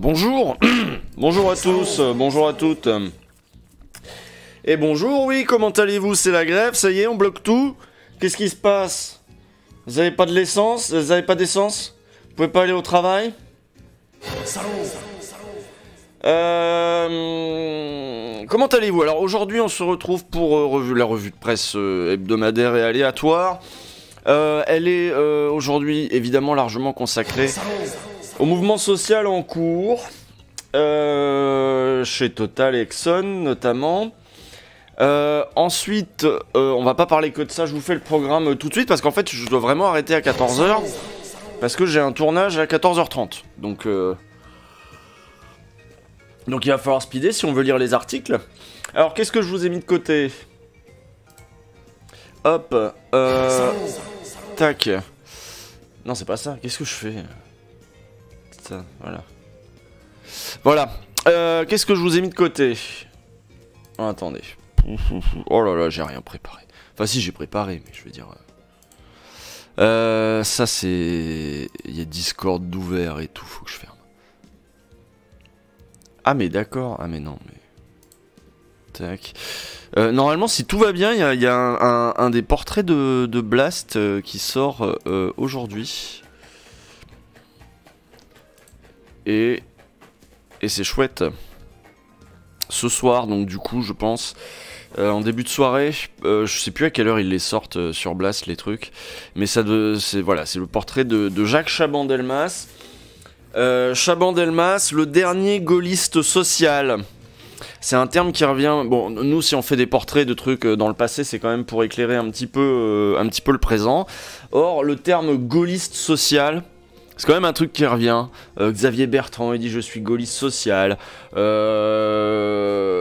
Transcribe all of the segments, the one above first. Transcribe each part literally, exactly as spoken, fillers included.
Bonjour, bonjour à tous, bonjour à toutes. Et bonjour, oui, comment allez-vous? C'est la grève, ça y est, on bloque tout. Qu'est-ce qui se passe? Vous avez pas de l'essence? Vous avez pas d'essence? Vous pouvez pas aller au travail? Euh... Comment allez-vous? Alors aujourd'hui, on se retrouve pour euh, revue, la revue de presse euh, hebdomadaire et aléatoire. Euh, elle est euh, aujourd'hui évidemment largement consacrée au mouvement social en cours, euh, chez Total et Exxon notamment. Euh, ensuite, euh, on va pas parler que de ça, je vous fais le programme euh, tout de suite, parce qu'en fait, je dois vraiment arrêter à quatorze heures, parce que j'ai un tournage à quatorze heures trente. Donc, euh... Donc il va falloir speeder si on veut lire les articles. Alors, qu'est-ce que je vous ai mis de côté? Hop, euh... tac. Non, c'est pas ça, qu'est-ce que je fais? Ça, voilà. Voilà, euh, qu'est-ce que je vous ai mis de côté? Oh, attendez. Oh là là, j'ai rien préparé. Enfin si, j'ai préparé, mais je veux dire... Euh, ça c'est... Il y a Discord d'ouvert et tout, faut que je ferme. Ah mais d'accord, ah mais non, mais... Tac. Euh, normalement, si tout va bien, il y a, y a un, un, un des portraits de, de Blast euh, qui sort euh, aujourd'hui. Et... Et c'est chouette. Ce soir, donc du coup, je pense... Euh, en début de soirée, euh, je sais plus à quelle heure ils les sortent euh, sur Blast les trucs, mais ça c'est voilà, c'est le portrait de, de Jacques Chaban-Delmas. Euh, Chaban-Delmas, le dernier gaulliste social. C'est un terme qui revient. Bon, nous si on fait des portraits de trucs euh, dans le passé, c'est quand même pour éclairer un petit peu, euh, un petit peu le présent. Or, le terme gaulliste social. C'est quand même un truc qui revient. Euh, Xavier Bertrand, il dit je suis gaulliste social. Euh...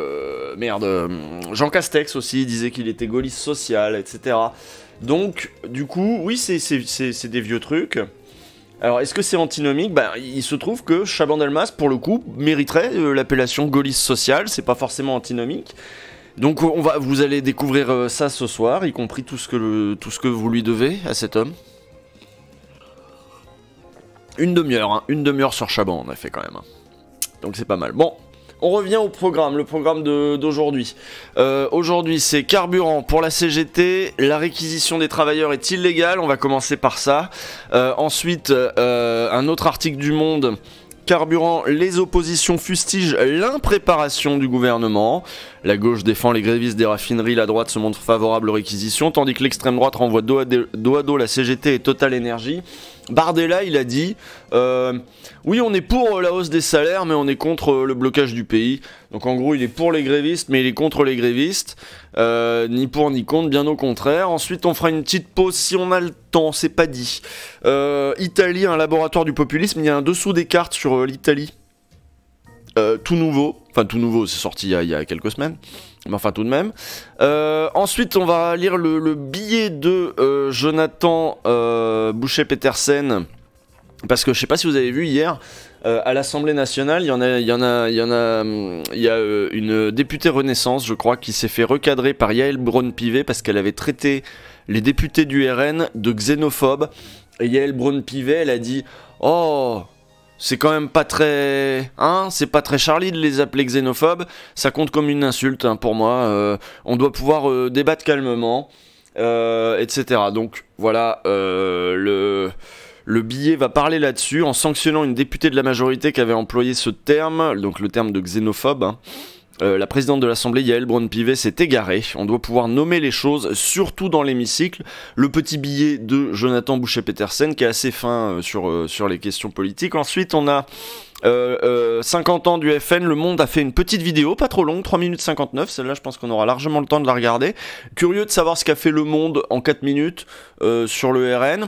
Merde. Jean Castex aussi, il disait qu'il était gaulliste social, et cetera. Donc, du coup, oui, c'est des vieux trucs. Alors, est-ce que c'est antinomique? Ben, il se trouve que Chaban-Delmas, pour le coup, mériterait euh, l'appellation gaulliste social. C'est pas forcément antinomique. Donc, on va, vous allez découvrir euh, ça ce soir, y compris tout ce que le, tout ce que vous lui devez à cet homme. Une demi-heure, hein. Une demi-heure sur Chaban, on a fait quand même. Hein. Donc c'est pas mal. Bon, on revient au programme, le programme d'aujourd'hui. Euh, Aujourd'hui, c'est carburant pour la C G T, la réquisition des travailleurs est illégale, on va commencer par ça. Euh, ensuite, euh, un autre article du Monde, carburant, les oppositions fustigent l'impréparation du gouvernement. La gauche défend les grévistes des raffineries, la droite se montre favorable aux réquisitions, tandis que l'extrême droite renvoie dos à dos, à dos la C G T et Total Énergie. Bardella, il a dit euh, oui, on est pour la hausse des salaires, mais on est contre le blocage du pays. Donc en gros, il est pour les grévistes, mais il est contre les grévistes. Euh, ni pour ni contre, bien au contraire. Ensuite, on fera une petite pause si on a le temps, c'est pas dit. Euh, Italie, un laboratoire du populisme. Il y a un dessous des cartes sur euh, l'Italie. Euh, tout nouveau. Enfin, tout nouveau, c'est sorti il y, a, il y a quelques semaines. Mais enfin, tout de même. Euh, ensuite, on va lire le, le billet de euh, Jonathan euh, Bouchet-Petersen. Parce que je sais pas si vous avez vu hier, euh, à l'Assemblée nationale, il y en a, il y en a, il y en a, il y a euh, une députée Renaissance, je crois, qui s'est fait recadrer par Yael Braun-Pivet parce qu'elle avait traité les députés du R N de xénophobes. Et Yael Braun-Pivet, elle a dit « Oh !» C'est quand même pas très... Hein, c'est pas très Charlie de les appeler xénophobes. Ça compte comme une insulte, hein, pour moi. Euh, on doit pouvoir euh, débattre calmement, euh, et cetera. Donc, voilà, euh, le, le billet va parler là-dessus en sanctionnant une députée de la majorité qui avait employé ce terme, donc le terme de xénophobe, hein. Euh, la présidente de l'Assemblée, Yael Braun-Pivet, s'est égarée. On doit pouvoir nommer les choses, surtout dans l'hémicycle. Le petit billet de Jonathan Bouchet-Petersen, qui est assez fin euh, sur, euh, sur les questions politiques. Ensuite, on a euh, euh, cinquante ans du F N. Le Monde a fait une petite vidéo, pas trop longue, trois minutes cinquante-neuf. Celle-là, je pense qu'on aura largement le temps de la regarder. Curieux de savoir ce qu'a fait Le Monde en quatre minutes euh, sur le R N.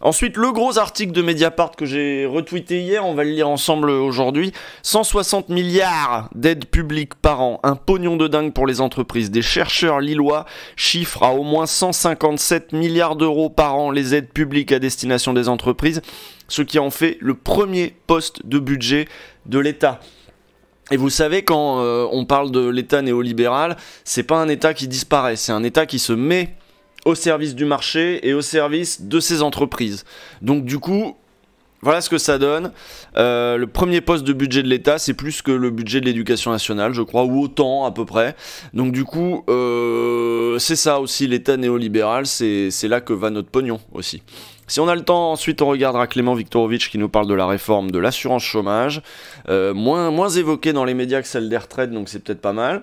Ensuite, le gros article de Mediapart que j'ai retweeté hier, on va le lire ensemble aujourd'hui. cent soixante milliards d'aides publiques par an, un pognon de dingue pour les entreprises. Des chercheurs lillois chiffrent à au moins cent cinquante-sept milliards d'euros par an les aides publiques à destination des entreprises, ce qui en fait le premier poste de budget de l'État. Et vous savez, quand euh, on parle de l'État néolibéral, c'est pas un État qui disparaît, c'est un État qui se met au service du marché et au service de ces entreprises. Donc du coup, Voilà ce que ça donne. Euh, le premier poste de budget de l'État, c'est plus que le budget de l'éducation nationale, je crois, ou autant à peu près. Donc du coup, euh, c'est ça aussi l'État néolibéral, c'est là que va notre pognon aussi. Si on a le temps, ensuite on regardera Clément Viktorovitch qui nous parle de la réforme de l'assurance chômage. Euh, moins, moins évoquée dans les médias que celle des retraites, donc c'est peut-être pas mal.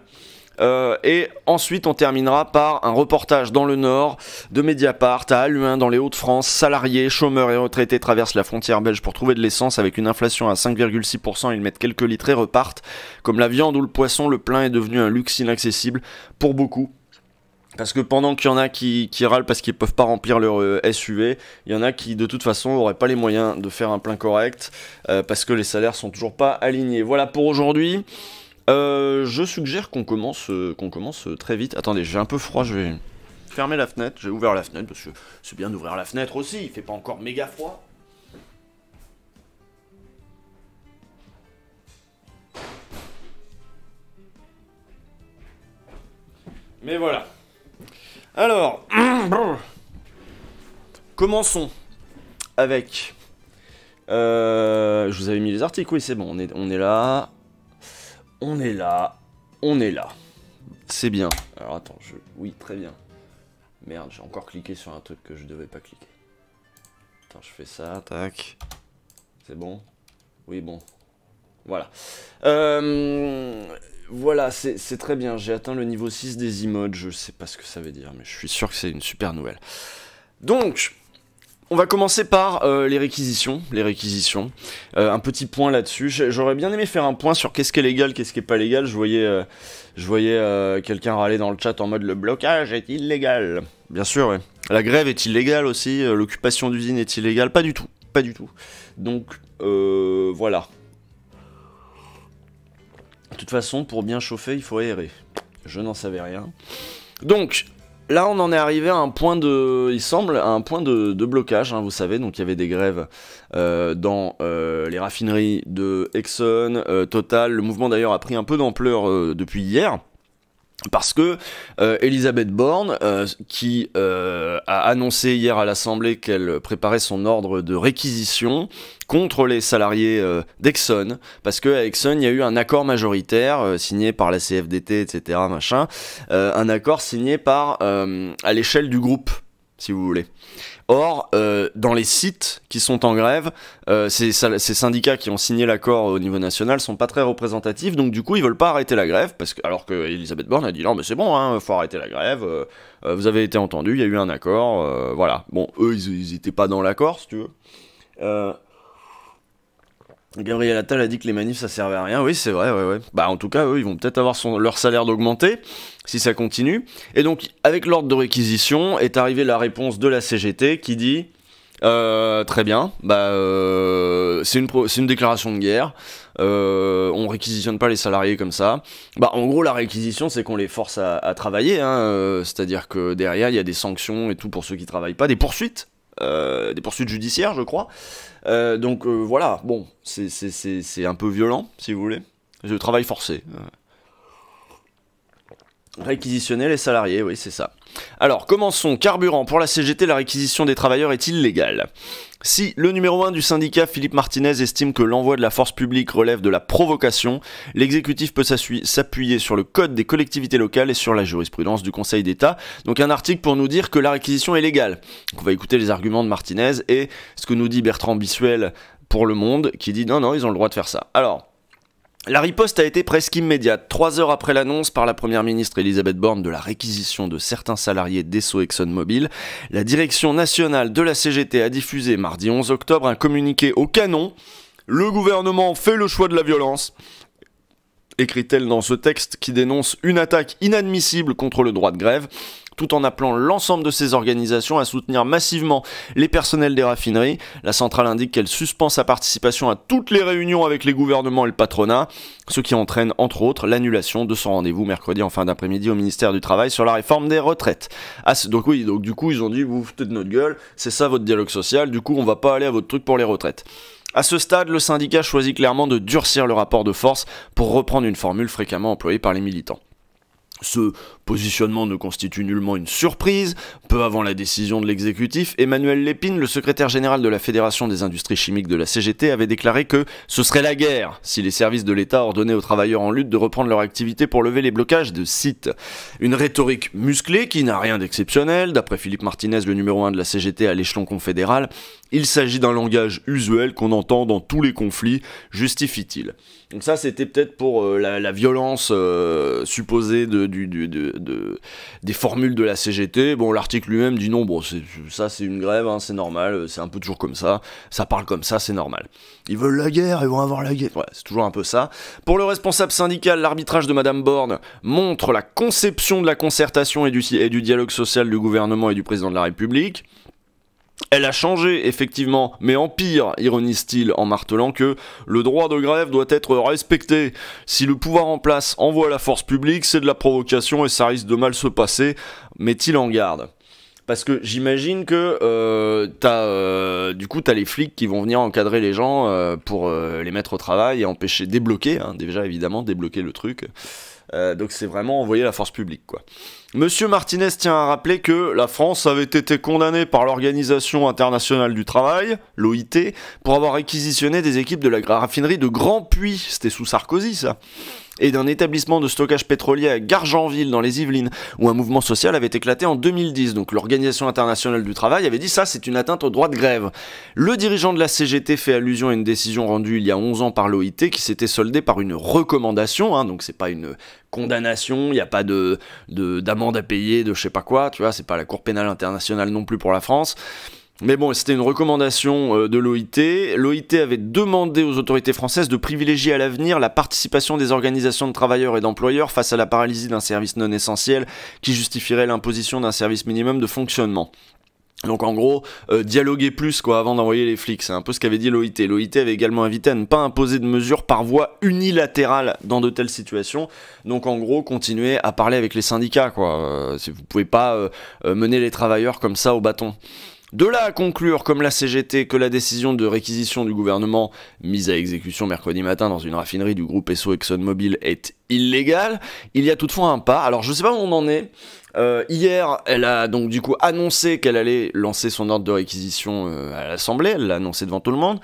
Euh, et ensuite on terminera par un reportage dans le Nord de Mediapart à Aluin dans les Hauts-de-France. Salariés, chômeurs et retraités traversent la frontière belge pour trouver de l'essence. Avec une inflation à cinq virgule six pour cent, ils mettent quelques litres et repartent. Comme la viande ou le poisson, le plein est devenu un luxe inaccessible pour beaucoup. Parce que pendant qu'il y en a qui, qui râlent parce qu'ils peuvent pas remplir leur S U V, il y en a qui de toute façon n'auraient pas les moyens de faire un plein correct euh, parce que les salaires sont toujours pas alignés. Voilà pour aujourd'hui. Euh, je suggère qu'on commence, euh, qu'on commence euh, très vite. Attendez, j'ai un peu froid, je vais fermer la fenêtre. J'ai ouvert la fenêtre parce que c'est bien d'ouvrir la fenêtre aussi, il fait pas encore méga froid. Mais voilà. Alors, commençons avec... Euh, je vous avais mis les articles, oui c'est bon, on est, on est là... On est là, on est là. C'est bien. Alors attends, je... Oui, très bien. Merde, j'ai encore cliqué sur un truc que je devais pas cliquer. Attends, je fais ça, tac. C'est bon? Oui, bon. Voilà. Euh... Voilà, c'est très bien. J'ai atteint le niveau six des emotes. Je sais pas ce que ça veut dire, mais je suis sûr que c'est une super nouvelle. Donc... On va commencer par euh, les réquisitions, les réquisitions, euh, un petit point là-dessus. J'aurais bien aimé faire un point sur qu'est-ce qui est légal, qu'est-ce qui est pas légal. Je voyais, euh, je voyais euh, quelqu'un râler dans le chat en mode le blocage est illégal. Bien sûr, ouais. La grève est illégale aussi, euh, l'occupation d'usine est illégale, pas du tout, pas du tout. Donc, euh, voilà. De toute façon, pour bien chauffer, il faut aérer. Je n'en savais rien. Donc... Là, on en est arrivé à un point de, il semble, à un point de, de blocage, hein, vous savez. Donc, il y avait des grèves euh, dans euh, les raffineries de Exxon, euh, Total. Le mouvement, d'ailleurs, a pris un peu d'ampleur euh, depuis hier. Parce que euh, Elisabeth Borne, euh, qui euh, a annoncé hier à l'Assemblée qu'elle préparait son ordre de réquisition contre les salariés euh, d'Exxon, parce qu'à Exxon, il y a eu un accord majoritaire euh, signé par la C F D T, et cetera, machin, euh, un accord signé par, euh, à l'échelle du groupe, si vous voulez. Or, euh, dans les sites qui sont en grève, euh, ces, ces syndicats qui ont signé l'accord au niveau national sont pas très représentatifs, donc du coup ils veulent pas arrêter la grève, parce que, alors que Elisabeth Borne a dit non mais c'est bon, hein, faut arrêter la grève, euh, vous avez été entendu, il y a eu un accord, euh, voilà. Bon, eux ils n'étaient pas dans l'accord si tu veux. Euh... Gabriel Attal a dit que les manifs ça servait à rien, oui c'est vrai, ouais ouais. Bah en tout cas eux ils vont peut-être avoir son, leur salaire d'augmenter si ça continue. Et donc avec l'ordre de réquisition est arrivée la réponse de la C G T qui dit euh, très bien, bah euh, c'est une, une déclaration de guerre, euh, on réquisitionne pas les salariés comme ça. Bah en gros la réquisition c'est qu'on les force à, à travailler, hein, euh, c'est-à-dire que derrière il y a des sanctions et tout pour ceux qui travaillent pas, des poursuites. Euh, des poursuites judiciaires je crois, euh, donc euh, voilà, bon c'est un peu violent si vous voulez, le travail forcé, euh. réquisitionner les salariés, oui c'est ça. Alors commençons, carburant, pour la C G T la réquisition des travailleurs est illégale. Si le numéro un du syndicat Philippe Martinez estime que l'envoi de la force publique relève de la provocation, l'exécutif peut s'appuyer sur le code des collectivités locales et sur la jurisprudence du Conseil d'État. Donc un article pour nous dire que la réquisition est légale. Donc on va écouter les arguments de Martinez et ce que nous dit Bertrand Bissuel pour Le Monde qui dit non non ils ont le droit de faire ça. Alors... La riposte a été presque immédiate, trois heures après l'annonce par la première ministre Elisabeth Borne de la réquisition de certains salariés d'Esso ExxonMobil, la direction nationale de la C G T a diffusé mardi onze octobre un communiqué au canon. Le gouvernement fait le choix de la violence, écrit-elle dans ce texte qui dénonce une attaque inadmissible contre le droit de grève, tout en appelant l'ensemble de ces organisations à soutenir massivement les personnels des raffineries. La centrale indique qu'elle suspend sa participation à toutes les réunions avec les gouvernements et le patronat, ce qui entraîne entre autres l'annulation de son rendez-vous mercredi en fin d'après-midi au ministère du Travail sur la réforme des retraites. Ah, donc oui, donc du coup ils ont dit vous vous foutez de notre gueule, c'est ça votre dialogue social, du coup on va pas aller à votre truc pour les retraites. À ce stade, le syndicat choisit clairement de durcir le rapport de force pour reprendre une formule fréquemment employée par les militants. Ce positionnement ne constitue nullement une surprise. Peu avant la décision de l'exécutif, Emmanuel Lépine, le secrétaire général de la Fédération des industries chimiques de la C G T, avait déclaré que ce serait la guerre si les services de l'État ordonnaient aux travailleurs en lutte de reprendre leur activité pour lever les blocages de sites. Une rhétorique musclée qui n'a rien d'exceptionnel. D'après Philippe Martinez, le numéro un de la C G T à l'échelon confédéral, il s'agit d'un langage usuel qu'on entend dans tous les conflits, justifie-t-il. Donc ça, c'était peut-être pour euh, la, la violence euh, supposée de Du, du, de, de, des formules de la C G T. Bon, l'article lui-même dit non, bon, ça c'est une grève, hein, c'est normal, c'est un peu toujours comme ça, ça parle comme ça, c'est normal. Ils veulent la guerre, ils vont avoir la guerre. Ouais, c'est toujours un peu ça. Pour le responsable syndical, l'arbitrage de Madame Borne montre la conception de la concertation et du, et du dialogue social du gouvernement et du président de la République. Elle a changé, effectivement, mais en pire, ironise-t-il, en martelant que le droit de grève doit être respecté. Si le pouvoir en place envoie la force publique, c'est de la provocation et ça risque de mal se passer, met-il en garde. Parce que j'imagine que euh, t'as, euh, du coup, t'as les flics qui vont venir encadrer les gens euh, pour euh, les mettre au travail et empêcher, débloquer, hein, déjà évidemment, débloquer le truc. Euh, donc c'est vraiment envoyer la force publique, quoi. Monsieur Martinez tient à rappeler que la France avait été condamnée par l'Organisation Internationale du Travail, l'O I T, pour avoir réquisitionné des équipes de la raffinerie de Grand Puy, c'était sous Sarkozy ça, et d'un établissement de stockage pétrolier à Gargenville dans les Yvelines, où un mouvement social avait éclaté en deux mille dix. Donc l'Organisation Internationale du Travail avait dit ça, c'est une atteinte au droit de grève. Le dirigeant de la C G T fait allusion à une décision rendue il y a onze ans par l'O I T qui s'était soldée par une recommandation, hein, donc c'est pas une condamnation, il n'y a pas de, de, d'amende à payer, de je sais pas quoi, tu vois, c'est pas la Cour pénale internationale non plus pour la France. Mais bon, c'était une recommandation de l'O I T. L'O I T avait demandé aux autorités françaises de privilégier à l'avenir la participation des organisations de travailleurs et d'employeurs face à la paralysie d'un service non essentiel qui justifierait l'imposition d'un service minimum de fonctionnement. Donc en gros, euh, dialoguer plus quoi avant d'envoyer les flics, c'est un peu ce qu'avait dit l'O I T. L'O I T avait également invité à ne pas imposer de mesures par voie unilatérale dans de telles situations. Donc en gros, continuez à parler avec les syndicats, quoi. Euh, vous pouvez pas euh, mener les travailleurs comme ça au bâton. De là à conclure, comme la C G T, que la décision de réquisition du gouvernement, mise à exécution mercredi matin dans une raffinerie du groupe Esso ExxonMobil, est illégale, il y a toutefois un pas. Alors je sais pas où on en est. Euh, hier, elle a donc du coup annoncé qu'elle allait lancer son ordre de réquisition euh, à l'Assemblée, elle l'a annoncé devant tout le monde.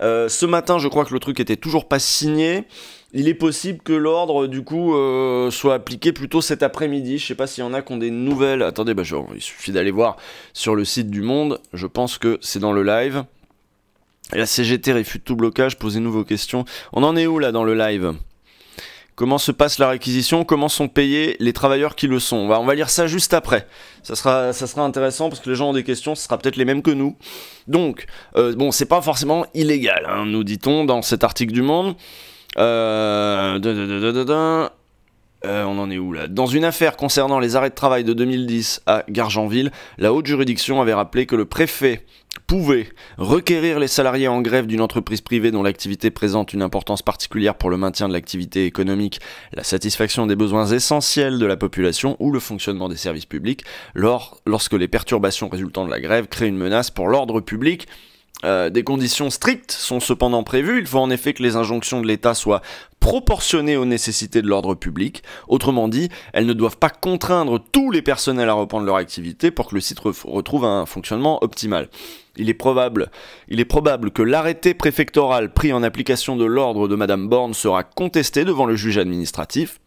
Euh, ce matin, je crois que le truc était toujours pas signé. Il est possible que l'ordre, du coup, euh, soit appliqué plutôt cet après-midi. Je sais pas s'il y en a qui ont des nouvelles. Attendez, bah, genre, il suffit d'aller voir sur le site du Monde. Je pense que c'est dans le live. La C G T réfute tout blocage. Posez-nous vos questions. On en est où, là, dans le live ? Comment se passe la réquisition? Comment sont payés les travailleurs qui le sont? On va, on va lire ça juste après. Ça sera, ça sera intéressant parce que les gens ont des questions, ce sera peut-être les mêmes que nous. Donc, euh, bon, c'est pas forcément illégal, hein, nous dit-on dans cet article du Monde. Euh, da, da, da, da, da. Euh, on en est où là? Dans une affaire concernant les arrêts de travail de deux mille dix à Gargenville, la haute juridiction avait rappelé que le préfet pouvait requérir les salariés en grève d'une entreprise privée dont l'activité présente une importance particulière pour le maintien de l'activité économique, la satisfaction des besoins essentiels de la population ou le fonctionnement des services publics lors, lorsque les perturbations résultant de la grève créent une menace pour l'ordre public. Euh, des conditions strictes sont cependant prévues. Il faut en effet que les injonctions de l'État soient proportionnées aux nécessités de l'ordre public. Autrement dit, elles ne doivent pas contraindre tous les personnels à reprendre leur activité pour que le site re retrouve un fonctionnement optimal. Il est probable, il est probable que l'arrêté préfectoral pris en application de l'ordre de Madame Borne sera contesté devant le juge administratif.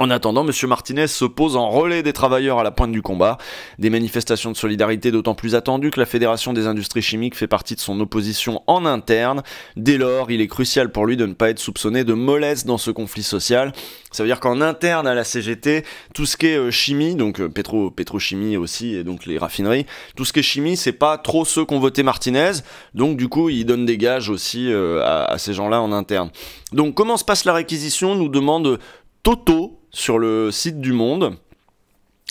En attendant, M. Martinez se pose en relais des travailleurs à la pointe du combat. Des manifestations de solidarité d'autant plus attendues que la Fédération des industries chimiques fait partie de son opposition en interne. Dès lors, il est crucial pour lui de ne pas être soupçonné de mollesse dans ce conflit social. Ça veut dire qu'en interne à la C G T, tout ce qui est euh, chimie, donc euh, pétro, pétrochimie aussi, et donc les raffineries, tout ce qui est chimie, c'est pas trop ceux qu'ont voté Martinez. Donc du coup, il donne des gages aussi euh, à, à ces gens-là en interne. Donc comment se passe la réquisition, nous demande Total sur le site du Monde.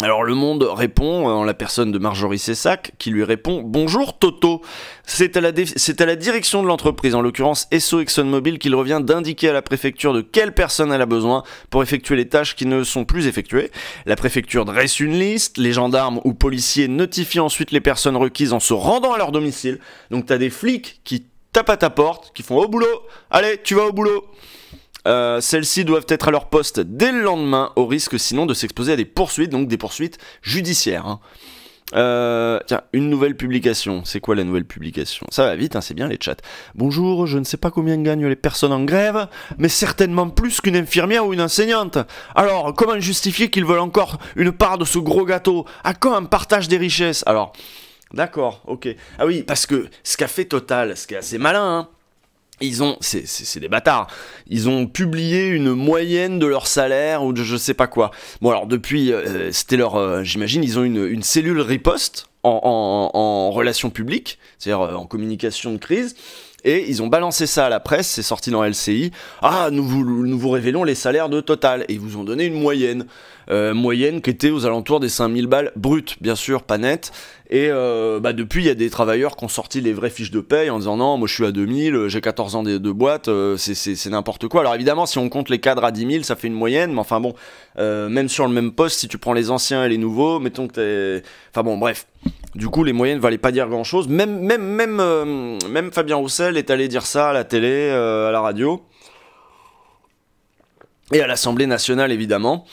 Alors le Monde répond en la personne de Marjorie Sessac qui lui répond « Bonjour Toto, c'est à, à la direction de l'entreprise, en l'occurrence Esso ExxonMobil, qu'il revient d'indiquer à la préfecture de quelle personne elle a besoin pour effectuer les tâches qui ne sont plus effectuées. La préfecture dresse une liste, les gendarmes ou policiers notifient ensuite les personnes requises en se rendant à leur domicile. Donc t'as des flics qui tapent à ta porte, qui font « Au boulot, allez tu vas au boulot !» Euh, Celles-ci doivent être à leur poste dès le lendemain, au risque sinon de s'exposer à des poursuites, donc des poursuites judiciaires. Hein. Euh, tiens, une nouvelle publication. C'est quoi la nouvelle publication? Ça va vite, hein, c'est bien les chats. Bonjour, je ne sais pas combien gagnent les personnes en grève, mais certainement plus qu'une infirmière ou une enseignante. Alors, comment justifier qu'ils veulent encore une part de ce gros gâteau? À quand un partage des richesses? Alors, d'accord, ok. Ah oui, parce que ce qu'a fait Total, ce qui est assez malin, hein, ils ont, c'est des bâtards, ils ont publié une moyenne de leur salaire ou de je sais pas quoi. Bon alors depuis, euh, c'était leur, euh, j'imagine, ils ont une, une cellule riposte en, en, en relations publiques, c'est-à-dire en communication de crise, et ils ont balancé ça à la presse, c'est sorti dans L C I, « Ah, nous vous, nous vous révélons les salaires de Total », et ils vous ont donné une moyenne, euh, moyenne qui était aux alentours des cinq mille balles brutes, bien sûr, pas net. Et euh, bah depuis, il y a des travailleurs qui ont sorti les vraies fiches de paye en disant « Non, moi je suis à deux mille, j'ai quatorze ans de, de boîte, euh, c'est n'importe quoi ». Alors évidemment, si on compte les cadres à dix mille, ça fait une moyenne, mais enfin bon, euh, même sur le même poste, si tu prends les anciens et les nouveaux, mettons que t'es... Enfin bon, bref. Du coup, les moyennes ne valaient pas dire grand-chose. Même, même, même, euh, même Fabien Roussel est allé dire ça à la télé, euh, à la radio, et à l'Assemblée nationale, évidemment.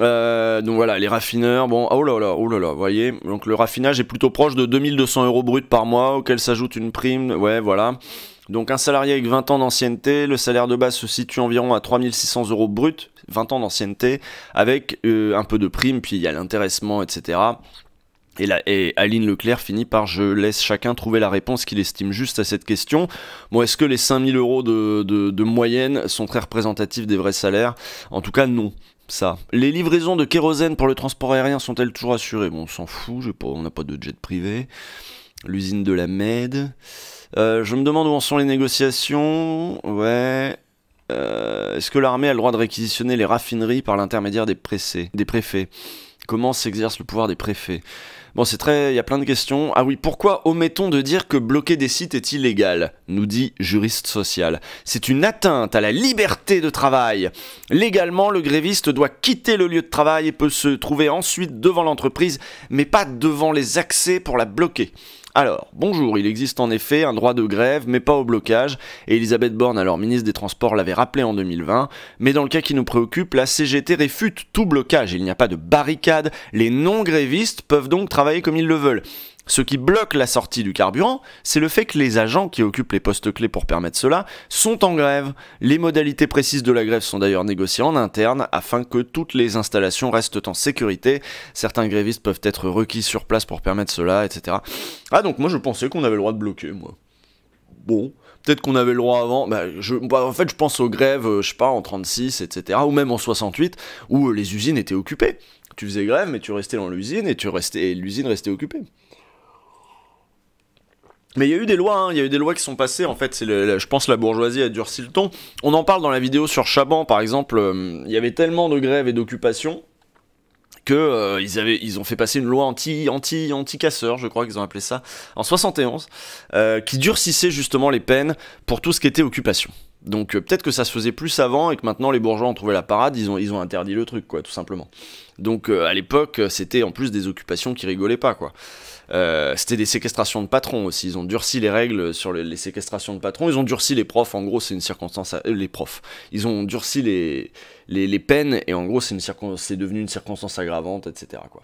Euh, donc voilà, les raffineurs, bon, oh là là, oh là là, vous voyez, donc le raffinage est plutôt proche de deux mille deux cents euros bruts par mois, auquel s'ajoute une prime, ouais, voilà. Donc un salarié avec vingt ans d'ancienneté, le salaire de base se situe environ à trois mille six cents euros bruts, vingt ans d'ancienneté, avec euh, un peu de prime, puis il y a l'intéressement, et cetera. Et, là, et Aline Leclerc finit par « Je laisse chacun trouver la réponse qu'il estime juste à cette question. » Bon, est-ce que les cinq mille euros de, de, de moyenne sont très représentatifs des vrais salaires? En tout cas, non. Ça. Les livraisons de kérosène pour le transport aérien sont-elles toujours assurées? Bon, on s'en fout, pas, on n'a pas de jet privé. L'usine de la Med. Euh, je me demande où en sont les négociations. Ouais. Euh, Est-ce que l'armée a le droit de réquisitionner les raffineries par l'intermédiaire des, des préfets? Comment s'exerce le pouvoir des préfets? Bon, c'est très... Il y a plein de questions. Ah oui, pourquoi omettons de dire que bloquer des sites est illégal? Nous dit juriste social. C'est une atteinte à la liberté de travail. Légalement, le gréviste doit quitter le lieu de travail et peut se trouver ensuite devant l'entreprise, mais pas devant les accès pour la bloquer. Alors, bonjour, il existe en effet un droit de grève, mais pas au blocage, et Elisabeth Borne, alors ministre des Transports, l'avait rappelé en deux mille vingt, mais dans le cas qui nous préoccupe, la C G T réfute tout blocage, il n'y a pas de barricade, les non-grévistes peuvent donc travailler comme ils le veulent. Ce qui bloque la sortie du carburant, c'est le fait que les agents qui occupent les postes clés pour permettre cela sont en grève. Les modalités précises de la grève sont d'ailleurs négociées en interne afin que toutes les installations restent en sécurité. Certains grévistes peuvent être requis sur place pour permettre cela, et cetera. Ah donc moi je pensais qu'on avait le droit de bloquer, moi. Bon, peut-être qu'on avait le droit avant, bah, je, bah, en fait je pense aux grèves, euh, je sais pas, en trente-six, et cetera, ou même en soixante-huit, où euh, les usines étaient occupées. Tu faisais grève, mais tu restais dans l'usine, et, et l'usine restait occupée. Mais il y a eu des lois, hein, il y a eu des lois qui sont passées, en fait, c'est je pense la bourgeoisie a durci le ton. On en parle dans la vidéo sur Chaban, par exemple, euh, il y avait tellement de grèves et d'occupations qu'ils euh, ils ont fait passer une loi anti, anti, anti-casseurs, je crois qu'ils ont appelé ça, en soixante et onze, euh, qui durcissait justement les peines pour tout ce qui était occupation. Donc euh, peut-être que ça se faisait plus avant et que maintenant les bourgeois ont trouvé la parade, ils ont, ils ont interdit le truc, quoi, tout simplement. Donc euh, à l'époque, c'était en plus des occupations qui rigolaient pas, quoi. Euh, c'était des séquestrations de patrons aussi, ils ont durci les règles sur les, les séquestrations de patrons, ils ont durci les profs, en gros c'est une circonstance, à, euh, les profs, ils ont durci les, les, les peines, et en gros c'est devenu une circonstance aggravante, et cetera, quoi.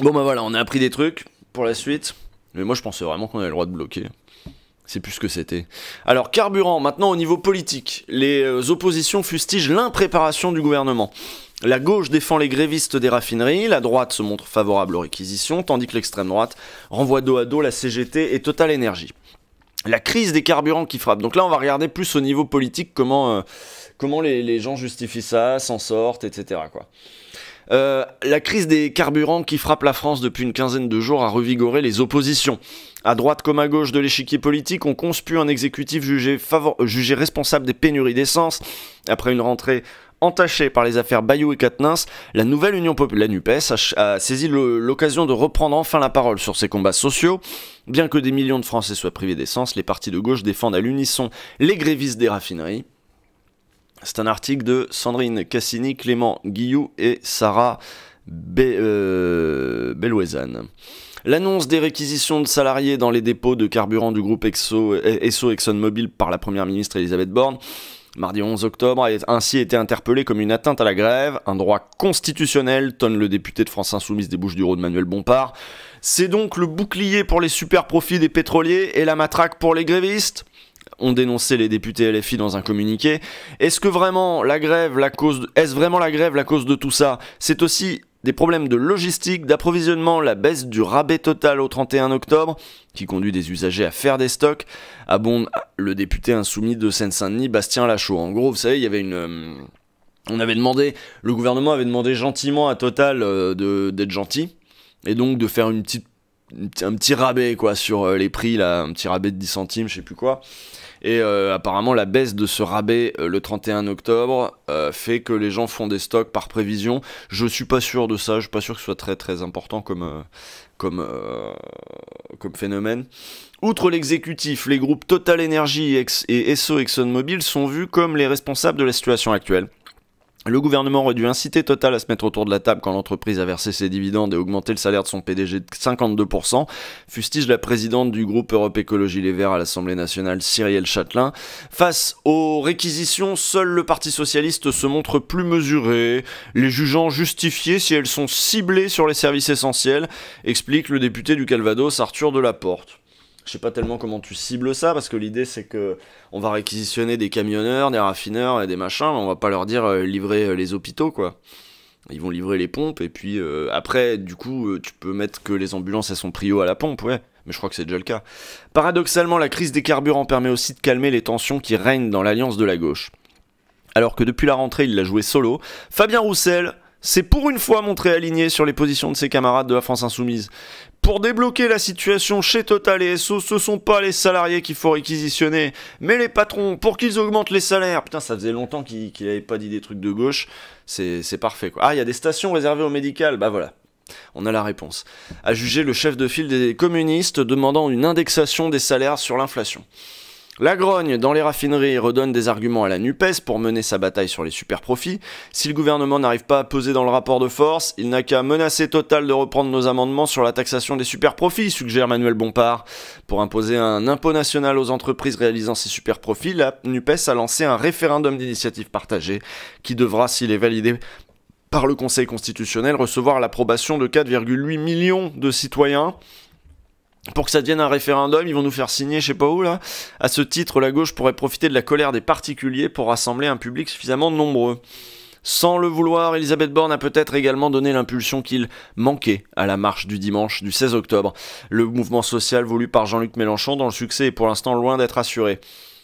Bon bah voilà, on a appris des trucs pour la suite, mais moi je pensais vraiment qu'on avait le droit de bloquer. C'est plus ce que c'était. Alors, carburant, maintenant au niveau politique. Les oppositions fustigent l'impréparation du gouvernement. La gauche défend les grévistes des raffineries, la droite se montre favorable aux réquisitions, tandis que l'extrême droite renvoie dos à dos la C G T et Total Énergie. La crise des carburants qui frappe. Donc là, on va regarder plus au niveau politique comment, euh, comment les, les gens justifient ça, s'en sortent, et cetera, quoi. Euh, la crise des carburants qui frappe la France depuis une quinzaine de jours a revigoré les oppositions. À droite comme à gauche de l'échiquier politique, on conspue un exécutif jugé, jugé responsable des pénuries d'essence. Après une rentrée entachée par les affaires Bayou et Quatennens, la nouvelle Union populaire, la NUPES, a, a saisi l'occasion de reprendre enfin la parole sur ces combats sociaux. Bien que des millions de Français soient privés d'essence, les partis de gauche défendent à l'unisson les grévistes des raffineries. C'est un article de Sandrine Cassini, Clément Guillou et Sarah Be euh, Bellouezane. L'annonce des réquisitions de salariés dans les dépôts de carburant du groupe Esso, Esso ExxonMobil par la première ministre Elisabeth Borne, mardi onze octobre, a ainsi été interpellée comme une atteinte à la grève, un droit constitutionnel, tonne le député de France Insoumise des Bouches-du-Rhône Manuel Bompard. C'est donc le bouclier pour les super profits des pétroliers et la matraque pour les grévistes, ont dénoncé les députés L F I dans un communiqué. Est-ce que vraiment la grève, la cause de... est-ce vraiment la grève la cause de tout ça? C'est aussi des problèmes de logistique, d'approvisionnement, la baisse du rabais total au trente et un octobre, qui conduit des usagers à faire des stocks, abonde le député insoumis de Seine-Saint-Denis, Bastien Lachaud. En gros, vous savez, il y avait une... Euh, on avait demandé... Le gouvernement avait demandé gentiment à Total euh, d'être gentil, et donc de faire une petite... un petit rabais quoi sur les prix là, un petit rabais de dix centimes, je sais plus quoi, et euh, apparemment la baisse de ce rabais euh, le trente et un octobre euh, fait que les gens font des stocks par prévision. Je suis pas sûr de ça, je suis pas sûr que ce soit très très important comme euh, comme euh, comme phénomène. Outre l'exécutif, les groupes Total Energy et Esso ExxonMobil sont vus comme les responsables de la situation actuelle. Le gouvernement aurait dû inciter Total à se mettre autour de la table quand l'entreprise a versé ses dividendes et augmenté le salaire de son P D G de cinquante-deux pour cent, fustige la présidente du groupe Europe Écologie Les Verts à l'Assemblée nationale, Cyrielle Châtelain. Face aux réquisitions, seul le Parti Socialiste se montre plus mesuré, les jugeant justifiées si elles sont ciblées sur les services essentiels, explique le député du Calvados, Arthur Delaporte. Je sais pas tellement comment tu cibles ça, parce que l'idée c'est que on va réquisitionner des camionneurs, des raffineurs et des machins, mais on va pas leur dire euh, livrer les hôpitaux quoi. Ils vont livrer les pompes et puis euh, après du coup euh, tu peux mettre que les ambulances elles sont prio à la pompe, ouais, mais je crois que c'est déjà le cas. Paradoxalement, la crise des carburants permet aussi de calmer les tensions qui règnent dans l'alliance de la gauche. Alors que depuis la rentrée il l'a joué solo, Fabien Roussel s'est pour une fois montré aligné sur les positions de ses camarades de la France Insoumise. Pour débloquer la situation chez Total et Esso, ce sont pas les salariés qu'il faut réquisitionner, mais les patrons, pour qu'ils augmentent les salaires. Putain, ça faisait longtemps qu'il qu'il avait pas dit des trucs de gauche, c'est parfait quoi. Ah, il y a des stations réservées au médical, bah voilà. On a la réponse. A jugé le chef de file des communistes demandant une indexation des salaires sur l'inflation. La grogne dans les raffineries redonne des arguments à la NUPES pour mener sa bataille sur les superprofits. Si le gouvernement n'arrive pas à peser dans le rapport de force, il n'a qu'à menacer Total de reprendre nos amendements sur la taxation des superprofits, suggère Manuel Bompard. Pour imposer un impôt national aux entreprises réalisant ces superprofits, la NUPES a lancé un référendum d'initiative partagée qui devra, s'il est validé par le Conseil constitutionnel, recevoir l'approbation de quatre virgule huit millions de citoyens. Pour que ça devienne un référendum, ils vont nous faire signer je sais pas où là. À ce titre, la gauche pourrait profiter de la colère des particuliers pour rassembler un public suffisamment nombreux. Sans le vouloir, Elisabeth Borne a peut-être également donné l'impulsion qu'il manquait à la marche du dimanche du seize octobre. Le mouvement social voulu par Jean-Luc Mélenchon, dont le succès est pour l'instant loin d'être assuré.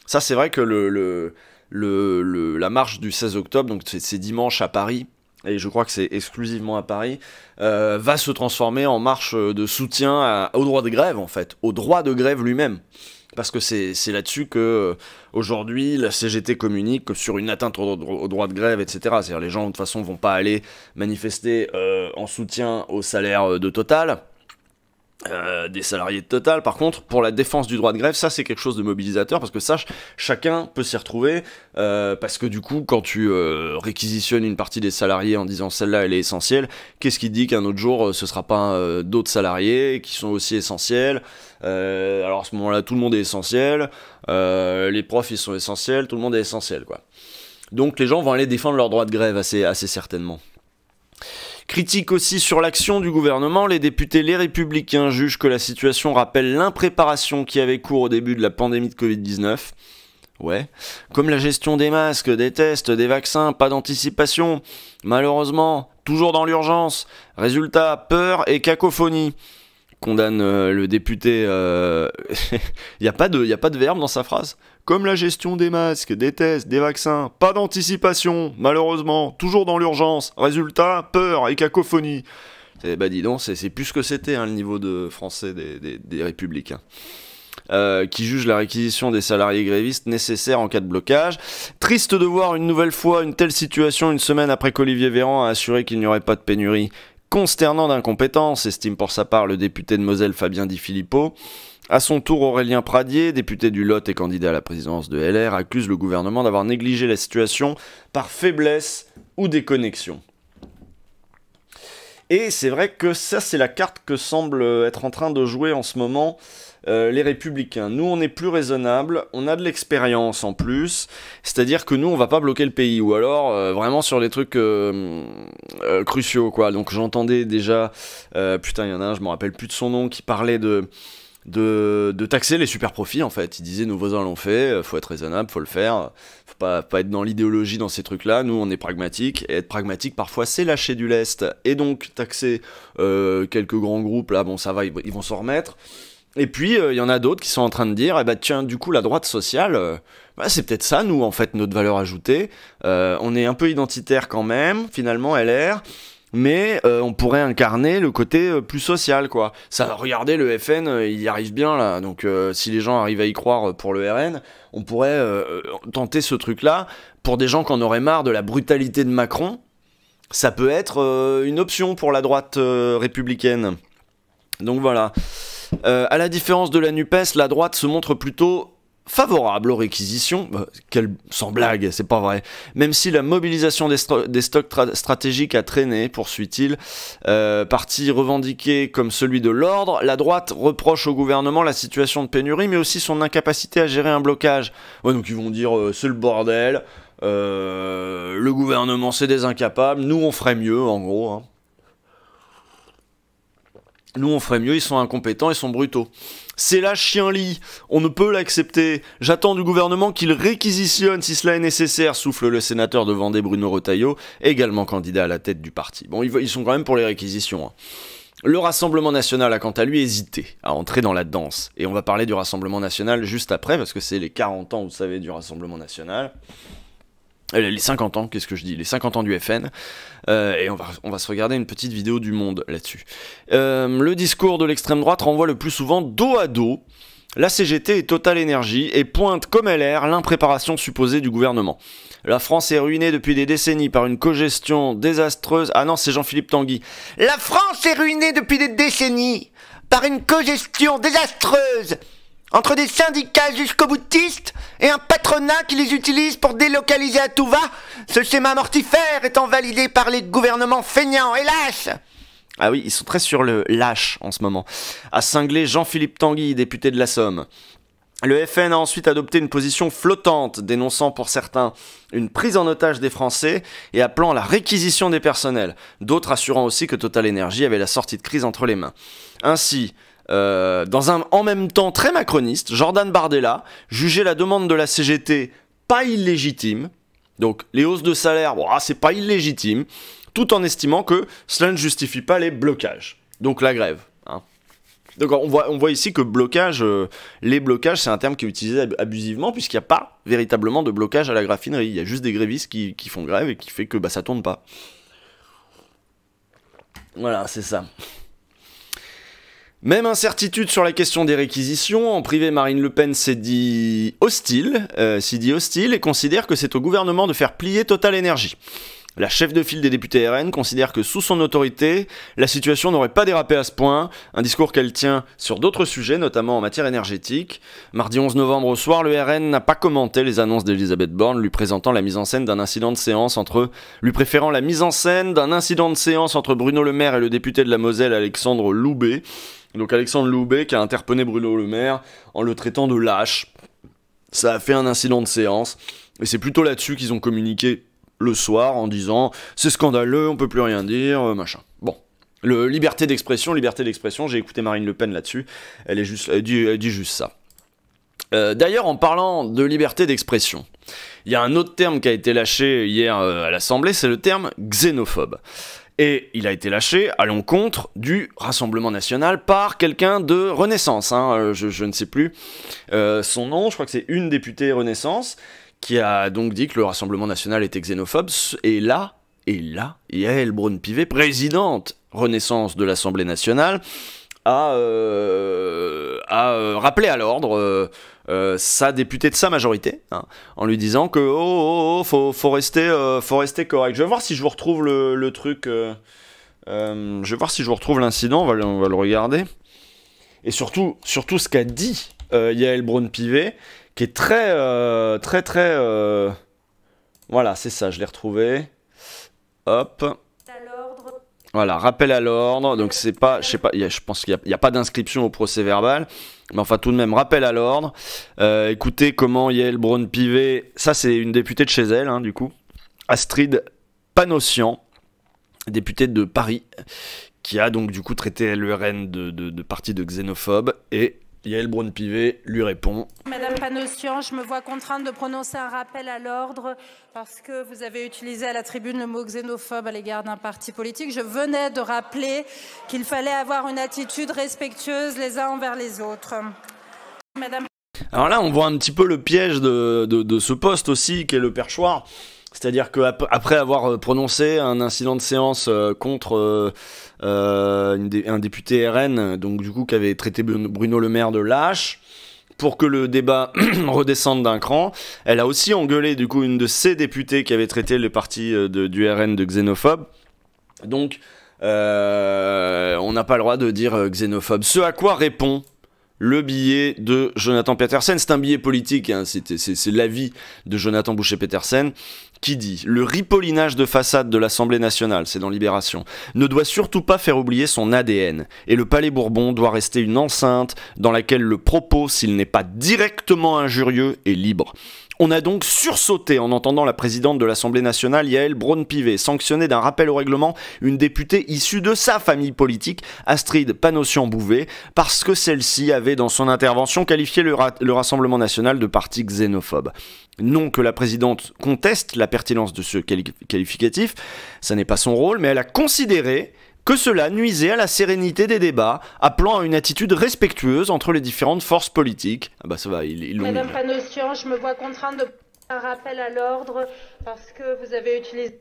Ça c'est vrai que le, le, le, le, la marche du seize octobre, donc c'est dimanche à Paris, et je crois que c'est exclusivement à Paris, euh, va se transformer en marche de soutien à, au droit de grève, en fait, au droit de grève lui-même. Parce que c'est là-dessus que, aujourd'hui, la C G T communique sur une atteinte au, au droit de grève, et cetera. C'est-à-dire les gens, de toute façon, vont pas aller manifester euh, en soutien au salaire de Total, euh, des salariés de Total. Par contre, pour la défense du droit de grève, ça, c'est quelque chose de mobilisateur, parce que ça, ch chacun peut s'y retrouver, euh, parce que du coup, quand tu euh, réquisitionnes une partie des salariés en disant « celle-là, elle est essentielle », qu'est-ce qui dit qu'un autre jour, euh, ce sera pas euh, d'autres salariés qui sont aussi essentiels? euh, Alors, à ce moment-là, tout le monde est essentiel, euh, les profs, ils sont essentiels, tout le monde est essentiel, quoi. Donc, les gens vont aller défendre leur droit de grève, assez, assez certainement. Critique aussi sur l'action du gouvernement, les députés Les Républicains jugent que la situation rappelle l'impréparation qui avait cours au début de la pandémie de Covid dix-neuf. Ouais. Comme la gestion des masques, des tests, des vaccins, pas d'anticipation. Malheureusement, toujours dans l'urgence. Résultat, peur et cacophonie. Condamne euh, le député... Euh... Il n'y a pas de, y a pas de verbe dans sa phrase. Comme la gestion des masques, des tests, des vaccins, pas d'anticipation, malheureusement, toujours dans l'urgence, résultat, peur et cacophonie. Bah dis donc, c'est plus que c'était hein, le niveau de français des, des, des Républicains. Euh, qui juge la réquisition des salariés grévistes nécessaire en cas de blocage. Triste de voir une nouvelle fois une telle situation une semaine après qu'Olivier Véran a assuré qu'il n'y aurait pas de pénurie. Consternant d'incompétence, estime pour sa part le député de Moselle Fabien Di Filippo. À son tour, Aurélien Pradier, député du Lot et candidat à la présidence de L R, accuse le gouvernement d'avoir négligé la situation par faiblesse ou déconnexion. Et c'est vrai que ça, c'est la carte que semble être en train de jouer en ce moment euh, les Républicains. Nous, on est plus raisonnable, on a de l'expérience en plus, c'est-à-dire que nous, on va pas bloquer le pays, ou alors euh, vraiment sur les trucs euh, euh, cruciaux, quoi. Donc j'entendais déjà, euh, putain, il y en a un, je me rappelle plus de son nom, qui parlait de... De, de taxer les super profits, en fait. Ils disaient nos voisins l'ont fait, faut être raisonnable, faut le faire, faut pas, pas être dans l'idéologie, dans ces trucs là nous on est pragmatique, et être pragmatique parfois c'est lâcher du lest, et donc taxer euh, quelques grands groupes là, bon ça va, ils, ils vont s'en remettre. Et puis il euh, y en a d'autres qui sont en train de dire, eh bah tiens, du coup la droite sociale, euh, bah, c'est peut-être ça nous en fait notre valeur ajoutée, euh, on est un peu identitaire quand même, finalement L R, mais euh, on pourrait incarner le côté euh, plus social, quoi. Ça, regardez, le F N, euh, il y arrive bien, là. Donc, euh, si les gens arrivent à y croire euh, pour le R N, on pourrait euh, tenter ce truc-là. Pour des gens qui en auraient marre de la brutalité de Macron, ça peut être euh, une option pour la droite euh, républicaine. Donc, voilà. Euh, à la différence de la NUPES, la droite se montre plutôt... favorable aux réquisitions, bah, quelle, sans blague, c'est pas vrai, même si la mobilisation des, sto des stocks stratégiques a traîné, poursuit-il, euh, parti revendiqué comme celui de l'ordre, la droite reproche au gouvernement la situation de pénurie, mais aussi son incapacité à gérer un blocage. Ouais, donc ils vont dire, euh, c'est le bordel, euh, le gouvernement c'est des incapables, nous on ferait mieux, en gros, hein. Nous on ferait mieux, ils sont incompétents, ils sont brutaux. C'est la chien-lie, on ne peut l'accepter. J'attends du gouvernement qu'il réquisitionne si cela est nécessaire, souffle le sénateur de Vendée Bruno Retailleau, également candidat à la tête du parti. Bon, ils sont quand même pour les réquisitions, hein. Le Rassemblement National a quant à lui hésité à entrer dans la danse. Et on va parler du Rassemblement National juste après, parce que c'est les quarante ans, vous savez, du Rassemblement National. Les cinquante ans, qu'est-ce que je dis? Les cinquante ans du F N. Euh, et on va, on va se regarder une petite vidéo du Monde là-dessus. Euh, le discours de l'extrême droite renvoie le plus souvent dos à dos la C G T et Total Énergie, et pointe comme L R l'impréparation supposée du gouvernement. La France est ruinée depuis des décennies par une cogestion désastreuse... Ah non, c'est Jean-Philippe Tanguy. La France est ruinée depuis des décennies par une cogestion désastreuse entre des syndicats jusqu'aux boutistes et un patronat qui les utilise pour délocaliser à tout va, ce schéma mortifère étant validé par les gouvernements feignants, hélas! Ah oui, ils sont très sur le lâche en ce moment. À cingler Jean-Philippe Tanguy, député de la Somme. Le F N a ensuite adopté une position flottante, dénonçant pour certains une prise en otage des Français et appelant à la réquisition des personnels, d'autres assurant aussi que Total Energy avait la sortie de crise entre les mains. Ainsi... Euh, dans un en même temps très macroniste, Jordan Bardella jugeait la demande de la C G T pas illégitime, donc les hausses de salaire, bon, ah, c'est pas illégitime, tout en estimant que cela ne justifie pas les blocages, donc la grève, hein. Donc on voit, on voit ici que blocage, euh, les blocages c'est un terme qui est utilisé ab abusivement puisqu'il n'y a pas véritablement de blocage à la graffinerie, il y a juste des grévistes qui, qui font grève et qui fait que bah, ça tourne pas. Voilà, c'est ça. Même incertitude sur la question des réquisitions, en privé Marine Le Pen s'est dit hostile, euh, s'est dit hostile et considère que c'est au gouvernement de faire plier Total Energy. La chef de file des députés R N considère que sous son autorité, la situation n'aurait pas dérapé à ce point, un discours qu'elle tient sur d'autres sujets, notamment en matière énergétique. Mardi onze novembre au soir, le R N n'a pas commenté les annonces d'Elisabeth Borne, lui présentant la mise en scène d'un incident de séance entre lui préférant la mise en scène d'un incident de séance entre Bruno Le Maire et le député de la Moselle Alexandre Loubet. Donc Alexandre Loubet qui a interpellé Bruno Le Maire en le traitant de lâche. Ça a fait un incident de séance. Et c'est plutôt là-dessus qu'ils ont communiqué le soir en disant « C'est scandaleux, on peut plus rien dire, machin ». Bon. Le liberté d'expression, liberté d'expression, j'ai écouté Marine Le Pen là-dessus. Elle, elle, dit, elle dit juste ça. Euh, D'ailleurs, en parlant de liberté d'expression, il y a un autre terme qui a été lâché hier à l'Assemblée, c'est le terme « xénophobe ». Et il a été lâché à l'encontre du Rassemblement National par quelqu'un de Renaissance, hein, je, je ne sais plus euh, son nom, je crois que c'est une députée Renaissance, qui a donc dit que le Rassemblement National était xénophobe, et là, et là, Yael Braun-Pivet, présidente Renaissance de l'Assemblée Nationale, a, euh, a euh, rappelé à l'ordre euh, euh, sa députée de sa majorité, hein, en lui disant que oh, oh, oh faut, faut, rester, euh, faut rester correct. Je vais voir si je vous retrouve le, le truc. Euh, euh, je vais voir si je vous retrouve l'incident. On va, on va le regarder. Et surtout, surtout ce qu'a dit euh, Yael Braun-Pivet, qui est très, euh, très, très. Euh... Voilà, c'est ça. Je l'ai retrouvé. Hop. Voilà, rappel à l'ordre, donc c'est pas, je sais pas, y a, je pense qu'il n'y a, a pas d'inscription au procès verbal, mais enfin tout de même, rappel à l'ordre. Euh, écoutez comment Yael Braun-Pivet, ça c'est une députée de chez elle, hein, du coup, Astrid Panosyan, députée de Paris, qui a donc du coup traité l'U R N de, de, de parti de xénophobe, et Yael Braun-Pivet lui répond. Madame Panosyan, je me vois contrainte de prononcer un rappel à l'ordre parce que vous avez utilisé à la tribune le mot xénophobe à l'égard d'un parti politique. Je venais de rappeler qu'il fallait avoir une attitude respectueuse les uns envers les autres. Madame... Alors là, on voit un petit peu le piège de, de, de ce poste aussi, qui est le perchoir. C'est-à-dire qu'après avoir prononcé un incident de séance contre un député R N, donc du coup qui avait traité Bruno Le Maire de lâche, pour que le débat redescende d'un cran, elle a aussi engueulé du coup une de ses députées qui avait traité le parti de, du R N de xénophobe. Donc euh, on n'a pas le droit de dire xénophobe. Ce à quoi répond le billet de Jonathan Petersen, c'est un billet politique, hein, c'est l'avis de Jonathan Bouchet-Petersen, qui dit « Le ripollinage de façade de l'Assemblée nationale, c'est dans Libération, ne doit surtout pas faire oublier son A D N, et le Palais Bourbon doit rester une enceinte dans laquelle le propos, s'il n'est pas directement injurieux, est libre. » On a donc sursauté en entendant la présidente de l'Assemblée nationale, Yael Braun-Pivet, sanctionner d'un rappel au règlement une députée issue de sa famille politique, Astrid Panosyan-Bouvet, parce que celle-ci avait dans son intervention qualifié le, ra le Rassemblement national de parti xénophobe. Non que la présidente conteste la pertinence de ce quali qualificatif, ça n'est pas son rôle, mais elle a considéré que cela nuisait à la sérénité des débats, appelant à une attitude respectueuse entre les différentes forces politiques. Ah bah ça va, ils, ils l'ont... Madame Panosyan, je me vois contrainte de un rappel à l'ordre parce que vous avez utilisé...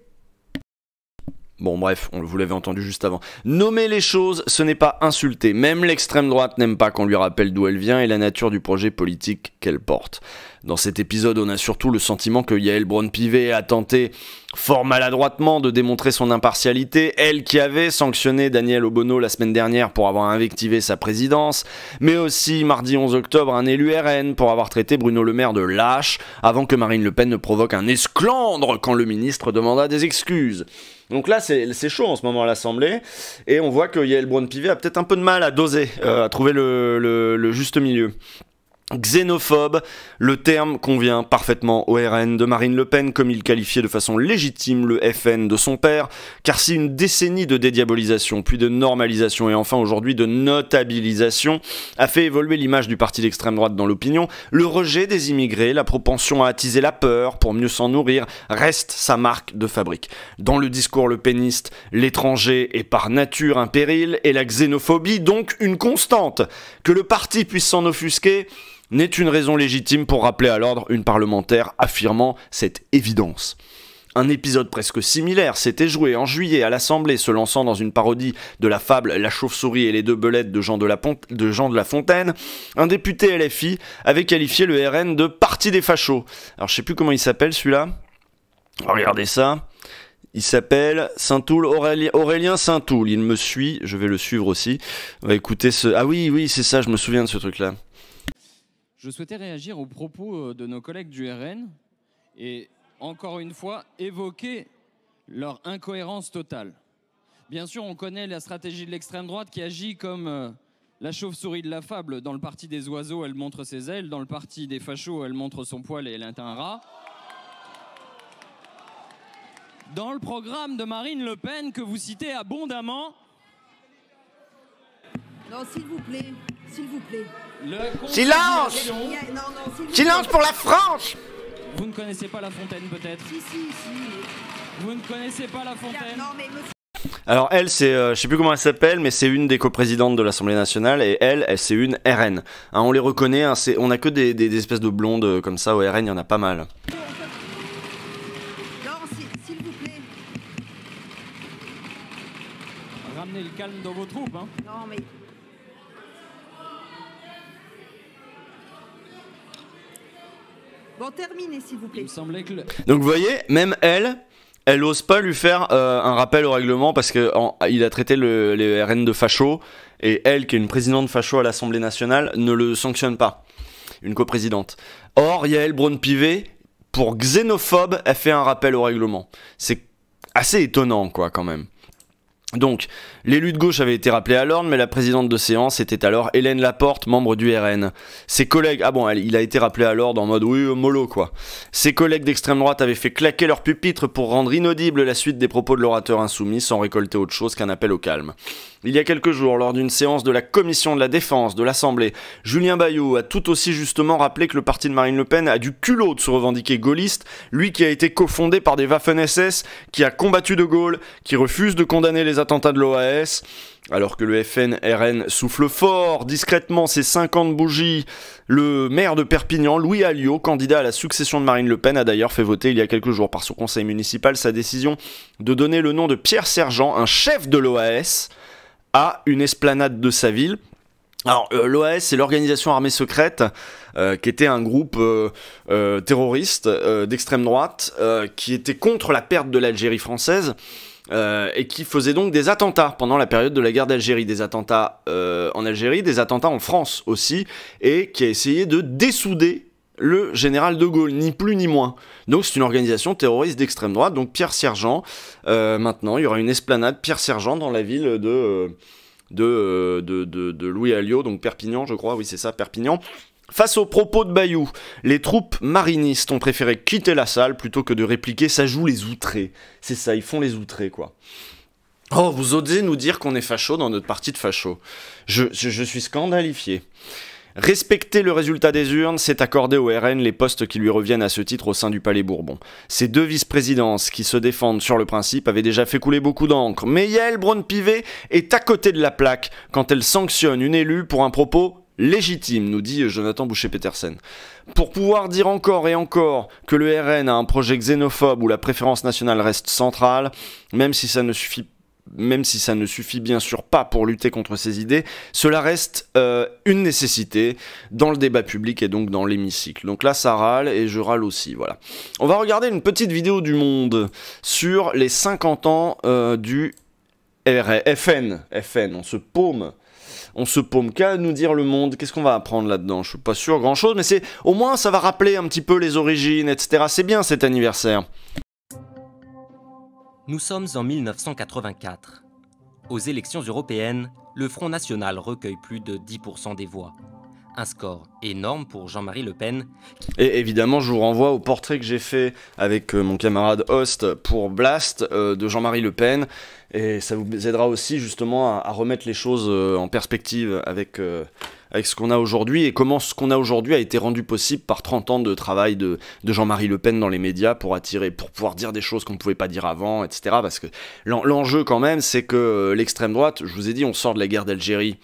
Bon bref, on, vous l'avez entendu juste avant. Nommer les choses, ce n'est pas insulter. Même l'extrême droite n'aime pas qu'on lui rappelle d'où elle vient et la nature du projet politique qu'elle porte. Dans cet épisode, on a surtout le sentiment que Yael Braun-Pivet a tenté fort maladroitement de démontrer son impartialité, elle qui avait sanctionné Daniel Obono la semaine dernière pour avoir invectivé sa présidence, mais aussi mardi onze octobre un élu R N pour avoir traité Bruno Le Maire de lâche avant que Marine Le Pen ne provoque un esclandre quand le ministre demanda des excuses. Donc là c'est chaud en ce moment à l'Assemblée et on voit que Yael Braun-Pivet a peut-être un peu de mal à doser, euh, à trouver le, le, le juste milieu. Xénophobe, le terme convient parfaitement au R N de Marine Le Pen comme il qualifiait de façon légitime le F N de son père, car si une décennie de dédiabolisation, puis de normalisation et enfin aujourd'hui de notabilisation a fait évoluer l'image du parti d'extrême droite dans l'opinion, le rejet des immigrés, la propension à attiser la peur pour mieux s'en nourrir reste sa marque de fabrique. Dans le discours lepéniste, l'étranger est par nature un péril et la xénophobie donc une constante. Que le parti puisse s'en offusquer n'est une raison légitime pour rappeler à l'ordre une parlementaire affirmant cette évidence. Un épisode presque similaire s'était joué en juillet à l'Assemblée, se lançant dans une parodie de la fable La chauve-souris et les deux belettes de Jean de la, Pont de Jean de la Fontaine. Un député L F I avait qualifié le R N de « parti des fachos ». Alors je sais plus comment il s'appelle celui-là. Regardez ça. Il s'appelle Saint-Toul, Aurélien Saint-Toul. Il me suit, je vais le suivre aussi. On va écouter ce... Ah oui, oui, c'est ça, je me souviens de ce truc-là. Je souhaitais réagir aux propos de nos collègues du R N et, encore une fois, évoquer leur incohérence totale. Bien sûr, on connaît la stratégie de l'extrême droite qui agit comme la chauve-souris de la fable. Dans le parti des oiseaux, elle montre ses ailes. Dans le parti des fachos, elle montre son poil et elle est un rat. Dans le programme de Marine Le Pen, que vous citez abondamment... Non, s'il vous plaît, s'il vous plaît... Silence ! Silence pour la France ! Vous ne connaissez pas La Fontaine peut-être ? Si, si, si. Vous ne connaissez pas La Fontaine ? Non, mais monsieur... Alors elle, c'est, euh, je sais plus comment elle s'appelle, mais c'est une des coprésidentes de l'Assemblée nationale et elle, elle c'est une R N. Hein, on les reconnaît, hein, on a que des, des, des espèces de blondes comme ça, au R N il y en a pas mal. Non, s'il vous plaît. Ramenez le calme dans vos troupes, hein. Non mais... Bon, terminez, s'il vous plaît. Que le... Donc vous voyez, même elle, elle n'ose pas lui faire euh, un rappel au règlement parce qu'il a traité le, les R N de facho et elle, qui est une présidente facho à l'Assemblée nationale, ne le sanctionne pas. Une coprésidente. Or, Yael Braun-Pivet, pour xénophobe, elle fait un rappel au règlement. C'est assez étonnant, quoi, quand même. Donc, l'élu de gauche avait été rappelé à l'ordre, mais la présidente de séance était alors Hélène Laporte, membre du R N. Ses collègues... Ah bon, elle, il a été rappelé à l'ordre en mode oui, mollo, quoi. Ses collègues d'extrême droite avaient fait claquer leur pupitre pour rendre inaudible la suite des propos de l'orateur insoumis, sans récolter autre chose qu'un appel au calme. Il y a quelques jours, lors d'une séance de la commission de la défense de l'Assemblée, Julien Bayou a tout aussi justement rappelé que le parti de Marine Le Pen a du culot de se revendiquer gaulliste, lui qui a été cofondé par des Waffen S S, qui a combattu de Gaulle, qui refuse de condamner les attentats de l'O A S, alors que le F N R N souffle fort, discrètement, ses cinquante bougies. Le maire de Perpignan, Louis Aliot, candidat à la succession de Marine Le Pen, a d'ailleurs fait voter il y a quelques jours par son conseil municipal sa décision de donner le nom de Pierre Sergent, un chef de l'O A S, à une esplanade de sa ville. Alors, euh, l'O A S, c'est l'organisation armée secrète, euh, qui était un groupe euh, euh, terroriste euh, d'extrême droite, euh, qui était contre la perte de l'Algérie française, Euh, et qui faisait donc des attentats pendant la période de la guerre d'Algérie, des attentats euh, en Algérie, des attentats en France aussi, et qui a essayé de dessouder le général de Gaulle, ni plus ni moins. Donc c'est une organisation terroriste d'extrême droite, donc Pierre Sergent, euh, maintenant il y aura une esplanade Pierre Sergent dans la ville de, euh, de, euh, de, de, de Louis Aliot, donc Perpignan je crois, oui c'est ça, Perpignan. Face aux propos de Bayou, les troupes marinistes ont préféré quitter la salle plutôt que de répliquer « ça joue les outrés ». C'est ça, ils font les outrés, quoi. Oh, vous osez nous dire qu'on est facho dans notre partie de facho. Je, je, je suis scandalifié. Respecter le résultat des urnes, c'est accorder au R N les postes qui lui reviennent à ce titre au sein du Palais Bourbon. Ces deux vice-présidences qui se défendent sur le principe avaient déjà fait couler beaucoup d'encre. Mais Yael Braun-Pivet est à côté de la plaque quand elle sanctionne une élue pour un propos légitime, nous dit Jonathan Bouchet-Petersen. Pour pouvoir dire encore et encore que le R N a un projet xénophobe où la préférence nationale reste centrale, même si ça ne suffit, même si ça ne suffit bien sûr pas pour lutter contre ces idées, cela reste euh, une nécessité dans le débat public et donc dans l'hémicycle. Donc là ça râle et je râle aussi, voilà. On va regarder une petite vidéo du Monde sur les cinquante ans euh, du R N, F N, F N, on se paume. On se paume, qu'à nous dire le Monde, qu'est-ce qu'on va apprendre là-dedans? Je suis pas sûr grand chose, mais c'est au moins ça va rappeler un petit peu les origines, et cetera. C'est bien cet anniversaire. Nous sommes en mille neuf cent quatre-vingt-quatre. Aux élections européennes, le Front National recueille plus de dix pour cent des voix. Un score énorme pour Jean-Marie Le Pen. Et évidemment, je vous renvoie au portrait que j'ai fait avec mon camarade Host pour Blast euh, de Jean-Marie Le Pen. Et ça vous aidera aussi justement à, à remettre les choses euh, en perspective avec, euh, avec ce qu'on a aujourd'hui et comment ce qu'on a aujourd'hui a été rendu possible par trente ans de travail de, de Jean-Marie Le Pen dans les médias pour attirer, pour pouvoir dire des choses qu'on ne pouvait pas dire avant, et cetera. Parce que l'enjeu quand même, c'est que l'extrême droite, je vous ai dit, on sort de la guerre d'Algérie.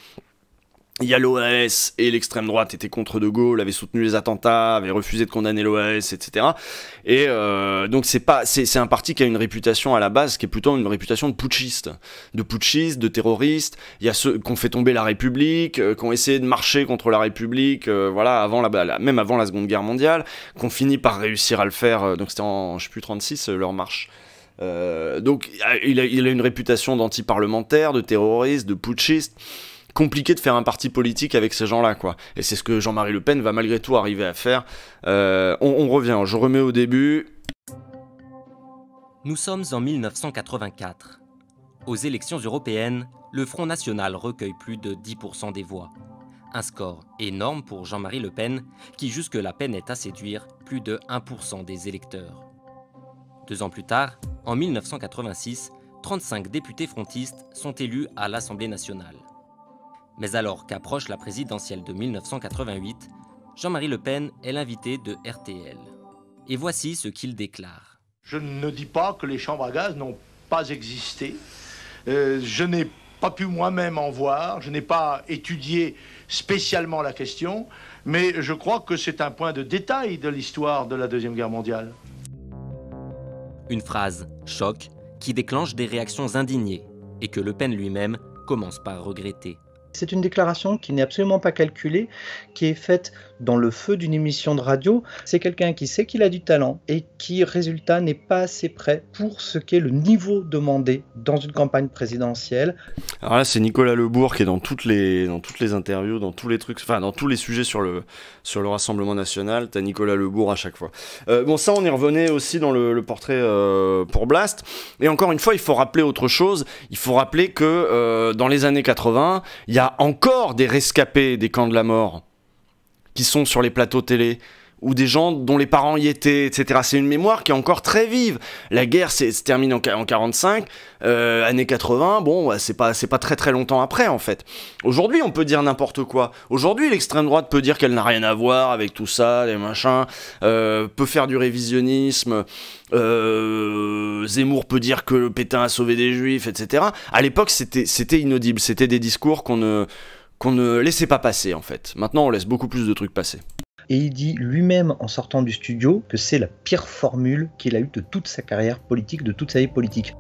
Il y a l'O A S et l'extrême droite était contre De Gaulle, avait soutenu les attentats, avait refusé de condamner l'O A S, et cetera. Et euh, donc c'est pas, c'est un parti qui a une réputation à la base qui est plutôt une réputation de putschiste, de putschiste, de terroriste. Il y a ceux qui ont fait tomber la République, euh, qui ont essayé de marcher contre la République, euh, voilà, avant la, la, même avant la Seconde Guerre mondiale, qui ont fini par réussir à le faire. Euh, donc c'était en, je sais plus, trente-six euh, leur marche. Euh, donc il a, il a une réputation d'anti-parlementaire, de terroriste, de putschiste. Compliqué de faire un parti politique avec ces gens-là, quoi. Et c'est ce que Jean-Marie Le Pen va malgré tout arriver à faire. Euh, on, on revient, je remets au début. Nous sommes en mille neuf cent quatre-vingt-quatre. Aux élections européennes, le Front National recueille plus de dix pour cent des voix. Un score énorme pour Jean-Marie Le Pen, qui jusque-là peinait à séduire plus de un pour cent des électeurs. Deux ans plus tard, en mille neuf cent quatre-vingt-six, trente-cinq députés frontistes sont élus à l'Assemblée nationale. Mais alors qu'approche la présidentielle de mille neuf cent quatre-vingt-huit, Jean-Marie Le Pen est l'invité de R T L. Et voici ce qu'il déclare. Je ne dis pas que les chambres à gaz n'ont pas existé. Euh, je n'ai pas pu moi-même en voir. Je n'ai pas étudié spécialement la question. Mais je crois que c'est un point de détail de l'histoire de la Deuxième Guerre mondiale. Une phrase choc qui déclenche des réactions indignées et que Le Pen lui-même commence par regretter. C'est une déclaration qui n'est absolument pas calculée, qui est faite dans le feu d'une émission de radio. C'est quelqu'un qui sait qu'il a du talent et qui, résultat, n'est pas assez prêt pour ce qu'est le niveau demandé dans une campagne présidentielle. Alors là, c'est Nicolas Lebourg qui est dans toutes les, dans toutes les interviews, dans tous les trucs, enfin dans tous les sujets sur le, sur le Rassemblement National. T'as Nicolas Lebourg à chaque fois. Euh, bon, ça, on y revenait aussi dans le, le portrait euh, pour Blast. Et encore une fois, il faut rappeler autre chose. Il faut rappeler que euh, dans les années quatre-vingt, il y a encore des rescapés des camps de la mort qui sont sur les plateaux télé, ou des gens dont les parents y étaient, et cetera. C'est une mémoire qui est encore très vive. La guerre se termine en mille neuf cent quarante-cinq, euh, années quatre-vingt, bon, c'est pas, c'est pas très très longtemps après, en fait. Aujourd'hui, on peut dire n'importe quoi. Aujourd'hui, l'extrême droite peut dire qu'elle n'a rien à voir avec tout ça, les machins, euh, peut faire du révisionnisme, euh, Zemmour peut dire que le Pétain a sauvé des Juifs, et cetera. À l'époque, c'était c'était inaudible, c'était des discours qu'on ne, qu'on ne laissait pas passer, en fait. Maintenant, on laisse beaucoup plus de trucs passer. Et il dit lui-même en sortant du studio que c'est la pire formule qu'il a eue de toute sa carrière politique, de toute sa vie politique.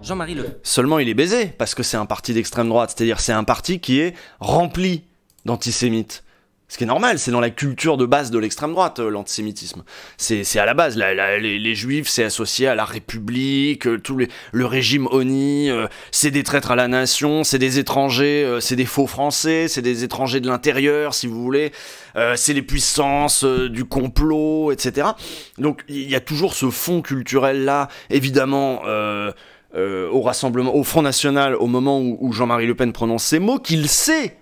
Jean-Marie Le Pen. Seulement il est baisé, parce que c'est un parti d'extrême droite, c'est-à-dire c'est un parti qui est rempli d'antisémites. Ce qui est normal, c'est dans la culture de base de l'extrême droite, euh, l'antisémitisme. C'est à la base, la, la, les, les juifs, c'est associé à la République, euh, tout les, le régime ONI, euh, c'est des traîtres à la nation, c'est des étrangers, euh, c'est des faux français, c'est des étrangers de l'intérieur, si vous voulez, euh, c'est les puissances euh, du complot, et cetera. Donc il y a toujours ce fond culturel-là, évidemment, euh, euh, au rassemblement, au Front National, au moment où, où Jean-Marie Le Pen prononce ces mots, qu'il sait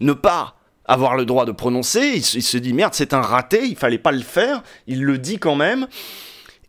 ne pas avoir le droit de prononcer, il se dit merde, c'est un raté, il fallait pas le faire, il le dit quand même,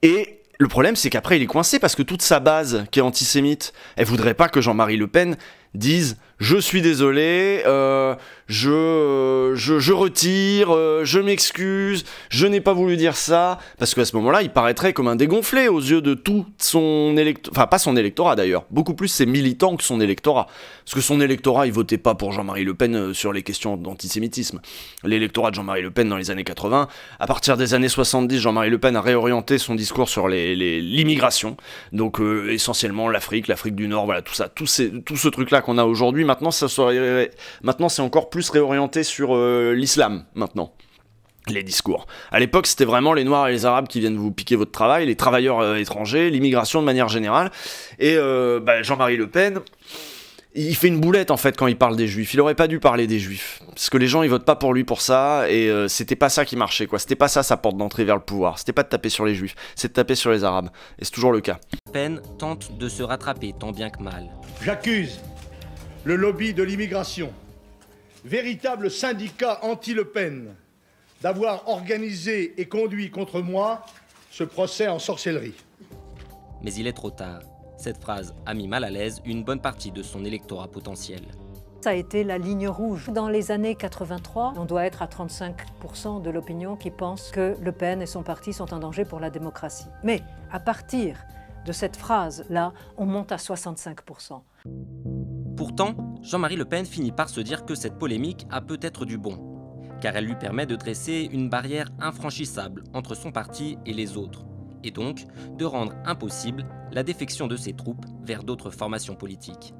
et le problème c'est qu'après il est coincé parce que toute sa base qui est antisémite, elle voudrait pas que Jean-Marie Le Pen dise je suis désolé, euh, je, je, je retire, euh, je m'excuse, je n'ai pas voulu dire ça, parce qu'à ce moment-là il paraîtrait comme un dégonflé aux yeux de tout son électorat, enfin pas son électorat d'ailleurs, beaucoup plus ses militants que son électorat, parce que son électorat il votait pas pour Jean-Marie Le Pen sur les questions d'antisémitisme. L'électorat de Jean-Marie Le Pen dans les années quatre-vingt, à partir des années soixante-dix, Jean-Marie Le Pen a réorienté son discours sur l'immigration, les, les, donc euh, essentiellement l'Afrique, l'Afrique du Nord, voilà tout ça, tout, ces, tout ce truc-là qu'on a aujourd'hui. Maintenant, ça serait... maintenant c'est encore plus réorienté sur euh, l'islam, maintenant, les discours. À l'époque, c'était vraiment les Noirs et les Arabes qui viennent vous piquer votre travail, les travailleurs euh, étrangers, l'immigration de manière générale. Et euh, bah, Jean-Marie Le Pen, il fait une boulette, en fait, quand il parle des Juifs. Il aurait pas dû parler des Juifs, parce que les gens, ils votent pas pour lui pour ça, et euh, c'était pas ça qui marchait, quoi. C'était pas ça, sa porte d'entrée vers le pouvoir. C'était pas de taper sur les Juifs, c'est de taper sur les Arabes. Et c'est toujours le cas. Le Pen tente de se rattraper, tant bien que mal. J'accuse le lobby de l'immigration, véritable syndicat anti-Le Pen, d'avoir organisé et conduit contre moi ce procès en sorcellerie. Mais il est trop tard. Cette phrase a mis mal à l'aise une bonne partie de son électorat potentiel. Ça a été la ligne rouge. Dans les années quatre-vingt-trois, on doit être à trente-cinq pour cent de l'opinion qui pense que Le Pen et son parti sont un danger pour la démocratie. Mais à partir de cette phrase-là, on monte à soixante-cinq pour cent. Pourtant, Jean-Marie Le Pen finit par se dire que cette polémique a peut-être du bon, car elle lui permet de dresser une barrière infranchissable entre son parti et les autres, et donc de rendre impossible la défection de ses troupes vers d'autres formations politiques.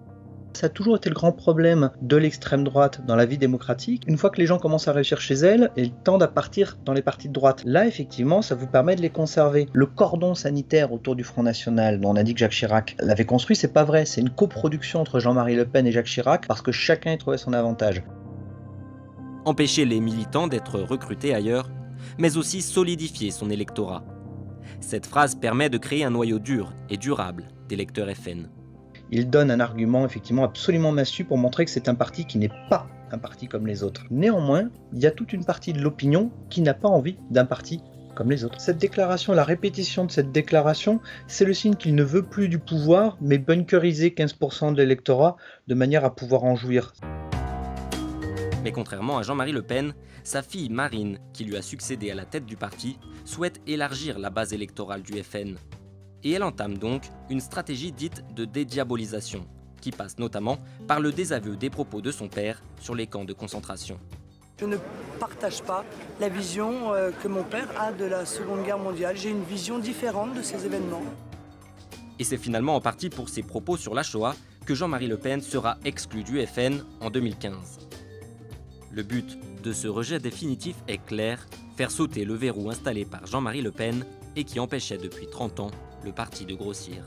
Ça a toujours été le grand problème de l'extrême droite dans la vie démocratique. Une fois que les gens commencent à réussir chez elle, ils tendent à partir dans les partis de droite. Là, effectivement, ça vous permet de les conserver. Le cordon sanitaire autour du Front National, dont on a dit que Jacques Chirac l'avait construit, c'est pas vrai. C'est une coproduction entre Jean-Marie Le Pen et Jacques Chirac parce que chacun y trouvait son avantage. Empêcher les militants d'être recrutés ailleurs, mais aussi solidifier son électorat. Cette phrase permet de créer un noyau dur et durable d'électeurs F N. Il donne un argument effectivement absolument massu pour montrer que c'est un parti qui n'est pas un parti comme les autres. Néanmoins, il y a toute une partie de l'opinion qui n'a pas envie d'un parti comme les autres. Cette déclaration, la répétition de cette déclaration, c'est le signe qu'il ne veut plus du pouvoir, mais bunkeriser quinze pour cent de l'électorat de manière à pouvoir en jouir. Mais contrairement à Jean-Marie Le Pen, sa fille Marine, qui lui a succédé à la tête du parti, souhaite élargir la base électorale du F N. Et elle entame donc une stratégie dite de dédiabolisation, qui passe notamment par le désaveu des propos de son père sur les camps de concentration. Je ne partage pas la vision que mon père a de la Seconde Guerre mondiale. J'ai une vision différente de ces événements. Et c'est finalement en partie pour ses propos sur la Shoah que Jean-Marie Le Pen sera exclu du F N en deux mille quinze. Le but de ce rejet définitif est clair, faire sauter le verrou installé par Jean-Marie Le Pen et qui empêchait depuis trente ans le parti de grossir.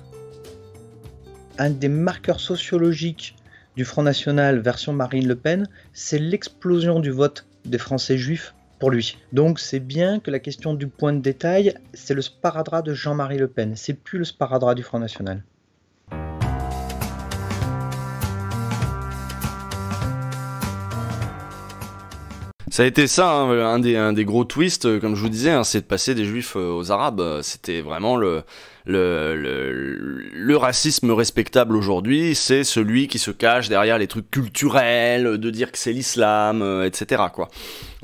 Un des marqueurs sociologiques du Front National version Marine Le Pen, c'est l'explosion du vote des Français juifs pour lui. Donc c'est bien que la question du point de détail, c'est le sparadrap de Jean-Marie Le Pen, c'est plus le sparadrap du Front National. Ça a été ça, hein, un, des, un des gros twists, comme je vous disais, hein, c'est de passer des juifs aux arabes. C'était vraiment le, le, le, le racisme respectable aujourd'hui, c'est celui qui se cache derrière les trucs culturels, de dire que c'est l'islam, euh, et cetera quoi.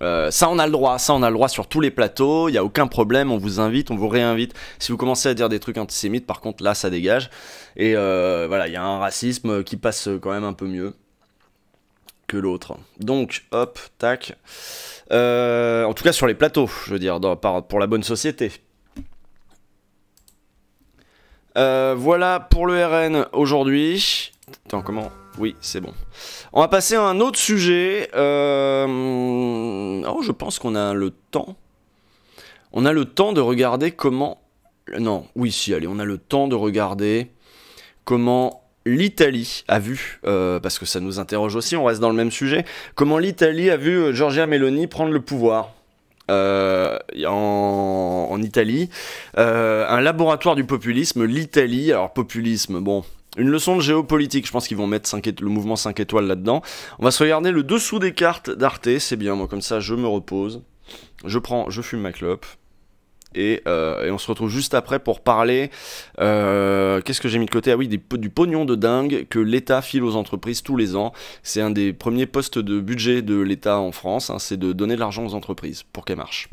Euh, ça on a le droit, ça on a le droit sur tous les plateaux, il n'y a aucun problème, on vous invite, on vous réinvite. Si vous commencez à dire des trucs antisémites, par contre là ça dégage. Et euh, voilà, il y a un racisme qui passe quand même un peu mieux que l'autre. Donc, hop, tac. Euh, en tout cas, sur les plateaux, je veux dire, dans, par, pour la bonne société. Euh, voilà pour le R N aujourd'hui. Attends, comment ? Oui, c'est bon. On va passer à un autre sujet. Euh... Oh, je pense qu'on a le temps. On a le temps de regarder comment... Non, oui, si, allez, on a le temps de regarder comment... l'Italie a vu, euh, parce que ça nous interroge aussi, on reste dans le même sujet, comment l'Italie a vu Giorgia Meloni prendre le pouvoir euh, en, en Italie. Euh, un laboratoire du populisme, l'Italie, alors populisme, bon, une leçon de géopolitique, je pense qu'ils vont mettre le mouvement cinq étoiles là-dedans. On va se regarder le dessous des cartes d'Arte, c'est bien, moi comme ça je me repose, je prends, je fume ma clope. Et, euh, et on se retrouve juste après pour parler, euh, qu'est-ce que j'ai mis de côté? Ah oui, des, du pognon de dingue que l'État file aux entreprises tous les ans. C'est un des premiers postes de budget de l'État en France, hein, c'est de donner de l'argent aux entreprises pour qu'elles marchent.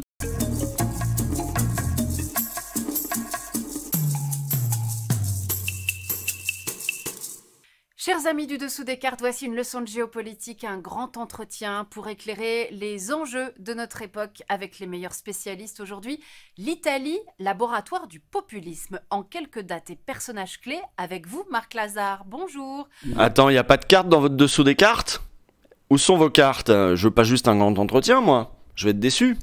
Chers amis du dessous des cartes, voici une leçon de géopolitique, un grand entretien pour éclairer les enjeux de notre époque avec les meilleurs spécialistes aujourd'hui. L'Italie, laboratoire du populisme, en quelques dates et personnages clés avec vous Marc Lazare, bonjour. Attends, il n'y a pas de carte dans votre dessous des cartes? Où sont vos cartes? Je veux pas juste un grand entretien moi, je vais être déçu.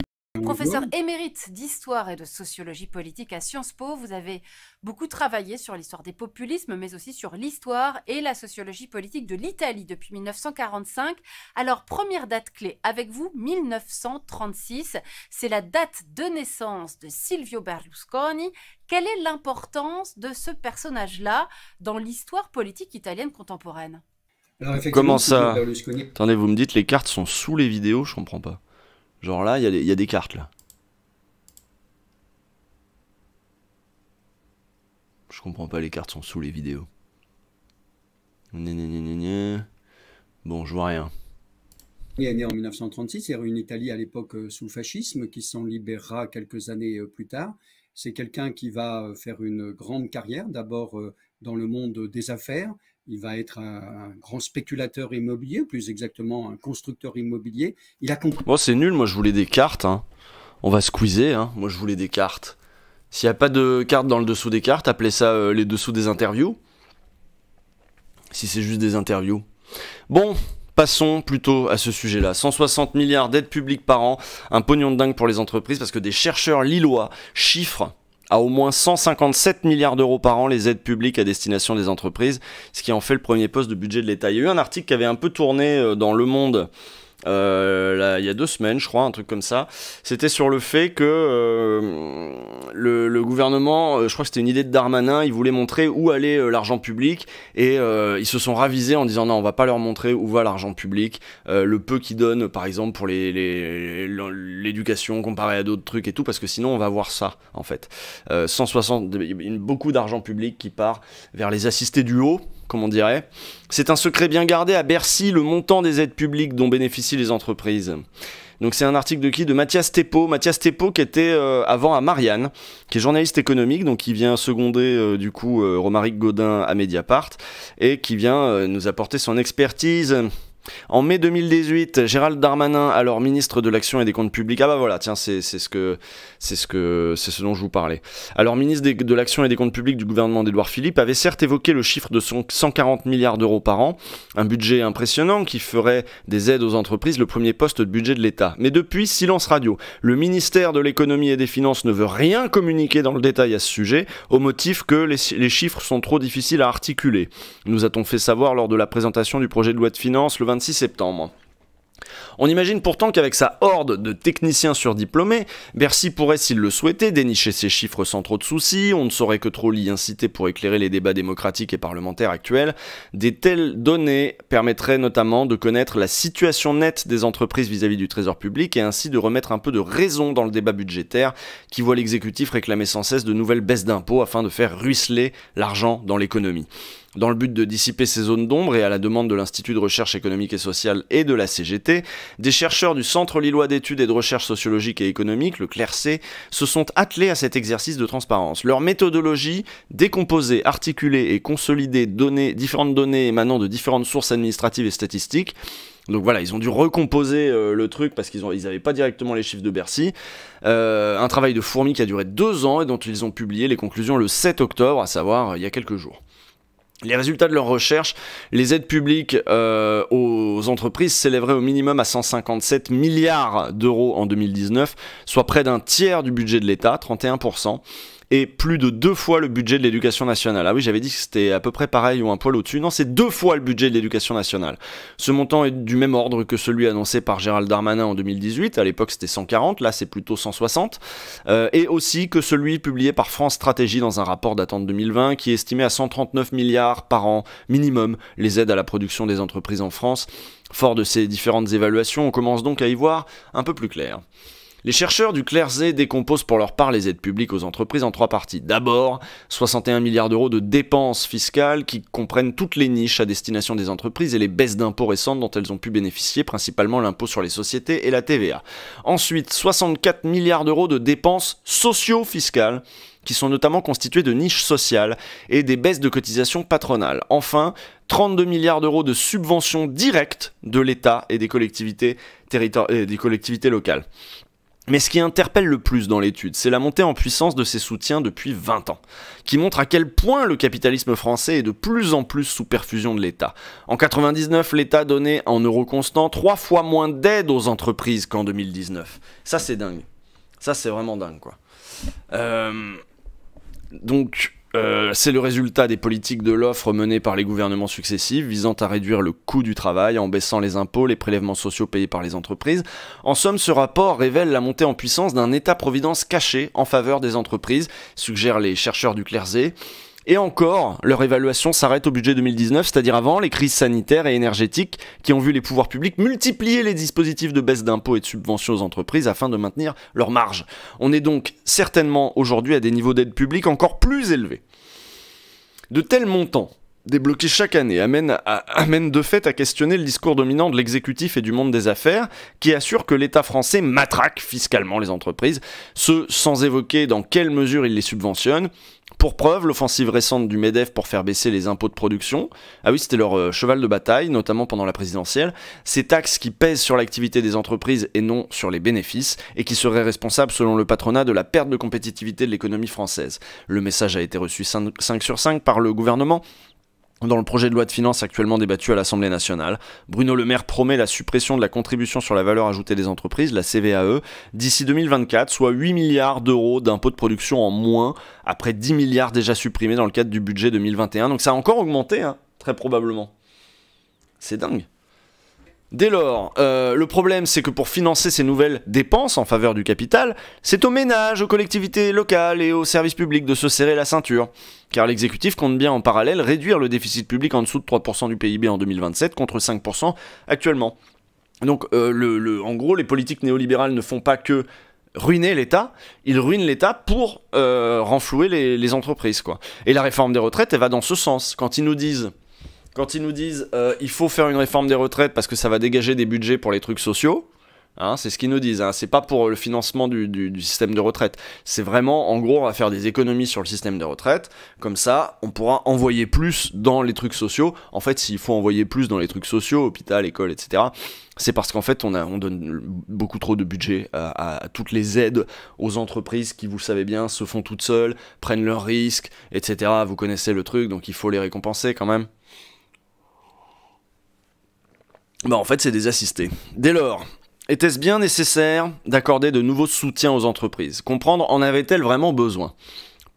Professeur émérite d'histoire et de sociologie politique à Sciences Po, vous avez beaucoup travaillé sur l'histoire des populismes, mais aussi sur l'histoire et la sociologie politique de l'Italie depuis mille neuf cent quarante-cinq. Alors, première date clé avec vous, mille neuf cent trente-six, c'est la date de naissance de Silvio Berlusconi. Quelle est l'importance de ce personnage-là dans l'histoire politique italienne contemporaine? Alors, comment ça Berlusconi... Attendez, vous me dites les cartes sont sous les vidéos, je comprends pas. Genre là, il y, y a des cartes, là. Je comprends pas, les cartes sont sous les vidéos. Gna gna gna gna. Bon, je vois rien. Il est né en mille neuf cent trente-six, il y a eu une Italie à l'époque sous le fascisme, qui s'en libérera quelques années plus tard. C'est quelqu'un qui va faire une grande carrière, d'abord dans le monde des affaires. Il va être un, un grand spéculateur immobilier, plus exactement un constructeur immobilier. Il a compris. Oh, c'est nul, moi je voulais des cartes. Hein. On va squeezer, hein. Moi je voulais des cartes. S'il n'y a pas de cartes dans le dessous des cartes, appelez ça euh, les dessous des interviews. Si c'est juste des interviews. Bon, passons plutôt à ce sujet-là. cent soixante milliards d'aides publiques par an, un pognon de dingue pour les entreprises, parce que des chercheurs lillois chiffrent à au moins cent cinquante-sept milliards d'euros par an les aides publiques à destination des entreprises, ce qui en fait le premier poste de budget de l'État. Il y a eu un article qui avait un peu tourné dans Le Monde euh, là, il y a deux semaines, je crois, un truc comme ça. C'était sur le fait que euh, le, le gouvernement, je crois que c'était une idée de Darmanin, il voulait montrer où allait euh, l'argent public, et euh, ils se sont ravisés en disant non, on va pas leur montrer où va l'argent public, euh, le peu qu'ils donnent, par exemple, pour les, les, l'éducation comparé à d'autres trucs et tout, parce que sinon on va voir ça, en fait. Euh, cent soixante, beaucoup d'argent public qui part vers les assistés du haut, comme on dirait. C'est un secret bien gardé à Bercy, le montant des aides publiques dont bénéficient les entreprises. Donc c'est un article de qui? De Mathias Thépeau. Mathias Thépeau qui était euh, avant à Marianne, qui est journaliste économique, donc qui vient seconder euh, du coup euh, Romaric Godin à Mediapart, et qui vient euh, nous apporter son expertise En mai deux mille dix-huit, Gérald Darmanin, alors ministre de l'Action et des Comptes Publics, ah bah voilà, tiens, c'est ce que, c'est ce que, c'est ce dont je vous parlais. Alors, ministre de, de l'Action et des Comptes Publics du gouvernement d'Édouard Philippe avait certes évoqué le chiffre de son cent quarante milliards d'euros par an, un budget impressionnant qui ferait des aides aux entreprises le premier poste de budget de l'État. Mais depuis, silence radio. Le ministère de l'Économie et des Finances ne veut rien communiquer dans le détail à ce sujet, au motif que les, les chiffres sont trop difficiles à articuler. Nous a-t-on fait savoir lors de la présentation du projet de loi de finances le vingt-six septembre. On imagine pourtant qu'avec sa horde de techniciens surdiplômés, Bercy pourrait, s'il le souhaitait, dénicher ces chiffres sans trop de soucis, on ne saurait que trop l'y inciter pour éclairer les débats démocratiques et parlementaires actuels. Des telles données permettraient notamment de connaître la situation nette des entreprises vis-à-vis du trésor public et ainsi de remettre un peu de raison dans le débat budgétaire qui voit l'exécutif réclamer sans cesse de nouvelles baisses d'impôts afin de faire ruisseler l'argent dans l'économie. Dans le but de dissiper ces zones d'ombre et à la demande de l'Institut de recherche économique et sociale et de la C G T, des chercheurs du Centre Lillois d'études et de recherche sociologique et économique, le CLERC, se sont attelés à cet exercice de transparence. Leur méthodologie, décomposer, articuler et consolider données, différentes données émanant de différentes sources administratives et statistiques. Donc voilà, ils ont dû recomposer euh, le truc parce qu'ils n'avaient pas directement les chiffres de Bercy. Euh, un travail de fourmi qui a duré deux ans et dont ils ont publié les conclusions le sept octobre, à savoir euh, il y a quelques jours. Les résultats de leurs recherches, les aides publiques euh, aux entreprises s'élèveraient au minimum à cent cinquante-sept milliards d'euros en deux mille dix-neuf, soit près d'un tiers du budget de l'État, trente et un pour cent, et plus de deux fois le budget de l'éducation nationale. Ah oui, j'avais dit que c'était à peu près pareil ou un poil au-dessus. Non, c'est deux fois le budget de l'éducation nationale. Ce montant est du même ordre que celui annoncé par Gérald Darmanin en deux mille dix-huit. À l'époque, c'était cent quarante, là, c'est plutôt cent soixante. Euh, et aussi que celui publié par France Stratégie dans un rapport datant de deux mille vingt, qui estimait à cent trente-neuf milliards par an minimum les aides à la production des entreprises en France. Fort de ces différentes évaluations, on commence donc à y voir un peu plus clair. Les chercheurs du CLERC décomposent pour leur part les aides publiques aux entreprises en trois parties. D'abord, soixante et un milliards d'euros de dépenses fiscales qui comprennent toutes les niches à destination des entreprises et les baisses d'impôts récentes dont elles ont pu bénéficier, principalement l'impôt sur les sociétés et la T V A. Ensuite, soixante-quatre milliards d'euros de dépenses socio-fiscales qui sont notamment constituées de niches sociales et des baisses de cotisations patronales. Enfin, trente-deux milliards d'euros de subventions directes de l'État et des collectivités, et des collectivités locales. Mais ce qui interpelle le plus dans l'étude, c'est la montée en puissance de ces soutiens depuis vingt ans, qui montre à quel point le capitalisme français est de plus en plus sous perfusion de l'État. En quatre-vingt-dix-neuf, l'État donnait en euros constants trois fois moins d'aide aux entreprises qu'en deux mille dix-neuf. Ça, c'est dingue. Ça, c'est vraiment dingue, quoi. Euh... Donc... Euh, c'est le résultat des politiques de l'offre menées par les gouvernements successifs visant à réduire le coût du travail en baissant les impôts, les prélèvements sociaux payés par les entreprises. En somme, ce rapport révèle la montée en puissance d'un état-providence caché en faveur des entreprises, suggèrent les chercheurs du CLERC. Et encore, leur évaluation s'arrête au budget deux mille dix-neuf, c'est-à-dire avant les crises sanitaires et énergétiques qui ont vu les pouvoirs publics multiplier les dispositifs de baisse d'impôts et de subventions aux entreprises afin de maintenir leurs marges. On est donc certainement aujourd'hui à des niveaux d'aide publique encore plus élevés. De tels montants débloqués chaque année amènent, à, amènent de fait à questionner le discours dominant de l'exécutif et du monde des affaires qui assure que l'État français matraque fiscalement les entreprises, ce sans évoquer dans quelle mesure il les subventionne. Pour preuve, l'offensive récente du MEDEF pour faire baisser les impôts de production, ah oui, c'était leur euh, cheval de bataille, notamment pendant la présidentielle, ces taxes qui pèsent sur l'activité des entreprises et non sur les bénéfices, et qui seraient responsables, selon le patronat, de la perte de compétitivité de l'économie française. Le message a été reçu cinq sur cinq par le gouvernement. Dans le projet de loi de finances actuellement débattu à l'Assemblée nationale, Bruno Le Maire promet la suppression de la contribution sur la valeur ajoutée des entreprises, la C V A E, d'ici deux mille vingt-quatre, soit huit milliards d'euros d'impôts de production en moins, après dix milliards déjà supprimés dans le cadre du budget deux mille vingt et un. Donc ça a encore augmenté, hein, très probablement. C'est dingue. Dès lors, euh, le problème c'est que pour financer ces nouvelles dépenses en faveur du capital, c'est aux ménages, aux collectivités locales et aux services publics de se serrer la ceinture. Car l'exécutif compte bien en parallèle réduire le déficit public en dessous de trois pour cent du P I B en deux mille vingt-sept contre cinq pour cent actuellement. Donc euh, le, le, en gros, les politiques néolibérales ne font pas que ruiner l'État, ils ruinent l'État pour euh, renflouer les, les entreprises, quoi. Et la réforme des retraites, elle va dans ce sens. Quand ils nous disent... Quand ils nous disent euh, il faut faire une réforme des retraites parce que ça va dégager des budgets pour les trucs sociaux, Hein, c'est ce qu'ils nous disent, hein. C'est pas pour le financement du, du, du système de retraite, c'est vraiment, en gros, on va faire des économies sur le système de retraite, comme ça, on pourra envoyer plus dans les trucs sociaux. En fait, s'il faut envoyer plus dans les trucs sociaux, hôpital, école, et cetera, c'est parce qu'en fait, on, a, on donne beaucoup trop de budget à, à, à toutes les aides aux entreprises qui, vous le savez bien, se font toutes seules, prennent leurs risques, et cetera, vous connaissez le truc, donc il faut les récompenser quand même. Bah, en fait, c'est des assistés. Dès lors... était-ce bien nécessaire d'accorder de nouveaux soutiens aux entreprises? Comprendre, en avait-elle vraiment besoin?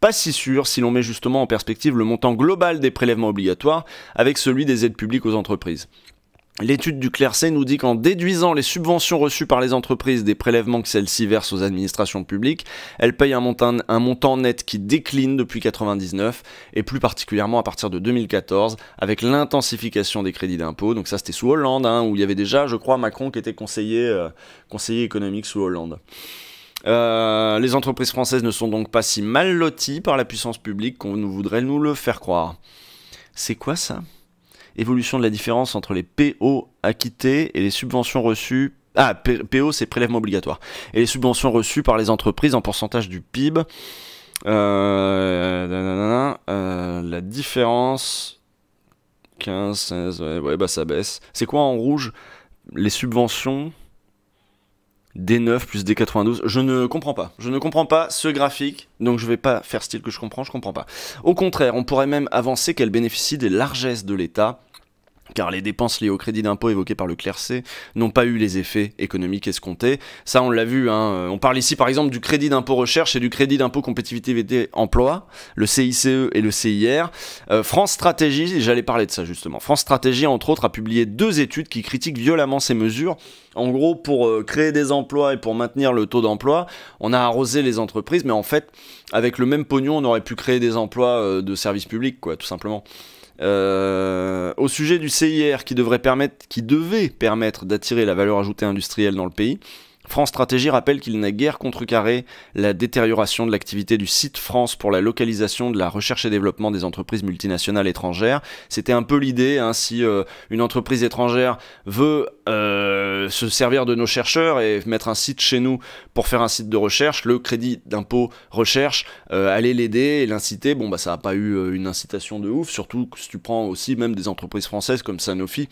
Pas si sûr si l'on met justement en perspective le montant global des prélèvements obligatoires avec celui des aides publiques aux entreprises. L'étude du Clercé nous dit qu'en déduisant les subventions reçues par les entreprises des prélèvements que celles-ci versent aux administrations publiques, elles payent un montant, un montant net qui décline depuis mille neuf cent quatre-vingt-dix-neuf, et plus particulièrement à partir de deux mille quatorze, avec l'intensification des crédits d'impôt. Donc ça c'était sous Hollande, hein, où il y avait déjà, je crois, Macron qui était conseiller, euh, conseiller économique sous Hollande. Euh, les entreprises françaises ne sont donc pas si mal loties par la puissance publique qu'on nous voudrait nous le faire croire. C'est quoi ça ? Évolution de la différence entre les P O acquittés et les subventions reçues... Ah, P O c'est prélèvement obligatoire. Et les subventions reçues par les entreprises en pourcentage du P I B. Euh, nanana, euh, la différence... quinze, seize, ouais, ouais bah ça baisse. C'est quoi en rouge? Les subventions... D neuf plus D quatre-vingt-douze, je ne comprends pas. Je ne comprends pas ce graphique, donc je vais pas faire style que je comprends, je comprends pas. Au contraire, on pourrait même avancer qu'elle bénéficie des largesses de l'État, car les dépenses liées au crédit d'impôt évoquées par le Clercé n'ont pas eu les effets économiques escomptés. Ça, on l'a vu, hein. On parle ici par exemple du crédit d'impôt recherche et du crédit d'impôt compétitivité emploi, le C I C E et le C I R. Euh, France Stratégie, j'allais parler de ça justement, France Stratégie entre autres a publié deux études qui critiquent violemment ces mesures. En gros, pour euh, créer des emplois et pour maintenir le taux d'emploi, on a arrosé les entreprises, mais en fait, avec le même pognon, on aurait pu créer des emplois euh, de services publics, quoi, tout simplement. Euh, au sujet du C I R qui devrait permettre, qui devait permettre d'attirer la valeur ajoutée industrielle dans le pays, France Stratégie rappelle qu'il n'a guère contrecarré la détérioration de l'activité du site France pour la localisation de la recherche et développement des entreprises multinationales étrangères. C'était un peu l'idée, hein, si euh, une entreprise étrangère veut euh, se servir de nos chercheurs et mettre un site chez nous pour faire un site de recherche, le crédit d'impôt recherche, euh, aller l'aider et l'inciter. Bon bah ça n'a pas eu euh, une incitation de ouf, surtout que si tu prends aussi même des entreprises françaises comme Sanofi,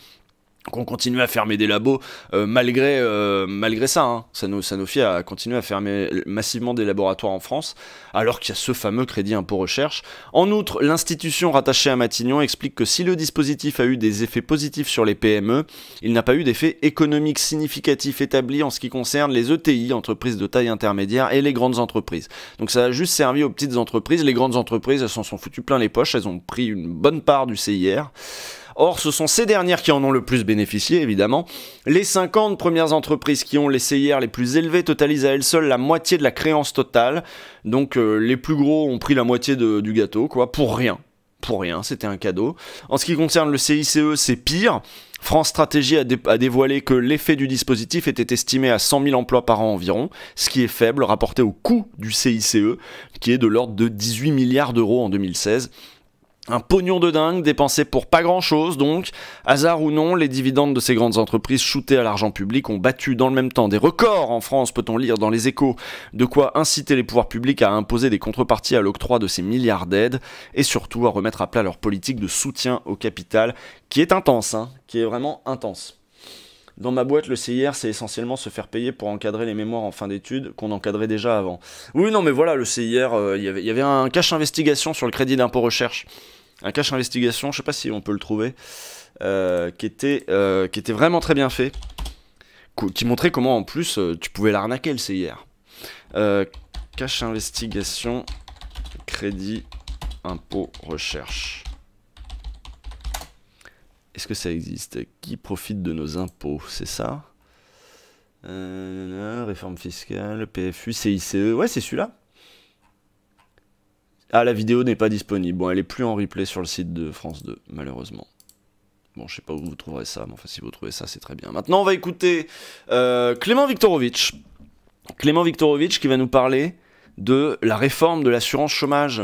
qu'on continue à fermer des labos euh, malgré, euh, malgré ça. Hein. Sanofi a continué à fermer massivement des laboratoires en France, alors qu'il y a ce fameux crédit impôt recherche. En outre, l'institution rattachée à Matignon explique que si le dispositif a eu des effets positifs sur les P M E, il n'a pas eu d'effet économique significatif établi en ce qui concerne les E T I, entreprises de taille intermédiaire, et les grandes entreprises. Donc ça a juste servi aux petites entreprises. Les grandes entreprises, elles s'en sont foutues plein les poches, elles ont pris une bonne part du C I R. Or, ce sont ces dernières qui en ont le plus bénéficié, évidemment. Les cinquante premières entreprises qui ont les C I R les plus élevés totalisent à elles seules la moitié de la créance totale. Donc, euh, les plus gros ont pris la moitié de, du gâteau, quoi, pour rien. Pour rien, c'était un cadeau. En ce qui concerne le C I C E, c'est pire. France Stratégie a, dé a dévoilé que l'effet du dispositif était estimé à cent mille emplois par an environ, ce qui est faible rapporté au coût du C I C E, qui est de l'ordre de dix-huit milliards d'euros en deux mille seize. Un pognon de dingue dépensé pour pas grand chose, donc, hasard ou non, les dividendes de ces grandes entreprises shootées à l'argent public ont battu dans le même temps des records en France, peut-on lire dans les Échos, de quoi inciter les pouvoirs publics à imposer des contreparties à l'octroi de ces milliards d'aides, et surtout à remettre à plat leur politique de soutien au capital, qui est intense, hein, qui est vraiment intense. Dans ma boîte, le C I R, c'est essentiellement se faire payer pour encadrer les mémoires en fin d'études qu'on encadrait déjà avant. Oui, non, mais voilà, le C I R, euh, y avait, y avait un cache investigation sur le crédit d'impôt recherche. Un cache investigation, je sais pas si on peut le trouver, euh, qui, était, euh, qui était vraiment très bien fait, qui montrait comment, en plus, euh, tu pouvais l'arnaquer, le C I R. Euh, cache investigation, crédit impôt recherche. Est-ce que ça existe? Qui profite de nos impôts? C'est ça? euh, Réforme fiscale, P F U, C I C E... Ouais, c'est celui-là. Ah, la vidéo n'est pas disponible. Bon, elle est plus en replay sur le site de France deux, malheureusement. Bon, je sais pas où vous trouverez ça, mais enfin, si vous trouvez ça, c'est très bien. Maintenant, on va écouter euh, Clément Viktorovitch. Clément Viktorovitch qui va nous parler de la réforme de l'assurance chômage.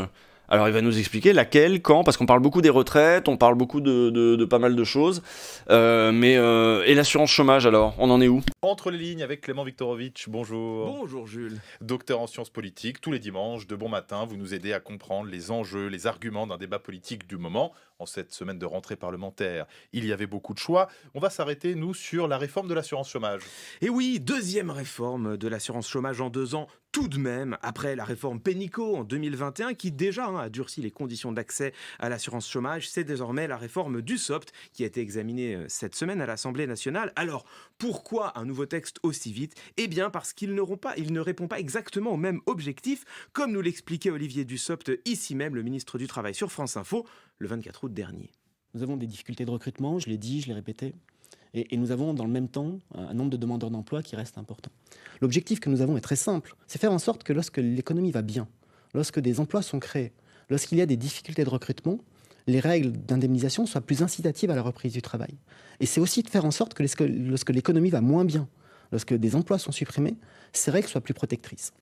Alors il va nous expliquer laquelle, quand, parce qu'on parle beaucoup des retraites, on parle beaucoup de, de, de pas mal de choses, euh, mais euh, et l'assurance chômage alors, on en est où? Entre les lignes avec Clément Viktorovitch, bonjour. Bonjour Jules. Docteur en sciences politiques, tous les dimanches de bon matin, vous nous aidez à comprendre les enjeux, les arguments d'un débat politique du moment. En cette semaine de rentrée parlementaire, il y avait beaucoup de choix. On va s'arrêter, nous, sur la réforme de l'assurance chômage. Et oui, deuxième réforme de l'assurance chômage en deux ans, tout de même, après la réforme Pénicaud en deux mille vingt et un, qui déjà hein, a durci les conditions d'accès à l'assurance chômage. C'est désormais la réforme du S O P T qui a été examinée cette semaine à l'Assemblée nationale. Alors, pourquoi un nouveau texte aussi vite? Eh bien, parce qu'il ne répond pas exactement au même objectif, comme nous l'expliquait Olivier Dussopt, ici même, le ministre du Travail, sur France Info, le vingt-quatre août dernier. Nous avons des difficultés de recrutement, je l'ai dit, je l'ai répété, et, et nous avons dans le même temps un nombre de demandeurs d'emploi qui reste important. L'objectif que nous avons est très simple, c'est faire en sorte que lorsque l'économie va bien, lorsque des emplois sont créés, lorsqu'il y a des difficultés de recrutement, les règles d'indemnisation soient plus incitatives à la reprise du travail. Et c'est aussi de faire en sorte que lorsque l'économie va moins bien, lorsque des emplois sont supprimés, ces règles soient plus protectrices.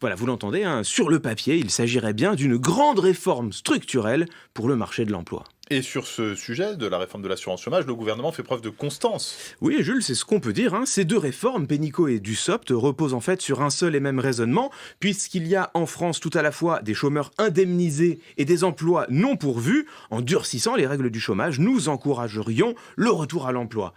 Voilà, vous l'entendez, hein, sur le papier, il s'agirait bien d'une grande réforme structurelle pour le marché de l'emploi. Et sur ce sujet de la réforme de l'assurance chômage, le gouvernement fait preuve de constance. Oui, Jules, c'est ce qu'on peut dire. Hein. Ces deux réformes, Pénicaud et Dussopt, reposent en fait sur un seul et même raisonnement, puisqu'il y a en France tout à la fois des chômeurs indemnisés et des emplois non pourvus. En durcissant les règles du chômage, nous encouragerions le retour à l'emploi.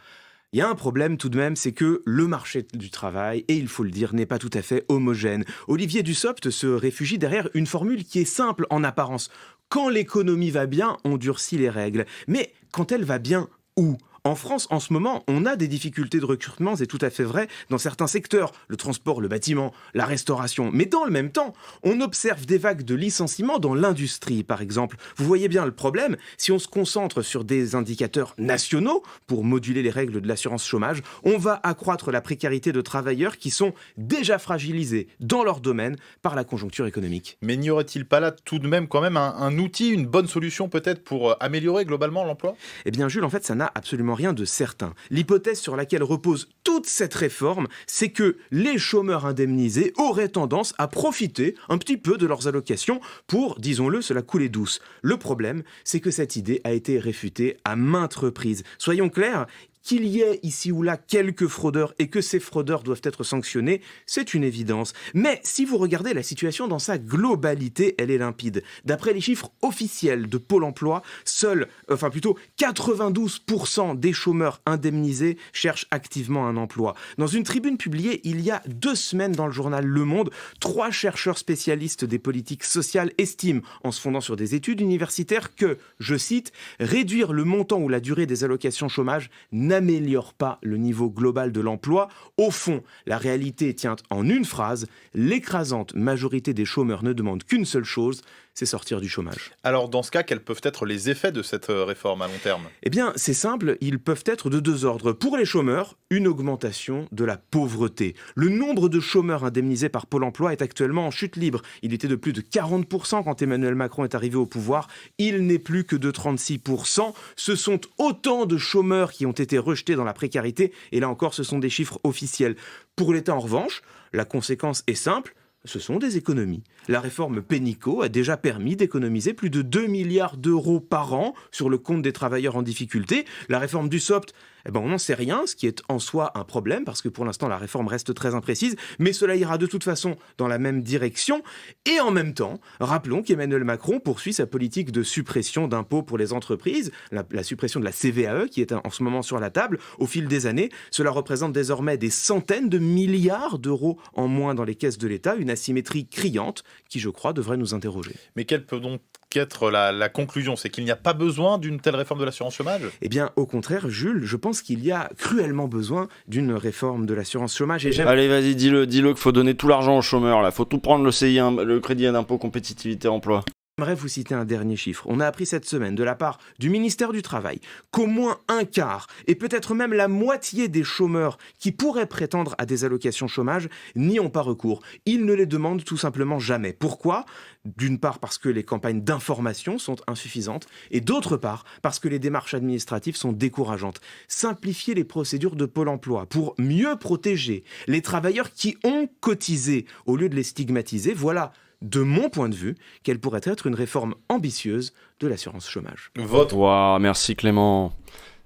Il y a un problème tout de même, c'est que le marché du travail, et il faut le dire, n'est pas tout à fait homogène. Olivier Dussopt se réfugie derrière une formule qui est simple en apparence. Quand l'économie va bien, on durcit les règles. Mais quand elle va bien, où ? En France, en ce moment, on a des difficultés de recrutement, c'est tout à fait vrai, dans certains secteurs, le transport, le bâtiment, la restauration. Mais dans le même temps, on observe des vagues de licenciements dans l'industrie, par exemple. Vous voyez bien le problème, si on se concentre sur des indicateurs nationaux pour moduler les règles de l'assurance chômage, on va accroître la précarité de travailleurs qui sont déjà fragilisés dans leur domaine par la conjoncture économique. Mais n'y aurait-il pas là tout de même quand même un, un outil, une bonne solution peut-être pour améliorer globalement l'emploi? Eh bien Jules, en fait, ça n'a absolument rien de certain. L'hypothèse sur laquelle repose toute cette réforme, c'est que les chômeurs indemnisés auraient tendance à profiter un petit peu de leurs allocations pour, disons-le, se la couler douce. Le problème, c'est que cette idée a été réfutée à maintes reprises. Soyons clairs, qu'il y ait ici ou là quelques fraudeurs et que ces fraudeurs doivent être sanctionnés, c'est une évidence. Mais si vous regardez la situation dans sa globalité, elle est limpide. D'après les chiffres officiels de Pôle emploi, seuls, enfin plutôt quatre-vingt-douze pour cent des chômeurs indemnisés cherchent activement un emploi. Dans une tribune publiée il y a deux semaines dans le journal Le Monde, trois chercheurs spécialistes des politiques sociales estiment, en se fondant sur des études universitaires, que, je cite, « réduire le montant ou la durée des allocations chômage n'a n'améliore pas le niveau global de l'emploi. Au fond, la réalité tient en une phrase. L'écrasante majorité des chômeurs ne demande qu'une seule chose, c'est sortir du chômage. » Alors dans ce cas, quels peuvent être les effets de cette réforme à long terme? Eh bien, c'est simple, ils peuvent être de deux ordres. Pour les chômeurs, une augmentation de la pauvreté. Le nombre de chômeurs indemnisés par Pôle emploi est actuellement en chute libre. Il était de plus de quarante pour cent quand Emmanuel Macron est arrivé au pouvoir. Il n'est plus que de trente-six pour cent. Ce sont autant de chômeurs qui ont été rejetés dans la précarité. Et là encore, ce sont des chiffres officiels. Pour l'État, en revanche, la conséquence est simple. Ce sont des économies. La réforme Pénicaud a déjà permis d'économiser plus de deux milliards d'euros par an sur le compte des travailleurs en difficulté. La réforme du S O P T, eh ben on n'en sait rien, ce qui est en soi un problème, parce que pour l'instant la réforme reste très imprécise, mais cela ira de toute façon dans la même direction. Et en même temps, rappelons qu'Emmanuel Macron poursuit sa politique de suppression d'impôts pour les entreprises, la, la suppression de la C V A E qui est en ce moment sur la table. Au fil des années, cela représente désormais des centaines de milliards d'euros en moins dans les caisses de l'État, une asymétrie criante qui, je crois, devrait nous interroger. Mais quelle peut donc être la, la conclusion? C'est qu'il n'y a pas besoin d'une telle réforme de l'assurance chômage? Eh bien, au contraire, Jules, je pense qu'il y a cruellement besoin d'une réforme de l'assurance chômage. Et allez, vas-y, dis-le, dis-le qu'il faut donner tout l'argent aux chômeurs, là. Faut tout prendre, le C I, le crédit d'impôt compétitivité emploi. J'aimerais vous citer un dernier chiffre. On a appris cette semaine de la part du ministère du Travail qu'au moins un quart et peut-être même la moitié des chômeurs qui pourraient prétendre à des allocations chômage n'y ont pas recours. Ils ne les demandent tout simplement jamais. Pourquoi? D'une part parce que les campagnes d'information sont insuffisantes et d'autre part parce que les démarches administratives sont décourageantes. Simplifier les procédures de Pôle emploi pour mieux protéger les travailleurs qui ont cotisé au lieu de les stigmatiser, voilà de mon point de vue, qu'elle pourrait être une réforme ambitieuse de l'assurance chômage. Vote. Wow, merci Clément.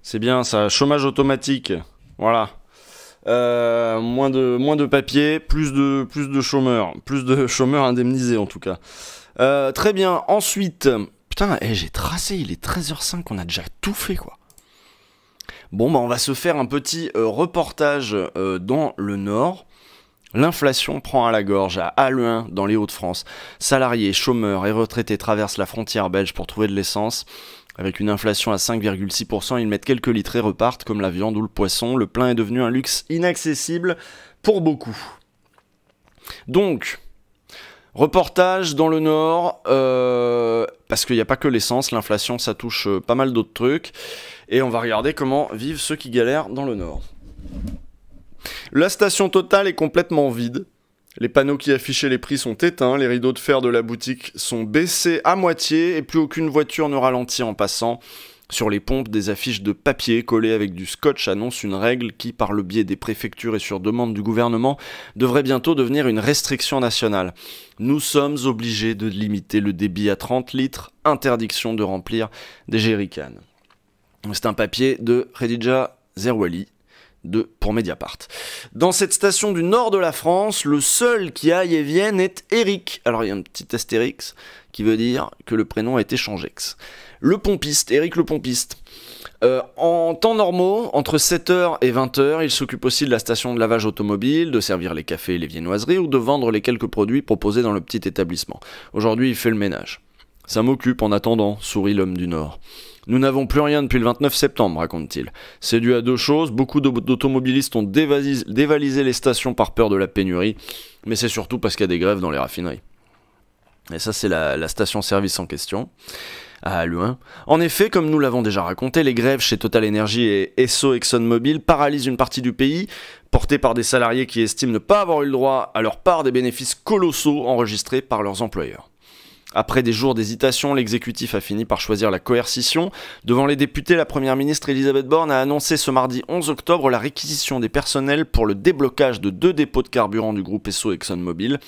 C'est bien ça, chômage automatique. Voilà. Euh, moins de, moins de papier, plus de, plus de chômeurs. Plus de chômeurs indemnisés en tout cas. Euh, très bien, ensuite... Putain, hey, j'ai tracé, il est treize heures cinq, on a déjà tout fait quoi. Bon, bah on va se faire un petit euh, reportage euh, dans le Nord. L'inflation prend à la gorge à Halluin, dans les Hauts-de-France. Salariés, chômeurs et retraités traversent la frontière belge pour trouver de l'essence. Avec une inflation à cinq virgule six pour cent, ils mettent quelques litres et repartent, comme la viande ou le poisson. Le plein est devenu un luxe inaccessible pour beaucoup. Donc, reportage dans le Nord, euh, parce qu'il n'y a pas que l'essence, l'inflation ça touche pas mal d'autres trucs. Et on va regarder comment vivent ceux qui galèrent dans le Nord. La station Total est complètement vide. Les panneaux qui affichaient les prix sont éteints, les rideaux de fer de la boutique sont baissés à moitié et plus aucune voiture ne ralentit en passant. Sur les pompes, des affiches de papier collées avec du scotch annoncent une règle qui, par le biais des préfectures et sur demande du gouvernement, devrait bientôt devenir une restriction nationale. Nous sommes obligés de limiter le débit à trente litres, interdiction de remplir des jerrycans. C'est un papier de Khadija Zerwali. De, pour Mediapart. Dans cette station du nord de la France, le seul qui aille et vienne est Eric. Alors il y a un petit astérix qui veut dire que le prénom a été changé. Le pompiste, Eric le pompiste. Euh, en temps normaux, entre sept heures et vingt heures, il s'occupe aussi de la station de lavage automobile, de servir les cafés et les viennoiseries ou de vendre les quelques produits proposés dans le petit établissement. Aujourd'hui, il fait le ménage. Ça m'occupe en attendant, sourit l'homme du Nord. Nous n'avons plus rien depuis le vingt-neuf septembre, raconte-t-il. C'est dû à deux choses, beaucoup d'automobilistes ont dévalis- dévalisé les stations par peur de la pénurie, mais c'est surtout parce qu'il y a des grèves dans les raffineries. Et ça c'est la, la station-service en question, à Halluin. En effet, comme nous l'avons déjà raconté, les grèves chez Total Energy et Esso ExxonMobil paralysent une partie du pays, portée par des salariés qui estiment ne pas avoir eu le droit à leur part des bénéfices colossaux enregistrés par leurs employeurs. Après des jours d'hésitation, l'exécutif a fini par choisir la coercition. Devant les députés, la première ministre Elisabeth Borne a annoncé ce mardi onze octobre la réquisition des personnels pour le déblocage de deux dépôts de carburant du groupe Esso ExxonMobil,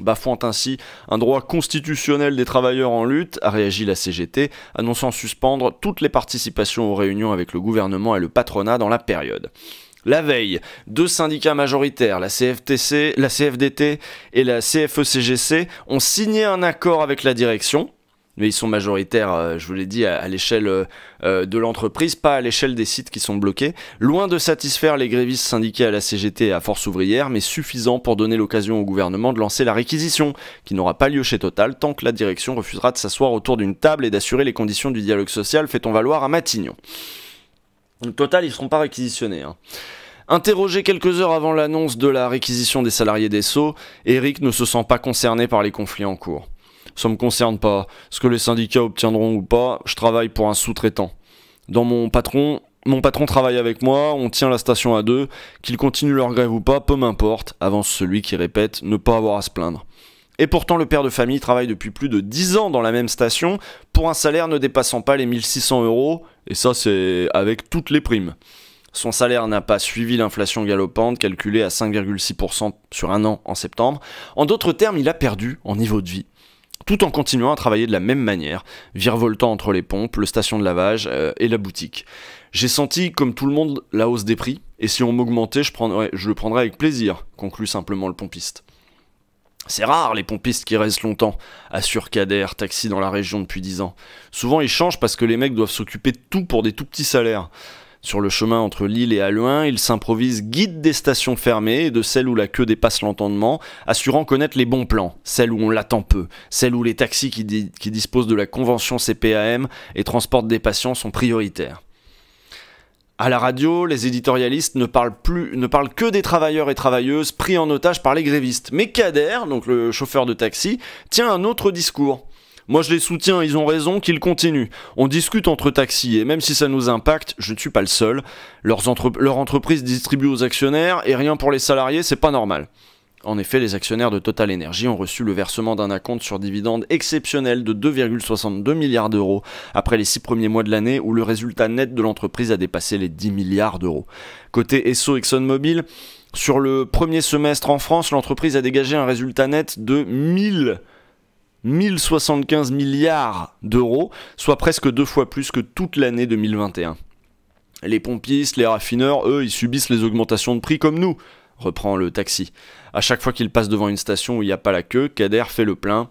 bafouant ainsi un droit constitutionnel des travailleurs en lutte, a réagi la C G T, annonçant suspendre toutes les participations aux réunions avec le gouvernement et le patronat dans la période. La veille, deux syndicats majoritaires, la C F T C, la C F D T et la C F E C G C, ont signé un accord avec la direction, mais ils sont majoritaires, euh, je vous l'ai dit, à, à l'échelle euh, de l'entreprise, pas à l'échelle des sites qui sont bloqués, loin de satisfaire les grévistes syndiqués à la C G T et à Force Ouvrière, mais suffisant pour donner l'occasion au gouvernement de lancer la réquisition, qui n'aura pas lieu chez Total tant que la direction refusera de s'asseoir autour d'une table et d'assurer les conditions du dialogue social, fait-on valoir à Matignon. Total, ils ne seront pas réquisitionnés. Hein. Interrogé quelques heures avant l'annonce de la réquisition des salariés d'Esso, Eric ne se sent pas concerné par les conflits en cours. Ça me concerne pas. Ce que les syndicats obtiendront ou pas, je travaille pour un sous-traitant. Dans mon patron, mon patron travaille avec moi, on tient la station à deux. Qu'ils continuent leur grève ou pas, peu m'importe, avance celui qui répète ne pas avoir à se plaindre. Et pourtant, le père de famille travaille depuis plus de dix ans dans la même station, pour un salaire ne dépassant pas les mille six cents euros, et ça c'est avec toutes les primes. Son salaire n'a pas suivi l'inflation galopante, calculée à cinq virgule six pour cent sur un an en septembre. En d'autres termes, il a perdu en niveau de vie, tout en continuant à travailler de la même manière, virevoltant entre les pompes, le station de lavage euh, et la boutique. J'ai senti, comme tout le monde, la hausse des prix, et si on m'augmentait, je, prendrais, je le prendrais avec plaisir, conclut simplement le pompiste. C'est rare les pompistes qui restent longtemps, assure Kader, taxi dans la région depuis dix ans. Souvent ils changent parce que les mecs doivent s'occuper de tout pour des tout petits salaires. Sur le chemin entre Lille et Halluin, ils s'improvisent guide des stations fermées et de celles où la queue dépasse l'entendement, assurant connaître les bons plans, celles où on l'attend peu, celles où les taxis qui, di qui disposent de la convention C P A M et transportent des patients sont prioritaires. À la radio, les éditorialistes ne parlent, plus, ne parlent que des travailleurs et travailleuses pris en otage par les grévistes. Mais Kader, donc le chauffeur de taxi, tient un autre discours. Moi je les soutiens, ils ont raison, qu'ils continuent. On discute entre taxis et même si ça nous impacte, je ne suis pas le seul. Leurs entre leur entreprise distribue aux actionnaires et rien pour les salariés, c'est pas normal. En effet, les actionnaires de Total Energy ont reçu le versement d'un acompte sur dividende exceptionnel de deux virgule soixante-deux milliards d'euros après les six premiers mois de l'année où le résultat net de l'entreprise a dépassé les dix milliards d'euros. Côté Esso ExxonMobil, sur le premier semestre en France, l'entreprise a dégagé un résultat net de 1000 mille soixante-quinze milliards d'euros, soit presque deux fois plus que toute l'année deux mille vingt et un. Les pompistes, les raffineurs, eux, ils subissent les augmentations de prix comme nous, reprend le taxi. À chaque fois qu'il passe devant une station où il n'y a pas la queue, Kader fait le plein.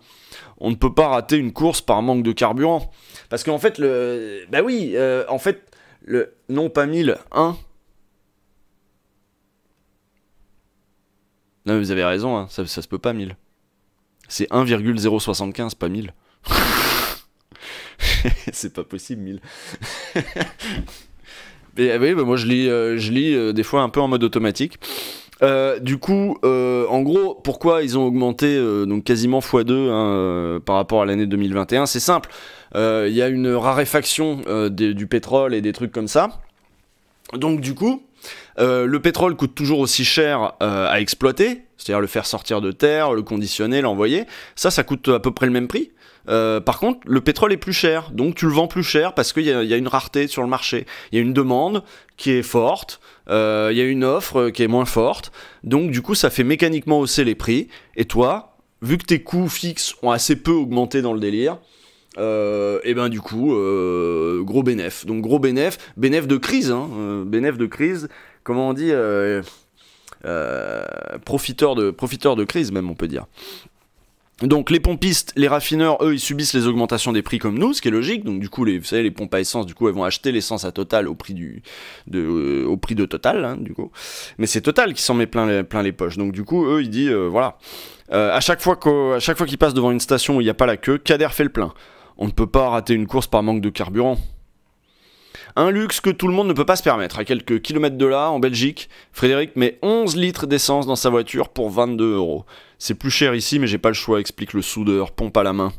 On ne peut pas rater une course par manque de carburant. Parce qu'en fait, le... Bah oui, euh, en fait, le... Non, pas mille, un. Non, mais vous avez raison, hein, ça, ça se peut pas mille. C'est un virgule zéro soixante-quinze, pas mille. C'est pas possible, mille. Et, vous voyez, bah, moi je lis, euh, je lis euh, des fois un peu en mode automatique. Euh, du coup, euh, en gros, pourquoi ils ont augmenté euh, donc quasiment fois deux hein, euh, par rapport à l'année deux mille vingt et un? C'est simple, il euh, y a une raréfaction euh, des, du pétrole et des trucs comme ça. Donc du coup, euh, le pétrole coûte toujours aussi cher euh, à exploiter, c'est-à-dire le faire sortir de terre, le conditionner, l'envoyer. Ça, ça coûte à peu près le même prix. Euh, par contre, le pétrole est plus cher, donc tu le vends plus cher parce qu'il y, y a une rareté sur le marché. Il y a une demande qui est forte, euh, il y a une offre qui est moins forte, donc du coup ça fait mécaniquement hausser les prix, et toi, vu que tes coûts fixes ont assez peu augmenté dans le délire, euh, et ben du coup, euh, gros bénéf. Donc gros bénéf, bénéf de crise, hein, euh, bénéf de crise, comment on dit, euh, euh, profiteur de, profiteur de crise même on peut dire. Donc les pompistes, les raffineurs, eux, ils subissent les augmentations des prix comme nous, ce qui est logique. Donc du coup, les, vous savez, les pompes à essence, du coup, elles vont acheter l'essence à Total au prix, du, de, euh, au prix de Total, hein, du coup. Mais c'est Total qui s'en met plein les, plein les poches. Donc du coup, eux, ils disent, euh, voilà, euh, à chaque fois qu'ils passent devant une station où il n'y a pas la queue, Kader fait le plein. On ne peut pas rater une course par manque de carburant. Un luxe que tout le monde ne peut pas se permettre. À quelques kilomètres de là, en Belgique, Frédéric met onze litres d'essence dans sa voiture pour vingt-deux euros. C'est plus cher ici, mais j'ai pas le choix, explique le soudeur, pompe à la main.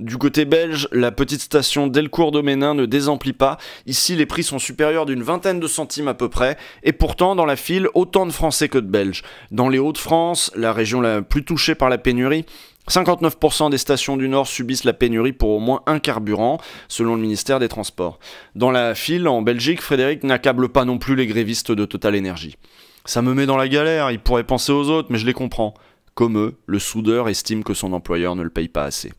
Du côté belge, la petite station Delcourt-Doménin ne désemplit pas. Ici, les prix sont supérieurs d'une vingtaine de centimes à peu près. Et pourtant, dans la file, autant de Français que de Belges. Dans les Hauts-de-France, la région la plus touchée par la pénurie, cinquante-neuf pour cent des stations du Nord subissent la pénurie pour au moins un carburant, selon le ministère des Transports. Dans la file, en Belgique, Frédéric n'accable pas non plus les grévistes de Total Energy. Ça me met dans la galère, ils pourraient penser aux autres, mais je les comprends. Comme eux, le soudeur estime que son employeur ne le paye pas assez.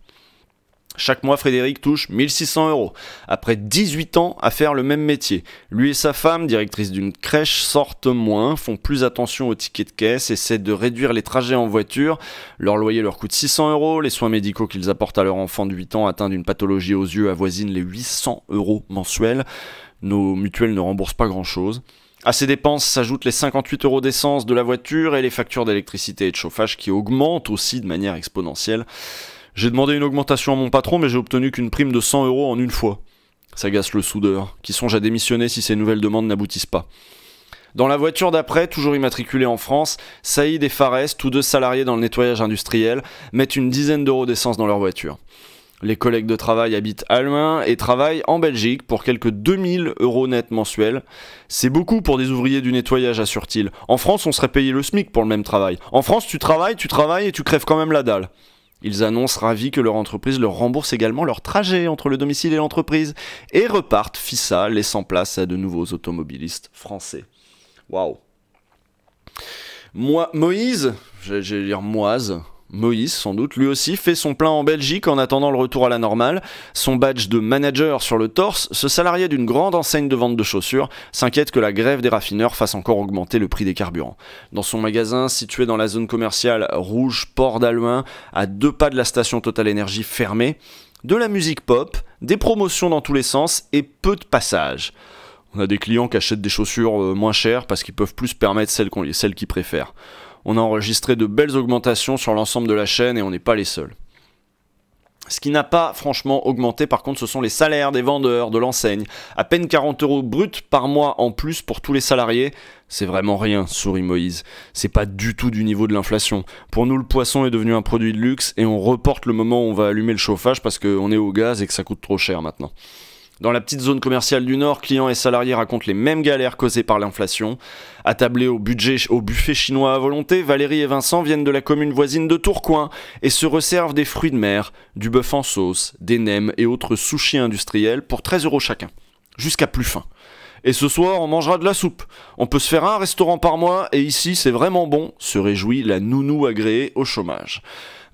Chaque mois, Frédéric touche mille six cents euros, après dix-huit ans à faire le même métier. Lui et sa femme, directrice d'une crèche, sortent moins, font plus attention aux tickets de caisse, essaient de réduire les trajets en voiture. Leur loyer leur coûte six cents euros, les soins médicaux qu'ils apportent à leur enfant de huit ans atteint d'une pathologie aux yeux avoisinent les huit cents euros mensuels. Nos mutuelles ne remboursent pas grand-chose. À ces dépenses s'ajoutent les cinquante-huit euros d'essence de la voiture et les factures d'électricité et de chauffage qui augmentent aussi de manière exponentielle. J'ai demandé une augmentation à mon patron, mais j'ai obtenu qu'une prime de cent euros en une fois. S'agace le soudeur, qui songe à démissionner si ses nouvelles demandes n'aboutissent pas. Dans la voiture d'après, toujours immatriculée en France, Saïd et Fares, tous deux salariés dans le nettoyage industriel, mettent une dizaine d'euros d'essence dans leur voiture. Les collègues de travail habitent Allemagne et travaillent en Belgique pour quelques deux mille euros net mensuels. C'est beaucoup pour des ouvriers du nettoyage, assure-t-il. En France, on serait payé le SMIC pour le même travail. En France, tu travailles, tu travailles et tu crèves quand même la dalle. Ils annoncent ravis que leur entreprise leur rembourse également leur trajet entre le domicile et l'entreprise et repartent fissa, laissant place à de nouveaux automobilistes français. Waouh. Moi, Moïse, j'allais dire Moise, Moïse sans doute, lui aussi fait son plein en Belgique en attendant le retour à la normale. Son badge de manager sur le torse, ce salarié d'une grande enseigne de vente de chaussures s'inquiète que la grève des raffineurs fasse encore augmenter le prix des carburants. Dans son magasin situé dans la zone commerciale Rouge Port d'Alouin, à deux pas de la station Total Energy fermée, de la musique pop, des promotions dans tous les sens et peu de passages. On a des clients qui achètent des chaussures moins chères parce qu'ils peuvent plus se permettre celles qu'on, celles qu'ils préfèrent. On a enregistré de belles augmentations sur l'ensemble de la chaîne et on n'est pas les seuls. Ce qui n'a pas franchement augmenté par contre, ce sont les salaires des vendeurs de l'enseigne. À peine quarante euros bruts par mois en plus pour tous les salariés. C'est vraiment rien, sourit Moïse. C'est pas du tout du niveau de l'inflation. Pour nous, le poisson est devenu un produit de luxe et on reporte le moment où on va allumer le chauffage parce qu'on est au gaz et que ça coûte trop cher maintenant. Dans la petite zone commerciale du Nord, clients et salariés racontent les mêmes galères causées par l'inflation. Attablés au, budget, au buffet chinois à volonté, Valérie et Vincent viennent de la commune voisine de Tourcoing et se resservent des fruits de mer, du bœuf en sauce, des nems et autres sushis industriels pour treize euros chacun, jusqu'à plus fin. Et ce soir, on mangera de la soupe. On peut se faire un restaurant par mois et ici, c'est vraiment bon, se réjouit la nounou agréée au chômage.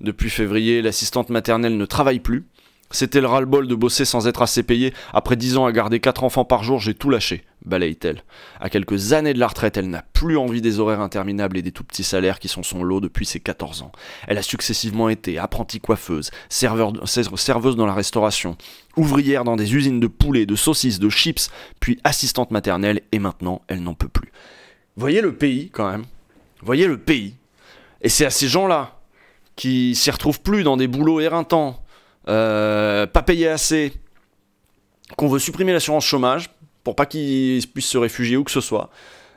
Depuis février, l'assistante maternelle ne travaille plus. C'était le ras-le-bol de bosser sans être assez payé. Après dix ans à garder quatre enfants par jour, j'ai tout lâché, balaye-t-elle. À quelques années de la retraite, elle n'a plus envie des horaires interminables et des tout petits salaires qui sont son lot depuis ses quatorze ans. Elle a successivement été apprentie coiffeuse, serveur, serveuse dans la restauration, ouvrière dans des usines de poulets, de saucisses, de chips, puis assistante maternelle, et maintenant, elle n'en peut plus. Voyez le pays, quand même. Voyez le pays. Et c'est à ces gens-là qui s'y retrouvent plus dans des boulots éreintants, Euh, pas payé assez, qu'on veut supprimer l'assurance chômage pour pas qu'ils puissent se réfugier où que ce soit,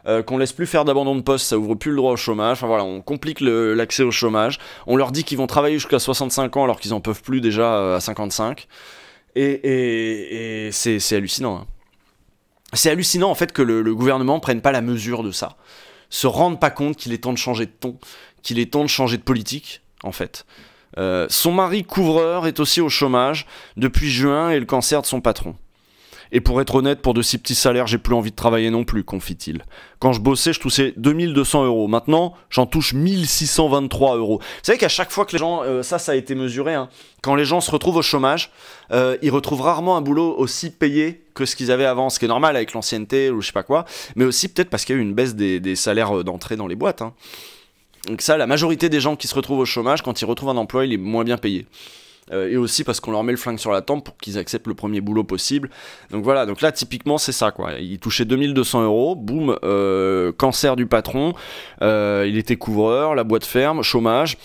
euh, qu'on laisse plus faire d'abandon de poste, ça ouvre plus le droit au chômage, enfin voilà, on complique l'accès au chômage, on leur dit qu'ils vont travailler jusqu'à soixante-cinq ans alors qu'ils en peuvent plus déjà euh, à cinquante-cinq, et, et, et c'est hallucinant. Hein. C'est hallucinant en fait que le, le gouvernement prenne pas la mesure de ça, se rende pas compte qu'il est temps de changer de ton, qu'il est temps de changer de politique en fait. Euh, son mari couvreur est aussi au chômage depuis juin et le cancer de son patron. Et pour être honnête, pour de si petits salaires, j'ai plus envie de travailler non plus, confie-t-il. Quand je bossais, je touchais deux mille deux cents euros. Maintenant, j'en touche mille six cent vingt-trois euros. Vous savez qu'à chaque fois que les gens, euh, ça, ça a été mesuré, hein, quand les gens se retrouvent au chômage, euh, ils retrouvent rarement un boulot aussi payé que ce qu'ils avaient avant, ce qui est normal avec l'ancienneté ou je sais pas quoi, mais aussi peut-être parce qu'il y a eu une baisse des, des salaires d'entrée dans les boîtes, hein. Donc ça, la majorité des gens qui se retrouvent au chômage, quand ils retrouvent un emploi, il est moins bien payé. Euh, et aussi parce qu'on leur met le flingue sur la tempe pour qu'ils acceptent le premier boulot possible. Donc voilà, donc là, typiquement, c'est ça, quoi. Il touchait deux mille deux cents euros, boum, euh, cancer du patron, euh, il était couvreur, la boîte ferme, chômage.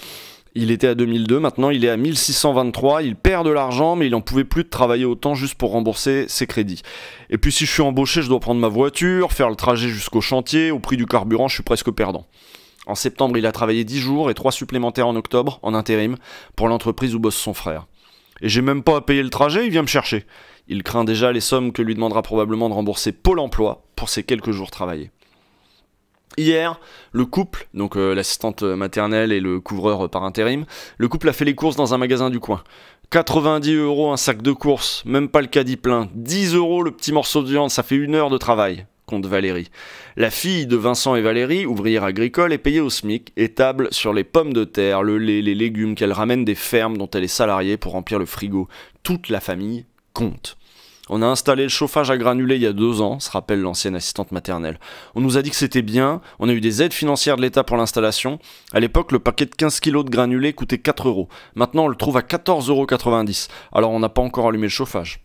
Il était à deux mille deux, maintenant il est à mille six cent vingt-trois, il perd de l'argent, mais il n'en pouvait plus de travailler autant juste pour rembourser ses crédits. Et puis si je suis embauché, je dois prendre ma voiture, faire le trajet jusqu'au chantier, au prix du carburant, je suis presque perdant. En septembre, il a travaillé dix jours et trois supplémentaires en octobre, en intérim, pour l'entreprise où bosse son frère. Et j'ai même pas à payer le trajet, il vient me chercher. Il craint déjà les sommes que lui demandera probablement de rembourser Pôle emploi pour ses quelques jours travaillés. Hier, le couple, donc euh, l'assistante maternelle et le couvreur euh, par intérim, le couple a fait les courses dans un magasin du coin. quatre-vingt-dix euros un sac de courses, même pas le caddie plein, dix euros le petit morceau de viande, ça fait une heure de travail. Compte Valérie. La fille de Vincent et Valérie, ouvrière agricole, est payée au SMIC, étable sur les pommes de terre, le lait, les légumes qu'elle ramène des fermes dont elle est salariée pour remplir le frigo. Toute la famille compte. On a installé le chauffage à granulés il y a deux ans, se rappelle l'ancienne assistante maternelle. On nous a dit que c'était bien, on a eu des aides financières de l'État pour l'installation. À l'époque, le paquet de quinze kilos de granulés coûtait quatre euros. Maintenant, on le trouve à quatorze euros quatre-vingt-dix. Alors, on n'a pas encore allumé le chauffage.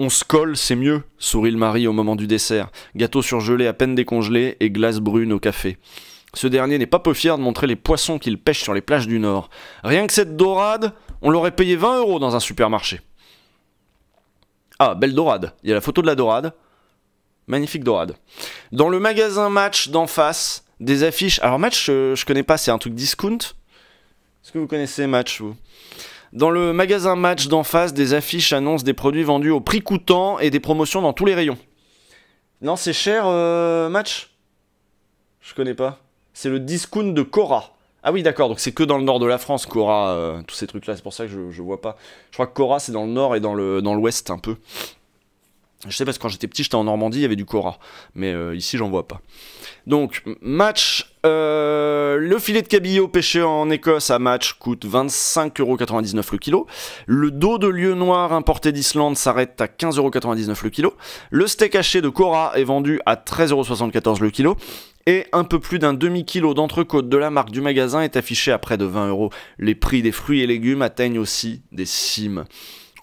On se colle, c'est mieux, sourit le mari au moment du dessert. Gâteau surgelé à peine décongelé et glace brune au café. Ce dernier n'est pas peu fier de montrer les poissons qu'il pêche sur les plages du Nord. Rien que cette dorade, on l'aurait payé vingt euros dans un supermarché. Ah, belle dorade. Il y a la photo de la dorade. Magnifique dorade. Dans le magasin Match d'en face, des affiches... Alors Match, euh, je connais pas, c'est un truc discount. Est-ce que vous connaissez Match, vous ? Dans le magasin Match d'en face, des affiches annoncent des produits vendus au prix coûtant et des promotions dans tous les rayons. Non, c'est cher, euh, Match ? Je connais pas. C'est le discount de Cora. Ah oui, d'accord, donc c'est que dans le nord de la France, Cora, euh, tous ces trucs-là, c'est pour ça que je, je vois pas. Je crois que Cora, c'est dans le nord et dans le dans l'ouest, un peu. Je sais parce que quand j'étais petit, j'étais en Normandie, il y avait du Cora. Mais euh, ici, j'en vois pas. Donc, Match, euh, le filet de cabillaud pêché en Écosse à Match coûte vingt-cinq euros quatre-vingt-dix-neuf le kilo. Le dos de lieu noir importé d'Islande s'arrête à quinze euros quatre-vingt-dix-neuf le kilo. Le steak haché de Cora est vendu à treize euros soixante-quatorze le kilo. Et un peu plus d'un demi-kilo d'entrecôte de la marque du magasin est affiché à près de vingt euros. Les prix des fruits et légumes atteignent aussi des cimes.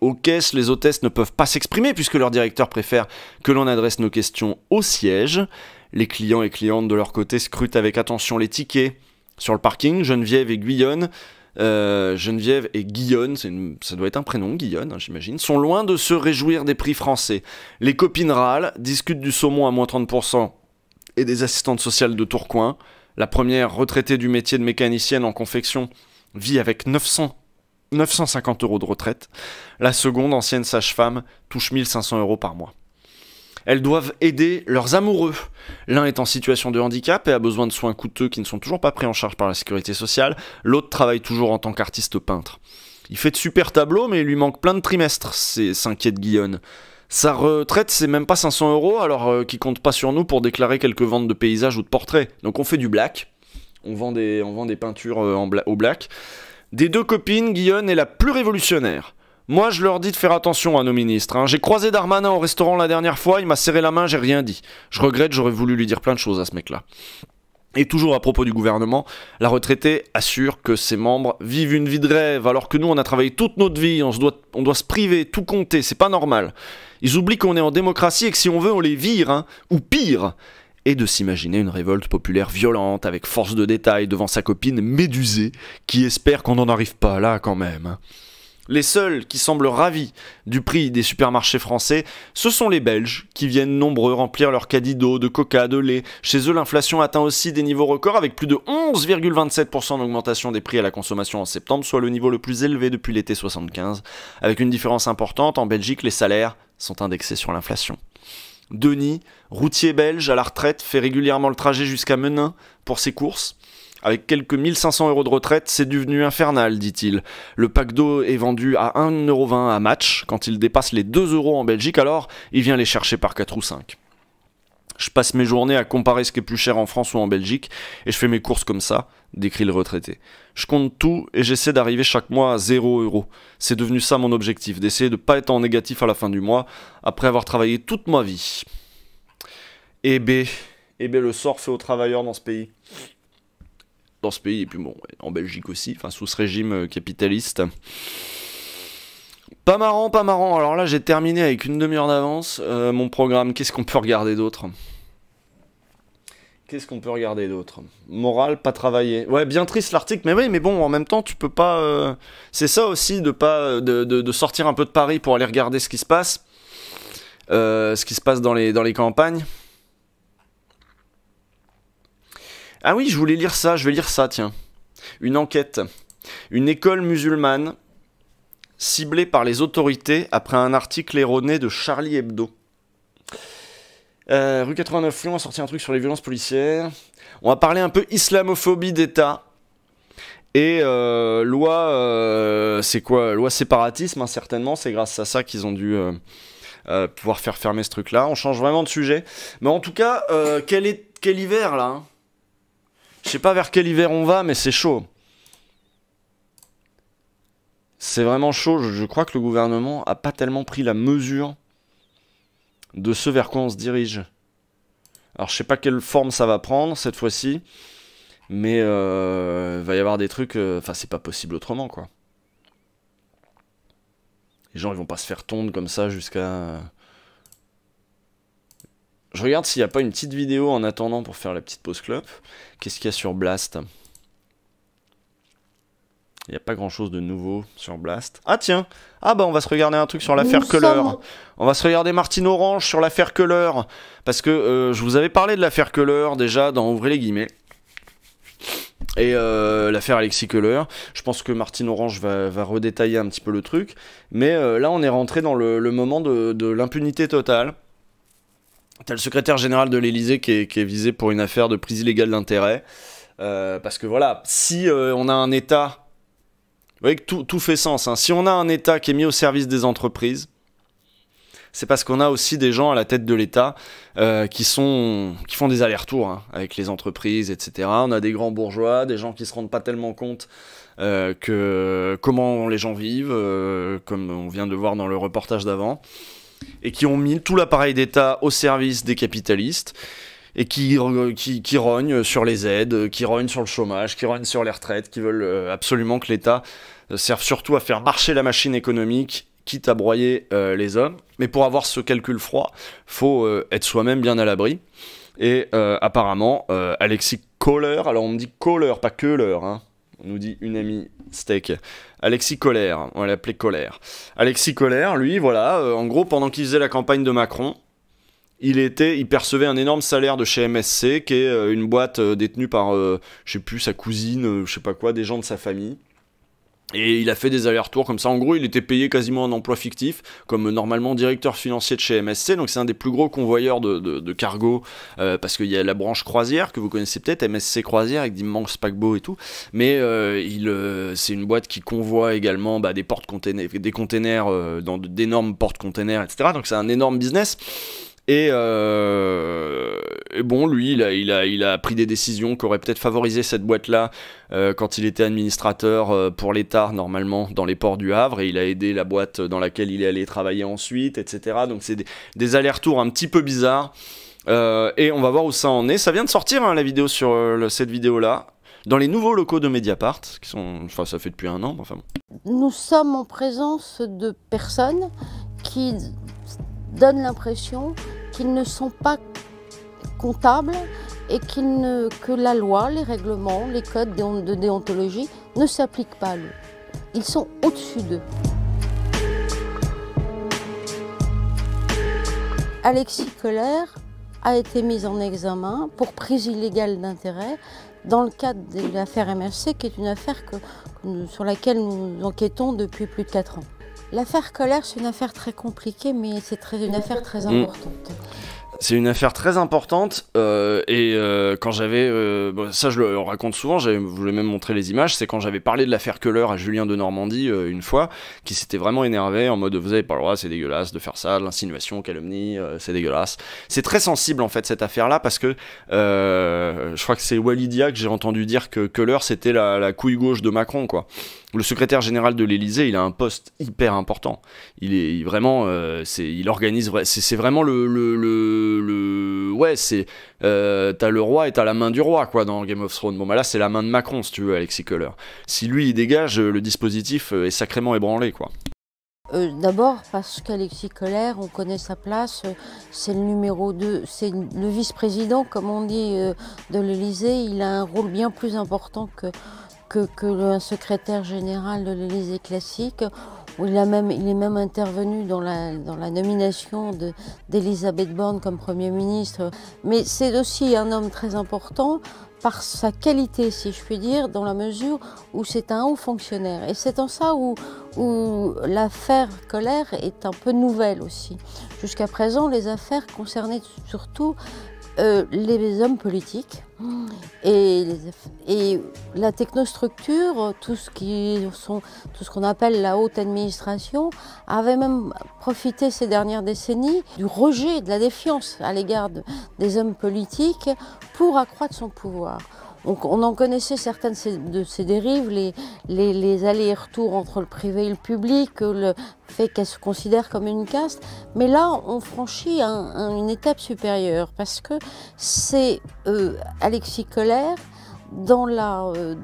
Aux caisses, les hôtesses ne peuvent pas s'exprimer puisque leur directeur préfère que l'on adresse nos questions au siège. Les clients et clientes de leur côté scrutent avec attention les tickets. Sur le parking, Geneviève et Guyonne, euh, Geneviève et Guyonne, c'est une, ça doit être un prénom, Guyonne, hein, j'imagine, sont loin de se réjouir des prix français. Les copines râlent, discutent du saumon à moins trente pour cent et des assistantes sociales de Tourcoing. La première, retraitée du métier de mécanicienne en confection, vit avec neuf cents neuf cent cinquante euros de retraite. La seconde, ancienne sage-femme, touche mille cinq cents euros par mois. Elles doivent aider leurs amoureux. L'un est en situation de handicap et a besoin de soins coûteux qui ne sont toujours pas pris en charge par la sécurité sociale. L'autre travaille toujours en tant qu'artiste peintre. Il fait de super tableaux, mais il lui manque plein de trimestres, s'inquiète Guillaume. Sa retraite, c'est même pas cinq cents euros, alors euh, qu'il compte pas sur nous pour déclarer quelques ventes de paysages ou de portraits. Donc on fait du black. On vend des, on vend des peintures euh, en bla- au black. Des deux copines, Guillonne est la plus révolutionnaire. Moi, je leur dis de faire attention à nos ministres. Hein. J'ai croisé Darmanin au restaurant la dernière fois, il m'a serré la main, j'ai rien dit. Je regrette, j'aurais voulu lui dire plein de choses à ce mec-là. Et toujours à propos du gouvernement, la retraitée assure que ses membres vivent une vie de rêve, alors que nous, on a travaillé toute notre vie, on se doit, on doit se priver, tout compter, c'est pas normal. Ils oublient qu'on est en démocratie et que si on veut, on les vire, hein, ou pire. Et de s'imaginer une révolte populaire violente, avec force de détail, devant sa copine médusée, qui espère qu'on n'en arrive pas là quand même. Les seuls qui semblent ravis du prix des supermarchés français, ce sont les Belges, qui viennent nombreux remplir leur caddie d'eau, de coca, de lait. Chez eux, l'inflation atteint aussi des niveaux records, avec plus de onze virgule vingt-sept pour cent d'augmentation des prix à la consommation en septembre, soit le niveau le plus élevé depuis l'été soixante-quinze. Avec une différence importante, en Belgique, les salaires sont indexés sur l'inflation. Denis, routier belge à la retraite, fait régulièrement le trajet jusqu'à Menin pour ses courses. Avec quelques mille cinq cents euros de retraite, c'est devenu infernal, dit-il. Le pack d'eau est vendu à un euro vingt à Match. Quand il dépasse les deux euros en Belgique, alors il vient les chercher par quatre ou cinq. Je passe mes journées à comparer ce qui est plus cher en France ou en Belgique, et je fais mes courses comme ça, décrit le retraité. Je compte tout et j'essaie d'arriver chaque mois à zéro euro. C'est devenu ça mon objectif, d'essayer de ne pas être en négatif à la fin du mois, après avoir travaillé toute ma vie. Eh ben, eh ben le sort fait aux travailleurs dans ce pays. Dans ce pays, et puis bon, en Belgique aussi, enfin sous ce régime capitaliste. Pas marrant, pas marrant. Alors là, j'ai terminé avec une demi-heure d'avance euh, mon programme. Qu'est-ce qu'on peut regarder d'autre? Qu'est-ce qu'on peut regarder d'autre? Morale, pas travailler. Ouais, bien triste l'article, mais oui, mais bon, en même temps, tu peux pas... Euh... C'est ça aussi, de, pas, de, de, de sortir un peu de Paris pour aller regarder ce qui se passe, euh, ce qui se passe dans les, dans les campagnes. Ah oui, je voulais lire ça, je vais lire ça, tiens. Une enquête. Une école musulmane ciblée par les autorités après un article erroné de Charlie Hebdo. Euh, rue quatre-vingt-neuf Lyon a sorti un truc sur les violences policières. On va parler un peu islamophobie d'État. Et euh, loi... Euh, c'est quoi? Loi séparatisme, hein, certainement. C'est grâce à ça qu'ils ont dû... Euh, euh, pouvoir faire fermer ce truc-là. On change vraiment de sujet. Mais en tout cas, euh, quel, est, quel hiver, là hein? Je sais pas vers quel hiver on va, mais c'est chaud. C'est vraiment chaud. Je, je crois que le gouvernement a pas tellement pris la mesure de ce vers quoi on se dirige. Alors je sais pas quelle forme ça va prendre cette fois-ci, mais euh, il va y avoir des trucs... Enfin, euh, c'est pas possible autrement, quoi. Les gens, ils vont pas se faire tondre comme ça jusqu'à... Je regarde s'il n'y a pas une petite vidéo en attendant pour faire la petite pause club. Qu'est-ce qu'il y a sur Blast? Il n'y a pas grand-chose de nouveau sur Blast. Ah tiens! Ah bah on va se regarder un truc sur l'affaire Kohler. Sommes... On va se regarder Martine Orange sur l'affaire Kohler. Parce que euh, je vous avais parlé de l'affaire Kohler déjà dans Ouvrez les guillemets. Et euh, l'affaire Alexis Kohler. Je pense que Martine Orange va, va redétailler un petit peu le truc. Mais euh, là on est rentré dans le, le moment de, de l'impunité totale. T'as le secrétaire général de l'Elysée qui, qui est visé pour une affaire de prise illégale d'intérêt. Euh, parce que voilà, si euh, on a un État... Vous voyez que tout, tout fait sens. Hein. Si on a un État qui est mis au service des entreprises, c'est parce qu'on a aussi des gens à la tête de l'État euh, qui, sont, qui font des allers-retours hein, avec les entreprises, et cetera. On a des grands bourgeois, des gens qui se rendent pas tellement compte euh, que comment les gens vivent, euh, comme on vient de voir dans le reportage d'avant. Et qui ont mis tout l'appareil d'État au service des capitalistes, et qui, qui, qui rognent sur les aides, qui rognent sur le chômage, qui rognent sur les retraites, qui veulent absolument que l'État serve surtout à faire marcher la machine économique, quitte à broyer euh, les hommes. Mais pour avoir ce calcul froid, faut euh, être soi-même bien à l'abri. Et euh, apparemment, euh, Alexis Kohler, alors on me dit Kohler, pas Kohler, hein, on nous dit une amie steak, Alexis Kohler, on l'appelait Kohler. Alexis Kohler, lui, voilà, euh, en gros, pendant qu'il faisait la campagne de Macron, il, était, il percevait un énorme salaire de chez M S C, qui est euh, une boîte euh, détenue par, euh, je sais plus, sa cousine, euh, je sais pas quoi, des gens de sa famille. Et il a fait des allers-retours comme ça. En gros, il était payé quasiment un emploi fictif, comme normalement directeur financier de chez M S C. Donc c'est un des plus gros convoyeurs de, de, de cargo, euh, parce qu'il y a la branche croisière, que vous connaissez peut-être, M S C Croisière, avec d'immenses paquebots et tout. Mais euh, il, euh, c'est une boîte qui convoie également bah, des portes-containers, des containers, euh, dans d'énormes portes-containers, et cetera. Donc c'est un énorme business. Et, euh, et bon, lui, il a, il a, il a pris des décisions qui auraient peut-être favorisé cette boîte-là euh, quand il était administrateur euh, pour l'État, normalement, dans les ports du Havre, et il a aidé la boîte dans laquelle il est allé travailler ensuite, et cetera. Donc c'est des, des allers-retours un petit peu bizarres, euh, et on va voir où ça en est. Ça vient de sortir, hein, la vidéo sur euh, le, cette vidéo-là, dans les nouveaux locaux de Mediapart, qui sont, enfin, ça fait depuis un an, enfin bon. Nous sommes en présence de personnes qui donnent l'impression qu'ils ne sont pas comptables et qu'ils ne, que la loi, les règlements, les codes de déontologie ne s'appliquent pas à eux. Ils sont au-dessus d'eux. Alexis Kohler a été mis en examen pour prise illégale d'intérêt dans le cadre de l'affaire M S C, qui est une affaire que, que, sur laquelle nous enquêtons depuis plus de quatre ans. L'affaire Kohler, c'est une affaire très compliquée, mais c'est une affaire très importante. C'est une affaire très importante, euh, et euh, quand j'avais... Euh, bon, ça, je le raconte souvent, je voulais même montrer les images, c'est quand j'avais parlé de l'affaire Kohler à Julien de Normandie, euh, une fois, qui s'était vraiment énervé, en mode, vous avez pas le droit, c'est dégueulasse de faire ça, l'insinuation, calomnie, euh, c'est dégueulasse. C'est très sensible, en fait, cette affaire-là, parce que euh, je crois que c'est Walidia que j'ai entendu dire que Kohler, c'était la, la couille gauche de Macron, quoi. Le secrétaire général de l'Elysée, il a un poste hyper important. Il est il, vraiment... Euh, c'est, il organise... C'est vraiment le... le, le Le... Ouais, c'est euh, t'as le roi et t'as la main du roi, quoi, dans Game of Thrones. Bon bah là c'est la main de Macron, si tu veux, Alexis Kohler. Si lui il dégage, le dispositif est sacrément ébranlé, quoi. Euh, D'abord parce qu'Alexis Kohler, on connaît sa place, c'est le numéro deux, c'est le vice-président, comme on dit, euh, de l'Elysée. Il a un rôle bien plus important que, que, que le secrétaire général de l'Elysée classique. Il, a même, il est même intervenu dans la, dans la nomination d'Elisabeth Borne comme Premier ministre. Mais c'est aussi un homme très important par sa qualité, si je puis dire, dans la mesure où c'est un haut fonctionnaire. Et c'est en ça où, où l'affaire Kohler est un peu nouvelle aussi. Jusqu'à présent, les affaires concernaient surtout euh, les hommes politiques. Et, et la technostructure, tout ce qui sont, tout ce qu'on appelle la haute administration, avait même profité ces dernières décennies du rejet, de la défiance à l'égard de, des hommes politiques pour accroître son pouvoir. On, on en connaissait certaines de ces dérives, les, les, les allers-retours entre le privé et le public, le fait qu'elle se considère comme une caste, mais là on franchit un, un, une étape supérieure parce que c'est euh, Alexis Kohler dans la, euh,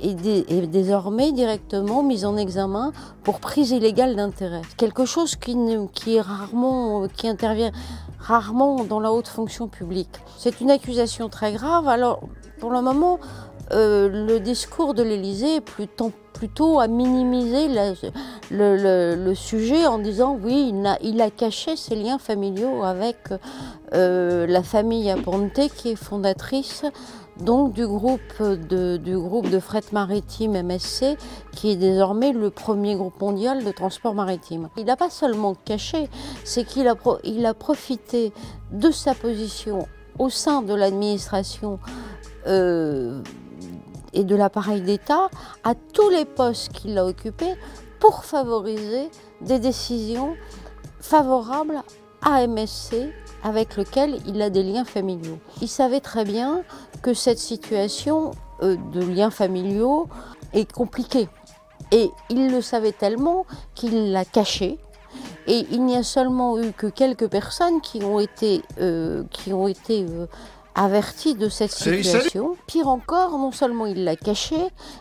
est, dé, est désormais directement mis en examen pour prise illégale d'intérêt. Quelque chose qui, qui, est rarement, qui intervient rarement dans la haute fonction publique. C'est une accusation très grave. Alors, pour le moment, euh, le discours de l'Élysée est plutôt, plutôt à minimiser la, le, le, le sujet en disant « oui, il a, il a caché ses liens familiaux avec euh, la famille Aponte qui est fondatrice donc du groupe de, du groupe de fret maritime M S C, qui est désormais le premier groupe mondial de transport maritime. Il n'a pas seulement caché, c'est qu'il a, il a profité de sa position au sein de l'administration euh, et de l'appareil d'État à tous les postes qu'il a occupés pour favoriser des décisions favorables à M S C, avec lequel il a des liens familiaux. Il savait très bien que cette situation euh, de liens familiaux est compliquée. Et il le savait tellement qu'il l'a caché. Et il n'y a seulement eu que quelques personnes qui ont été, euh, qui ont été euh, averties de cette situation. Pire encore, non seulement il l'a caché,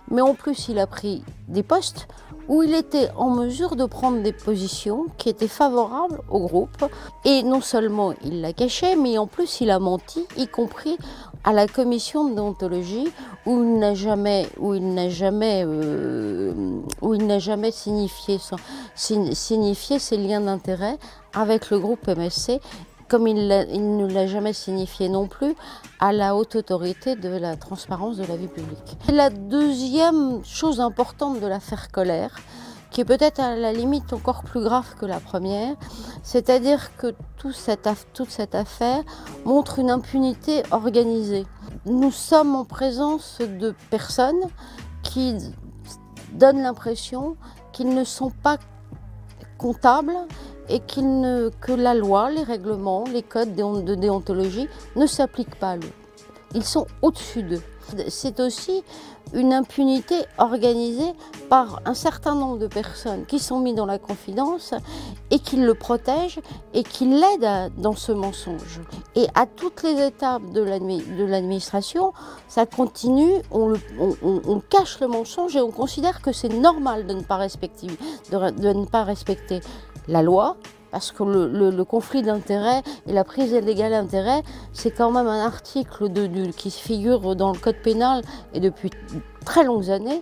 mais en plus il a pris des postes où il était en mesure de prendre des positions qui étaient favorables au groupe. Et non seulement il l'a caché, mais en plus il a menti, y compris à la commission de déontologie, où il n'a jamais, où il n'a jamais, euh, où il n'a jamais signifié, signifié ses liens d'intérêt avec le groupe M S C, comme il, il ne l'a jamais signifié non plus à la haute autorité de la transparence de la vie publique. Et la deuxième chose importante de l'affaire Kohler, qui est peut-être à la limite encore plus grave que la première, c'est-à-dire que toute cette, toute cette affaire montre une impunité organisée. Nous sommes en présence de personnes qui donnent l'impression qu'ils ne sont pas comptable et qu'il ne, que la loi, les règlements, les codes de déontologie ne s'appliquent pas à eux. Ils sont au-dessus d'eux. C'est aussi une impunité organisée par un certain nombre de personnes qui sont mises dans la confidence et qui le protègent et qui l'aident dans ce mensonge. Et à toutes les étapes de l'administration, ça continue, on, le, on, on, on cache le mensonge et on considère que c'est normal de ne pas respecter, de, de ne pas respecter la loi. Parce que le, le, le conflit d'intérêts et la prise illégale d'intérêts, c'est quand même un article de, de, qui figure dans le code pénal et depuis très longues années.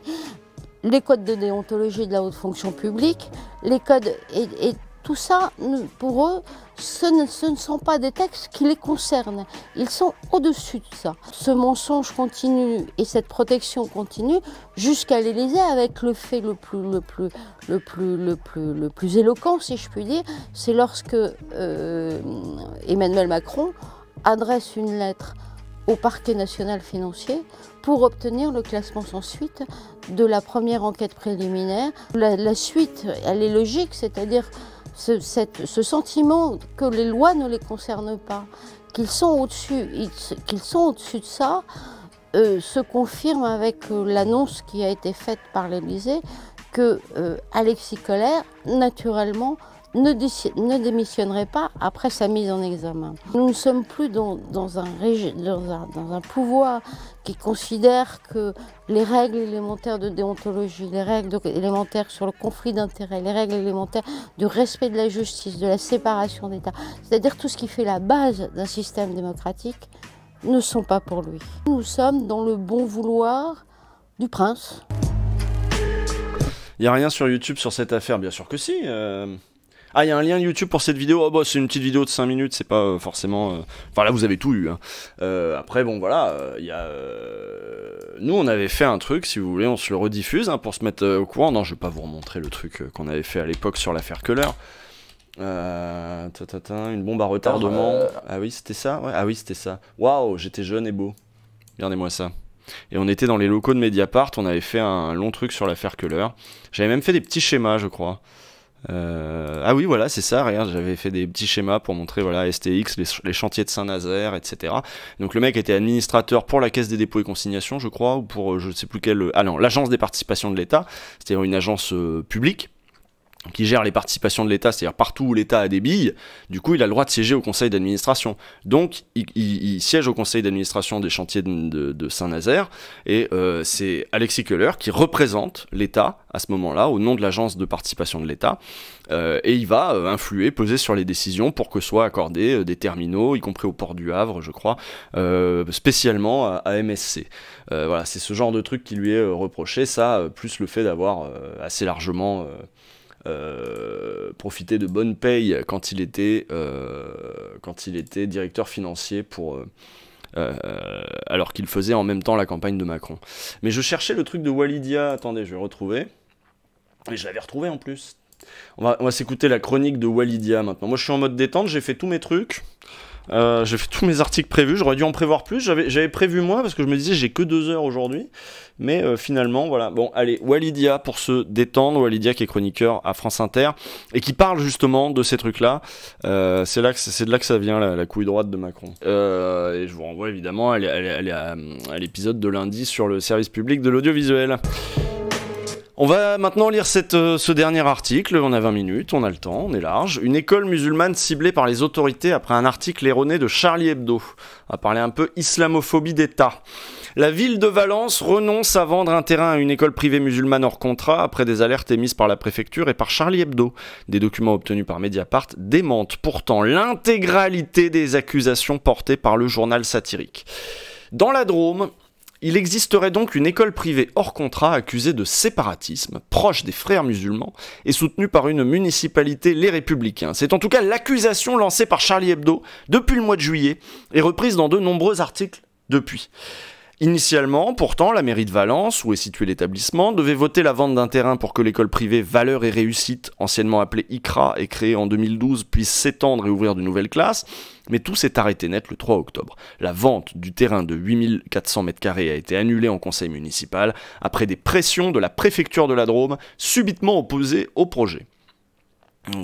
Les codes de déontologie de la haute fonction publique, les codes et, et tout ça, pour eux, ce ne, ce ne sont pas des textes qui les concernent. Ils sont au-dessus de ça. Ce mensonge continue et cette protection continue jusqu'à l'Élysée avec le fait le plus, le plus, le plus, le plus, le plus éloquent, si je puis dire, c'est lorsque euh, Emmanuel Macron adresse une lettre au parquet national financier pour obtenir le classement sans suite de la première enquête préliminaire. La, la suite, elle est logique, c'est-à-dire Ce, cette, ce sentiment que les lois ne les concernent pas, qu'ils sont au-dessus, qu'ils sont au-dessus de ça, euh, se confirme avec euh, l'annonce qui a été faite par l'Élysée que euh, Alexis Kohler, naturellement, ne, dé, ne démissionnerait pas après sa mise en examen. Nous ne sommes plus dans, dans, un, dans, un, dans un pouvoir qui considère que les règles élémentaires de déontologie, les règles de, élémentaires sur le conflit d'intérêts, les règles élémentaires du respect de la justice, de la séparation d'État, c'est-à-dire tout ce qui fait la base d'un système démocratique, ne sont pas pour lui. Nous sommes dans le bon vouloir du prince. Il n'y a rien sur YouTube sur cette affaire, bien sûr que si. Euh... Ah, il y a un lien YouTube pour cette vidéo. Oh, bah, c'est une petite vidéo de cinq minutes, c'est pas euh, forcément... Euh... Enfin, là, vous avez tout eu. Hein. Euh, après, bon, voilà, il euh, y a... Euh... Nous, on avait fait un truc, si vous voulez, on se le rediffuse hein, pour se mettre euh, au courant. Non, je vais pas vous remontrer le truc euh, qu'on avait fait à l'époque sur l'affaire Kohler. Euh... Tatatin, une bombe à retardement. Euh... Ah oui, c'était ça ouais. Ah oui, c'était ça. Waouh, j'étais jeune et beau. Regardez-moi ça. Et on était dans les locaux de Mediapart, on avait fait un long truc sur l'affaire Kohler. J'avais même fait des petits schémas, je crois. Euh, ah oui voilà c'est ça, regarde j'avais fait des petits schémas pour montrer voilà S T X, les, les chantiers de Saint-Nazaire, et cetera. Donc le mec était administrateur pour la Caisse des dépôts et consignations je crois, ou pour je ne sais plus quelle... Ah non, l'agence des participations de l'État, c'est-à-dire une agence euh, publique qui gère les participations de l'État, c'est-à-dire partout où l'État a des billes, du coup il a le droit de siéger au conseil d'administration. Donc il, il, il siège au conseil d'administration des chantiers de, de, de Saint-Nazaire, et euh, c'est Alexis Kohler qui représente l'État à ce moment-là, au nom de l'agence de participation de l'État, euh, et il va euh, influer, peser sur les décisions pour que soient accordés euh, des terminaux, y compris au port du Havre, je crois, euh, spécialement à, à M S C. Euh, voilà, c'est ce genre de truc qui lui est euh, reproché, ça, euh, plus le fait d'avoir euh, assez largement... Euh, Euh, profiter de bonnes payes quand il était, euh, quand il était directeur financier pour, euh, euh, alors qu'il faisait en même temps la campagne de Macron. Mais je cherchais le truc de Walidia, attendez je vais retrouver, et je l'avais retrouvé en plus. On va, on va s'écouter la chronique de Walidia maintenant. Moi je suis en mode détente, j'ai fait tous mes trucs, euh, j'ai fait tous mes articles prévus, j'aurais dû en prévoir plus, j'avais prévu moins parce que je me disais j'ai que deux heures aujourd'hui. Mais euh, finalement, voilà, bon, allez, Walidia pour se détendre, Walidia qui est chroniqueur à France Inter, et qui parle justement de ces trucs-là, euh, c'est de là que ça vient, la, la couille droite de Macron. Euh, et je vous renvoie évidemment à, à, à, à, à l'épisode de lundi sur le service public de l'audiovisuel. On va maintenant lire cette, euh, ce dernier article, on a vingt minutes, on a le temps, on est large. Une école musulmane ciblée par les autorités après un article erroné de Charlie Hebdo. On va parler un peu islamophobie d'État. La ville de Valence renonce à vendre un terrain à une école privée musulmane hors contrat après des alertes émises par la préfecture et par Charlie Hebdo. Des documents obtenus par Mediapart démentent pourtant l'intégralité des accusations portées par le journal satirique. Dans la Drôme, il existerait donc une école privée hors contrat accusée de séparatisme, proche des frères musulmans et soutenue par une municipalité Les Républicains. C'est en tout cas l'accusation lancée par Charlie Hebdo depuis le mois de juillet et reprise dans de nombreux articles depuis. Initialement, pourtant, la mairie de Valence, où est situé l'établissement, devait voter la vente d'un terrain pour que l'école privée Valeurs et Réussite, anciennement appelée I C R A et créée en deux mille douze, puisse s'étendre et ouvrir de nouvelles classes, mais tout s'est arrêté net le trois octobre. La vente du terrain de huit mille quatre cents mètres carrés a été annulée en conseil municipal après des pressions de la préfecture de la Drôme, subitement opposée au projet.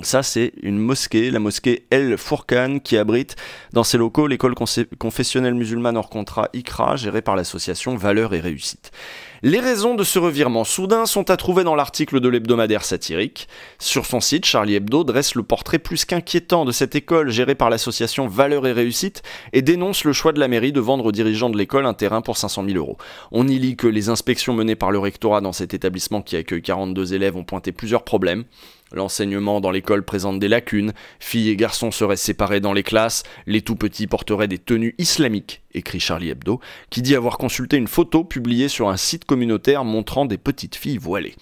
Ça, c'est une mosquée, la mosquée El Fourkan, qui abrite dans ses locaux l'école confessionnelle musulmane hors contrat I C R A, gérée par l'association Valeurs et Réussite. Les raisons de ce revirement soudain sont à trouver dans l'article de l'hebdomadaire satirique. Sur son site, Charlie Hebdo dresse le portrait plus qu'inquiétant de cette école gérée par l'association Valeurs et Réussite et dénonce le choix de la mairie de vendre aux dirigeants de l'école un terrain pour cinq cent mille euros. On y lit que les inspections menées par le rectorat dans cet établissement qui accueille quarante-deux élèves ont pointé plusieurs problèmes. L'enseignement dans l'école présente des lacunes, filles et garçons seraient séparés dans les classes, les tout-petits porteraient des tenues islamiques, écrit Charlie Hebdo, qui dit avoir consulté une photo publiée sur un site communautaire montrant des petites filles voilées.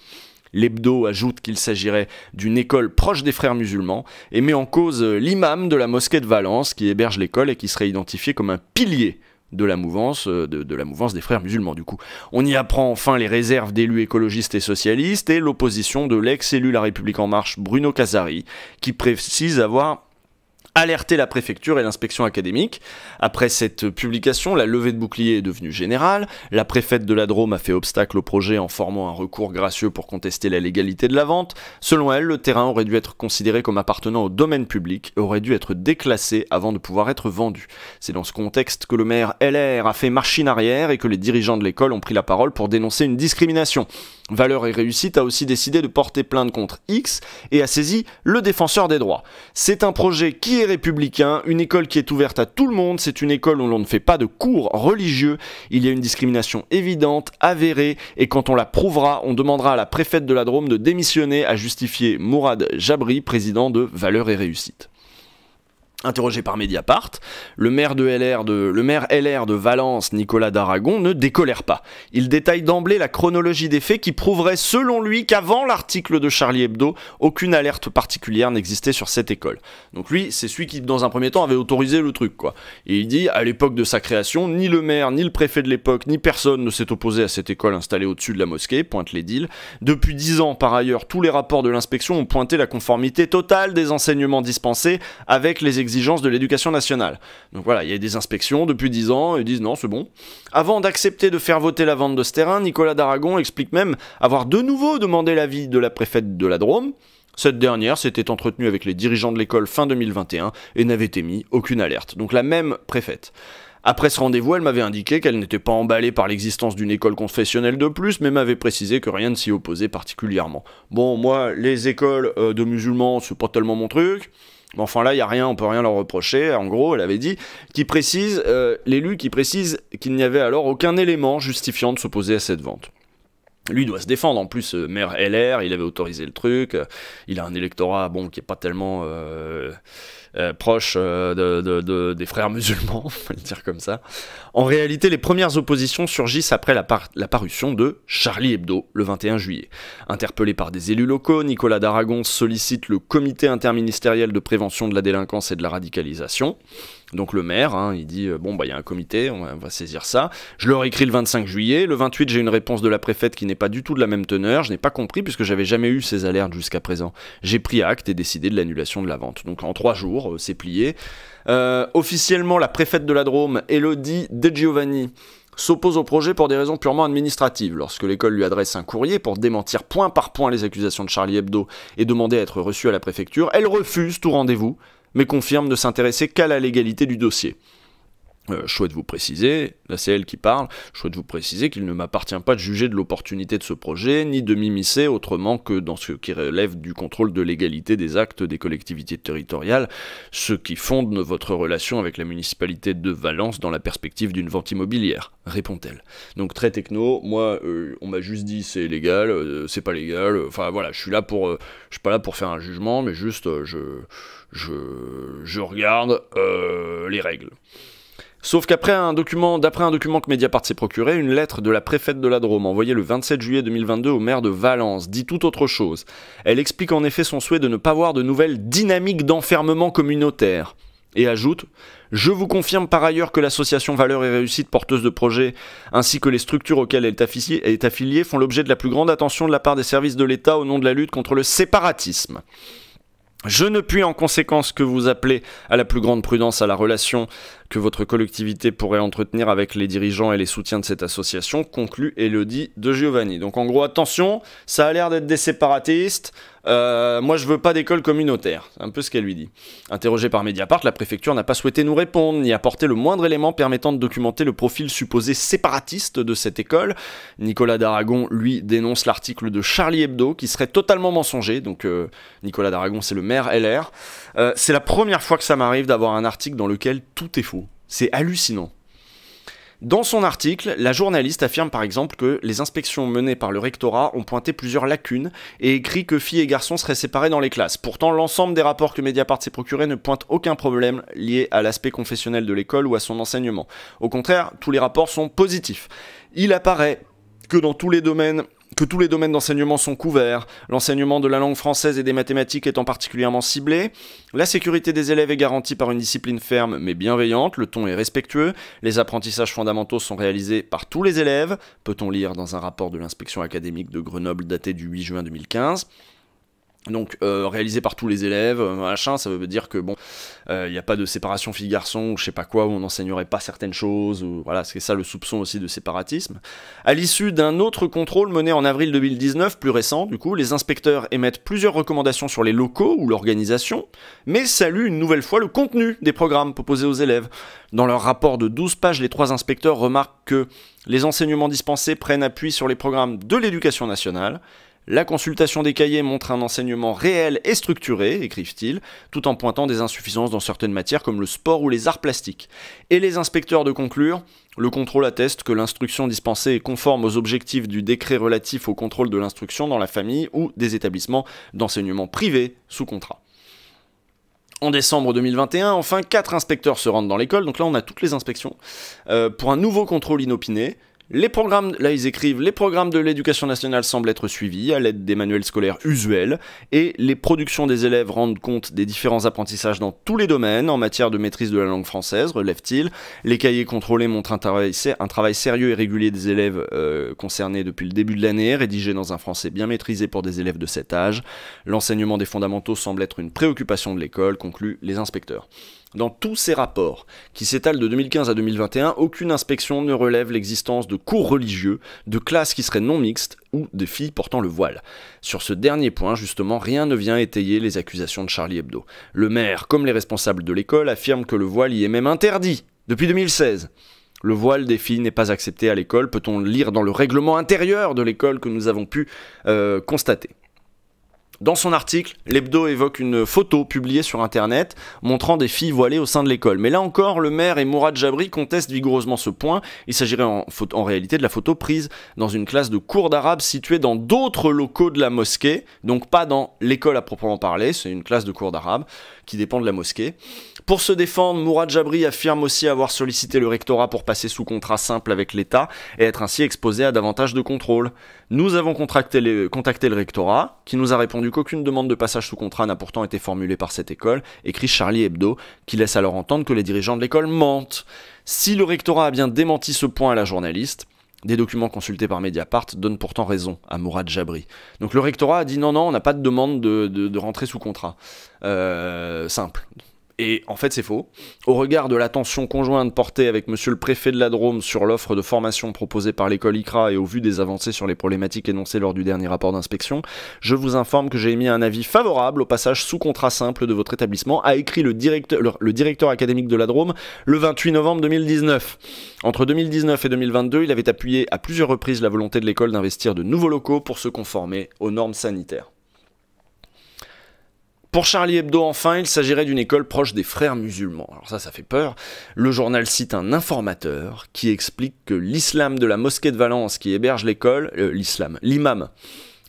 L'hebdo ajoute qu'il s'agirait d'une école proche des frères musulmans et met en cause l'imam de la mosquée de Valence qui héberge l'école et qui serait identifié comme un pilier de la mouvance, de, de la mouvance des frères musulmans du coup. On y apprend enfin les réserves d'élus écologistes et socialistes et l'opposition de l'ex-élu La République En Marche Bruno Casari, qui précise avoir alerté la préfecture et l'inspection académique. Après cette publication, la levée de bouclier est devenue générale, la préfète de la Drôme a fait obstacle au projet en formant un recours gracieux pour contester la légalité de la vente. Selon elle, le terrain aurait dû être considéré comme appartenant au domaine public et aurait dû être déclassé avant de pouvoir être vendu. C'est dans ce contexte que le maire L R a fait machine arrière et que les dirigeants de l'école ont pris la parole pour dénoncer une discrimination. Valeurs et Réussite a aussi décidé de porter plainte contre X et a saisi le défenseur des droits. C'est un projet qui est républicain, une école qui est ouverte à tout le monde, c'est une école où l'on ne fait pas de cours religieux, il y a une discrimination évidente, avérée, et quand on la prouvera, on demandera à la préfète de la Drôme de démissionner, a justifié Mourad Jabri, président de Valeurs et Réussite. Interrogé par Mediapart, le maire, de L R de, le maire L R de Valence, Nicolas d'Aragon, ne décolère pas. Il détaille d'emblée la chronologie des faits qui prouverait, selon lui, qu'avant l'article de Charlie Hebdo, aucune alerte particulière n'existait sur cette école. Donc lui, c'est celui qui, dans un premier temps, avait autorisé le truc, quoi. Et il dit, à l'époque de sa création, ni le maire, ni le préfet de l'époque, ni personne ne s'est opposé à cette école installée au-dessus de la mosquée, pointe les deals. Depuis dix ans, par ailleurs, tous les rapports de l'inspection ont pointé la conformité totale des enseignements dispensés avec les exigences de l'éducation nationale. Donc voilà, il y a des inspections depuis dix ans, ils disent non, c'est bon. Avant d'accepter de faire voter la vente de ce terrain, Nicolas d'Aragon explique même avoir de nouveau demandé l'avis de la préfète de la Drôme. Cette dernière s'était entretenue avec les dirigeants de l'école fin deux mille vingt et un et n'avait émis aucune alerte. Donc la même préfète. Après ce rendez-vous, elle m'avait indiqué qu'elle n'était pas emballée par l'existence d'une école confessionnelle de plus, mais m'avait précisé que rien ne s'y opposait particulièrement. Bon, moi, les écoles euh, de musulmans, c'est pas tellement mon truc. Mais enfin là, il n'y a rien, on ne peut rien leur reprocher. En gros, elle avait dit, qui précise, euh, l'élu qui précise qu'il n'y avait alors aucun élément justifiant de s'opposer à cette vente. Lui doit se défendre, en plus, euh, maire L R, il avait autorisé le truc, euh, il a un électorat, bon, qui n'est pas tellement euh, euh, proche euh, de, de, de, des frères musulmans, on va le dire comme ça. En réalité, les premières oppositions surgissent après la, par la parution de Charlie Hebdo, le vingt et un juillet. Interpellé par des élus locaux, Nicolas d'Aragon sollicite le comité interministériel de prévention de la délinquance et de la radicalisation. Donc le maire, hein, il dit, euh, bon, bah il y a un comité, on va, on va saisir ça. Je leur écris le vingt-cinq juillet, le vingt-huit, j'ai une réponse de la préfète qui n'est pas du tout de la même teneur, je n'ai pas compris puisque j'avais jamais eu ces alertes jusqu'à présent. J'ai pris acte et décidé de l'annulation de la vente. Donc en trois jours, euh, c'est plié. Euh, officiellement, la préfète de la Drôme, Elodie De Giovanni, s'oppose au projet pour des raisons purement administratives. Lorsque l'école lui adresse un courrier pour démentir point par point les accusations de Charlie Hebdo et demander à être reçue à la préfecture, elle refuse tout rendez-vous, mais confirme ne s'intéresser qu'à la légalité du dossier. Euh, je souhaite vous préciser, là c'est elle qui parle, je souhaite vous préciser qu'il ne m'appartient pas de juger de l'opportunité de ce projet, ni de m'immiscer autrement que dans ce qui relève du contrôle de légalité des actes des collectivités territoriales, ce qui fonde votre relation avec la municipalité de Valence dans la perspective d'une vente immobilière, répond-elle. Donc très techno, moi euh, on m'a juste dit c'est légal, euh, c'est pas légal, enfin euh, voilà, je suis là pour, euh, je suis pas là pour faire un jugement, mais juste euh, je, je, je regarde euh, les règles. Sauf qu'après un document, d'après un document que Mediapart s'est procuré, une lettre de la préfète de la Drôme envoyée le vingt-sept juillet deux mille vingt-deux au maire de Valence dit tout autre chose. Elle explique en effet son souhait de ne pas voir de nouvelles dynamiques d'enfermement communautaire. Et ajoute « Je vous confirme par ailleurs que l'association Valeurs et Réussite porteuse de projets ainsi que les structures auxquelles elle est affiliée font l'objet de la plus grande attention de la part des services de l'État au nom de la lutte contre le séparatisme. » Je ne puis en conséquence que vous appeler à la plus grande prudence à la relation que votre collectivité pourrait entretenir avec les dirigeants et les soutiens de cette association, conclut Elodie De Giovanni. Donc en gros, attention, ça a l'air d'être des séparatistes, Euh, moi, je veux pas d'école communautaire. C'est un peu ce qu'elle lui dit. Interrogée par Mediapart, la préfecture n'a pas souhaité nous répondre, ni apporter le moindre élément permettant de documenter le profil supposé séparatiste de cette école. Nicolas d'Aragon, lui, dénonce l'article de Charlie Hebdo, qui serait totalement mensonger. Donc, euh, Nicolas d'Aragon, c'est le maire L R. Euh, c'est la première fois que ça m'arrive d'avoir un article dans lequel tout est faux. C'est hallucinant. Dans son article, la journaliste affirme par exemple que les inspections menées par le rectorat ont pointé plusieurs lacunes et écrit que filles et garçons seraient séparés dans les classes. Pourtant, l'ensemble des rapports que Mediapart s'est procuré ne pointent aucun problème lié à l'aspect confessionnel de l'école ou à son enseignement. Au contraire, tous les rapports sont positifs. Il apparaît que dans tous les domaines... que tous les domaines d'enseignement sont couverts, l'enseignement de la langue française et des mathématiques étant particulièrement ciblé, la sécurité des élèves est garantie par une discipline ferme mais bienveillante, le ton est respectueux, les apprentissages fondamentaux sont réalisés par tous les élèves, peut-on lire dans un rapport de l'inspection académique de Grenoble daté du huit juin deux mille quinze. Donc euh, réalisé par tous les élèves, machin, ça veut dire que bon, il euh, n'y a pas de séparation filles-garçons ou je sais pas quoi, où on n'enseignerait pas certaines choses, ou voilà, c'est ça le soupçon aussi de séparatisme. À l'issue d'un autre contrôle mené en avril deux mille dix-neuf, plus récent du coup, les inspecteurs émettent plusieurs recommandations sur les locaux ou l'organisation, mais saluent une nouvelle fois le contenu des programmes proposés aux élèves. Dans leur rapport de douze pages, les trois inspecteurs remarquent que les enseignements dispensés prennent appui sur les programmes de l'éducation nationale. La consultation des cahiers montre un enseignement réel et structuré, écrivent-ils, tout en pointant des insuffisances dans certaines matières comme le sport ou les arts plastiques. Et les inspecteurs de conclure, le contrôle atteste que l'instruction dispensée est conforme aux objectifs du décret relatif au contrôle de l'instruction dans la famille ou des établissements d'enseignement privés sous contrat. En décembre deux mille vingt et un, enfin, quatre inspecteurs se rendent dans l'école, donc là on a toutes les inspections, euh, pour un nouveau contrôle inopiné. Les programmes, là ils écrivent, les programmes de l'éducation nationale semblent être suivis à l'aide des manuels scolaires usuels et les productions des élèves rendent compte des différents apprentissages dans tous les domaines en matière de maîtrise de la langue française, relève-t-il. Les cahiers contrôlés montrent un travail, un travail sérieux et régulier des élèves euh, concernés depuis le début de l'année, rédigés dans un français bien maîtrisé pour des élèves de cet âge. L'enseignement des fondamentaux semble être une préoccupation de l'école, concluent les inspecteurs. Dans tous ces rapports, qui s'étalent de deux mille quinze à deux mille vingt et un, aucune inspection ne relève l'existence de cours religieux, de classes qui seraient non mixtes ou de filles portant le voile. Sur ce dernier point, justement, rien ne vient étayer les accusations de Charlie Hebdo. Le maire, comme les responsables de l'école, affirme que le voile y est même interdit depuis deux mille seize. Le voile des filles n'est pas accepté à l'école, peut-on lire dans le règlement intérieur de l'école que nous avons pu euh, constater. Dans son article, l'hebdo évoque une photo publiée sur internet montrant des filles voilées au sein de l'école. Mais là encore, le maire et Mourad Jabri contestent vigoureusement ce point. Il s'agirait en, en réalité de la photo prise dans une classe de cours d'arabe située dans d'autres locaux de la mosquée, donc pas dans l'école à proprement parler, c'est une classe de cours d'arabe qui dépend de la mosquée. Pour se défendre, Mourad Jabri affirme aussi avoir sollicité le rectorat pour passer sous contrat simple avec l'État et être ainsi exposé à davantage de contrôle. Nous avons contacté le, contacté le rectorat, qui nous a répondu qu'aucune demande de passage sous contrat n'a pourtant été formulée par cette école, écrit Charlie Hebdo, qui laisse alors entendre que les dirigeants de l'école mentent. Si le rectorat a bien démenti ce point à la journaliste, des documents consultés par Mediapart donnent pourtant raison à Mourad Jabri. Donc le rectorat a dit non, non, on n'a pas de demande de, de, de rentrer sous contrat. Euh, simple. Et en fait c'est faux. Au regard de l'attention conjointe portée avec monsieur le préfet de la Drôme sur l'offre de formation proposée par l'école I C R A et au vu des avancées sur les problématiques énoncées lors du dernier rapport d'inspection, je vous informe que j'ai émis un avis favorable au passage sous contrat simple de votre établissement, a écrit le directeur, le, le directeur académique de la Drôme le vingt-huit novembre deux mille dix-neuf. Entre deux mille dix-neuf et deux mille vingt-deux, il avait appuyé à plusieurs reprises la volonté de l'école d'investir de nouveaux locaux pour se conformer aux normes sanitaires. Pour Charlie Hebdo, enfin, il s'agirait d'une école proche des frères musulmans. Alors ça, ça fait peur. Le journal cite un informateur qui explique que l'islam de la mosquée de Valence qui héberge l'école... Euh, l'islam, l'imam.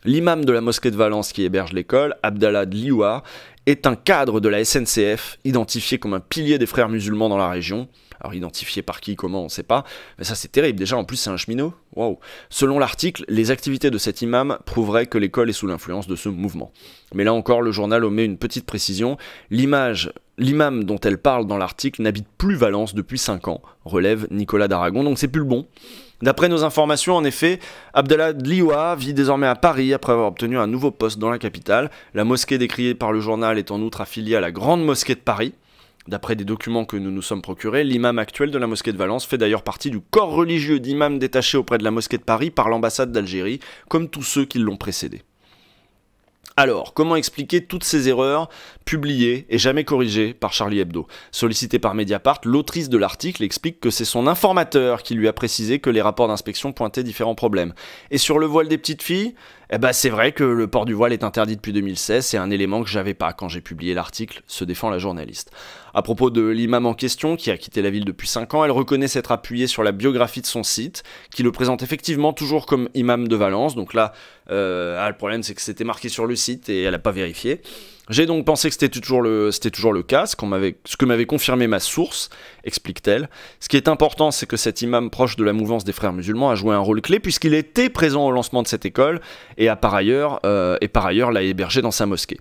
L'imam de la mosquée de Valence qui héberge l'école, Abdallah de Lioua, est un cadre de la S N C F, identifié comme un pilier des frères musulmans dans la région. Alors identifié par qui, comment, on ne sait pas. Mais ça, c'est terrible. Déjà, en plus, c'est un cheminot. Waouh. Selon l'article, les activités de cet imam prouveraient que l'école est sous l'influence de ce mouvement. Mais là encore, le journal omet une petite précision. L'image, l'imam dont elle parle dans l'article n'habite plus Valence depuis cinq ans, relève Nicolas d'Aragon, donc c'est plus le bon. D'après nos informations, en effet, Abdallah de Lioua vit désormais à Paris après avoir obtenu un nouveau poste dans la capitale. La mosquée décriée par le journal est en outre affiliée à la Grande Mosquée de Paris. D'après des documents que nous nous sommes procurés, l'imam actuel de la mosquée de Valence fait d'ailleurs partie du corps religieux d'imams détaché auprès de la mosquée de Paris par l'ambassade d'Algérie, comme tous ceux qui l'ont précédé. Alors, comment expliquer toutes ces erreurs publiées et jamais corrigées par Charlie Hebdo? Sollicitée par Mediapart, l'autrice de l'article explique que c'est son informateur qui lui a précisé que les rapports d'inspection pointaient différents problèmes. Et sur le voile des petites filles, eh ben c'est vrai que le port du voile est interdit depuis deux mille seize, c'est un élément que j'avais pas quand j'ai publié l'article, se défend la journaliste. À propos de l'imam en question, qui a quitté la ville depuis cinq ans, elle reconnaît s'être appuyée sur la biographie de son site, qui le présente effectivement toujours comme imam de Valence, donc là, euh, ah, le problème c'est que c'était marqué sur le site, et elle n'a pas vérifié. J'ai donc pensé que c'était toujours le, c'était toujours le cas, ce qu'on m'avait, ce que m'avait confirmé ma source, explique-t-elle. Ce qui est important, c'est que cet imam proche de la mouvance des frères musulmans a joué un rôle clé puisqu'il était présent au lancement de cette école et a par ailleurs, euh, et par ailleurs l'a hébergé dans sa mosquée.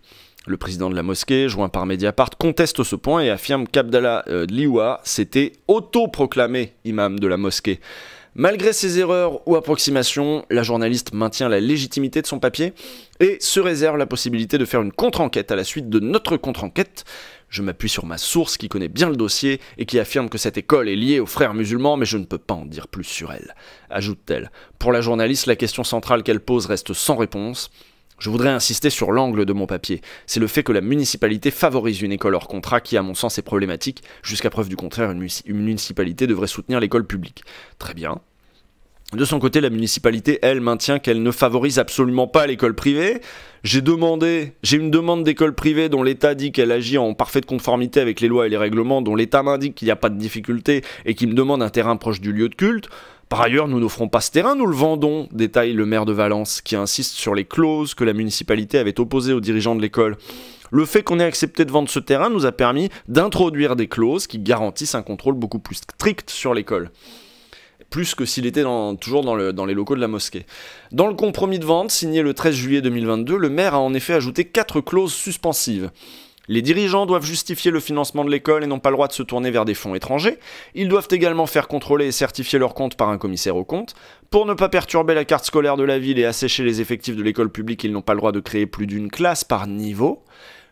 Le président de la mosquée, joint par Mediapart, conteste ce point et affirme qu'Abdallah euh, Liwa s'était autoproclamé imam de la mosquée. Malgré ces erreurs ou approximations, la journaliste maintient la légitimité de son papier et se réserve la possibilité de faire une contre-enquête à la suite de notre contre-enquête. Je m'appuie sur ma source qui connaît bien le dossier et qui affirme que cette école est liée aux frères musulmans, mais je ne peux pas en dire plus sur elle, ajoute-t-elle. Pour la journaliste, la question centrale qu'elle pose reste sans réponse. Je voudrais insister sur l'angle de mon papier. C'est le fait que la municipalité favorise une école hors contrat qui, à mon sens, est problématique. Jusqu'à preuve du contraire, une, une municipalité devrait soutenir l'école publique. Très bien. De son côté, la municipalité, elle, maintient qu'elle ne favorise absolument pas l'école privée. J'ai demandé, j'ai une demande d'école privée dont l'État dit qu'elle agit en parfaite conformité avec les lois et les règlements, dont l'État m'indique qu'il n'y a pas de difficulté et qui me demande un terrain proche du lieu de culte. Par ailleurs, nous n'offrons pas ce terrain, nous le vendons, détaille le maire de Valence, qui insiste sur les clauses que la municipalité avait opposées aux dirigeants de l'école. Le fait qu'on ait accepté de vendre ce terrain nous a permis d'introduire des clauses qui garantissent un contrôle beaucoup plus strict sur l'école. Plus que s'il était dans, toujours dans, le, dans les locaux de la mosquée. Dans le compromis de vente, signé le treize juillet deux mille vingt-deux, le maire a en effet ajouté quatre clauses suspensives. Les dirigeants doivent justifier le financement de l'école et n'ont pas le droit de se tourner vers des fonds étrangers. Ils doivent également faire contrôler et certifier leurs comptes par un commissaire aux comptes. Pour ne pas perturber la carte scolaire de la ville et assécher les effectifs de l'école publique, ils n'ont pas le droit de créer plus d'une classe par niveau.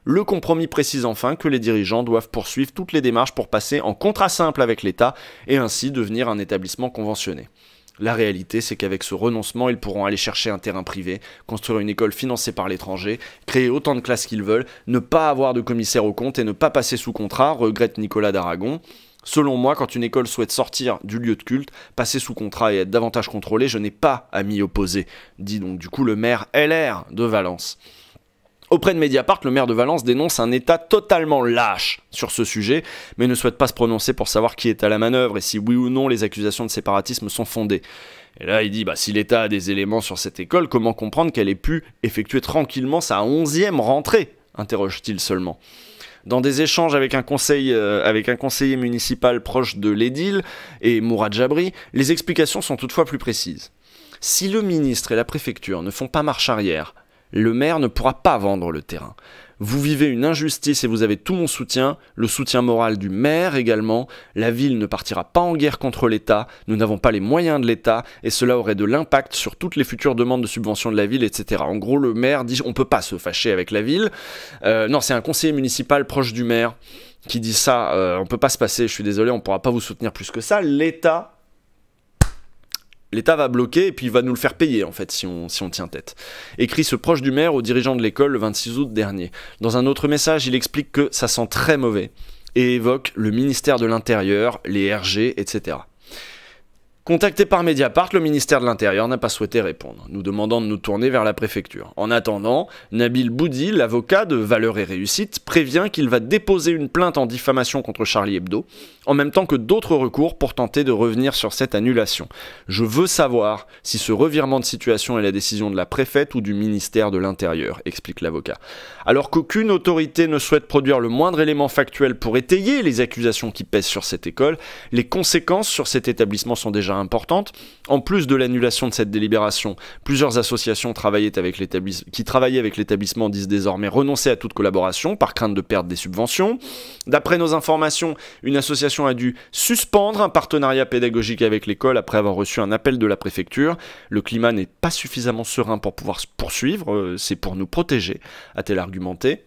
Le compromis précise enfin que les dirigeants doivent poursuivre toutes les démarches pour passer en contrat simple avec l'État et ainsi devenir un établissement conventionné. La réalité, c'est qu'avec ce renoncement, ils pourront aller chercher un terrain privé, construire une école financée par l'étranger, créer autant de classes qu'ils veulent, ne pas avoir de commissaire aux comptes et ne pas passer sous contrat, regrette Nicolas d'Aragon. Selon moi, quand une école souhaite sortir du lieu de culte, passer sous contrat et être davantage contrôlée, je n'ai pas à m'y opposer, dit donc du coup le maire L R de Valence. Auprès de Mediapart, le maire de Valence dénonce un État totalement lâche sur ce sujet, mais ne souhaite pas se prononcer pour savoir qui est à la manœuvre et si oui ou non les accusations de séparatisme sont fondées. Et là, il dit, bah, si l'État a des éléments sur cette école, comment comprendre qu'elle ait pu effectuer tranquillement sa onzième rentrée, interroge-t-il seulement. Dans des échanges avec un, conseil, euh, avec un conseiller municipal proche de l'édile et Mourad Jabri, les explications sont toutefois plus précises. Si le ministre et la préfecture ne font pas marche arrière, le maire ne pourra pas vendre le terrain. Vous vivez une injustice et vous avez tout mon soutien, le soutien moral du maire également. La ville ne partira pas en guerre contre l'État, nous n'avons pas les moyens de l'État et cela aurait de l'impact sur toutes les futures demandes de subventions de la ville, et cetera. En gros, le maire dit on ne peut pas se fâcher avec la ville. Euh, non, c'est un conseiller municipal proche du maire qui dit ça, euh, on ne peut pas se passer, je suis désolé, on ne pourra pas vous soutenir plus que ça. L'État... L'État va bloquer et puis il va nous le faire payer, en fait, si on, si on tient tête. Écrit ce proche du maire aux dirigeants de l'école le vingt-six août dernier. Dans un autre message, il explique que ça sent très mauvais et évoque le ministère de l'Intérieur, les R G, et cetera. Contacté par Mediapart, le ministère de l'Intérieur n'a pas souhaité répondre, nous demandant de nous tourner vers la préfecture. En attendant, Nabil Boudi, l'avocat de Valeurs et Réussite, prévient qu'il va déposer une plainte en diffamation contre Charlie Hebdo, en même temps que d'autres recours pour tenter de revenir sur cette annulation. Je veux savoir si ce revirement de situation est la décision de la préfète ou du ministère de l'Intérieur, explique l'avocat. Alors qu'aucune autorité ne souhaite produire le moindre élément factuel pour étayer les accusations qui pèsent sur cette école, les conséquences sur cet établissement sont déjà importante. En plus de l'annulation de cette délibération, plusieurs associations travaillaient avec qui travaillaient avec l'établissement disent désormais renoncer à toute collaboration par crainte de perdre des subventions. D'après nos informations, une association a dû suspendre un partenariat pédagogique avec l'école après avoir reçu un appel de la préfecture. Le climat n'est pas suffisamment serein pour pouvoir se poursuivre, c'est pour nous protéger, a-t-elle argumenté.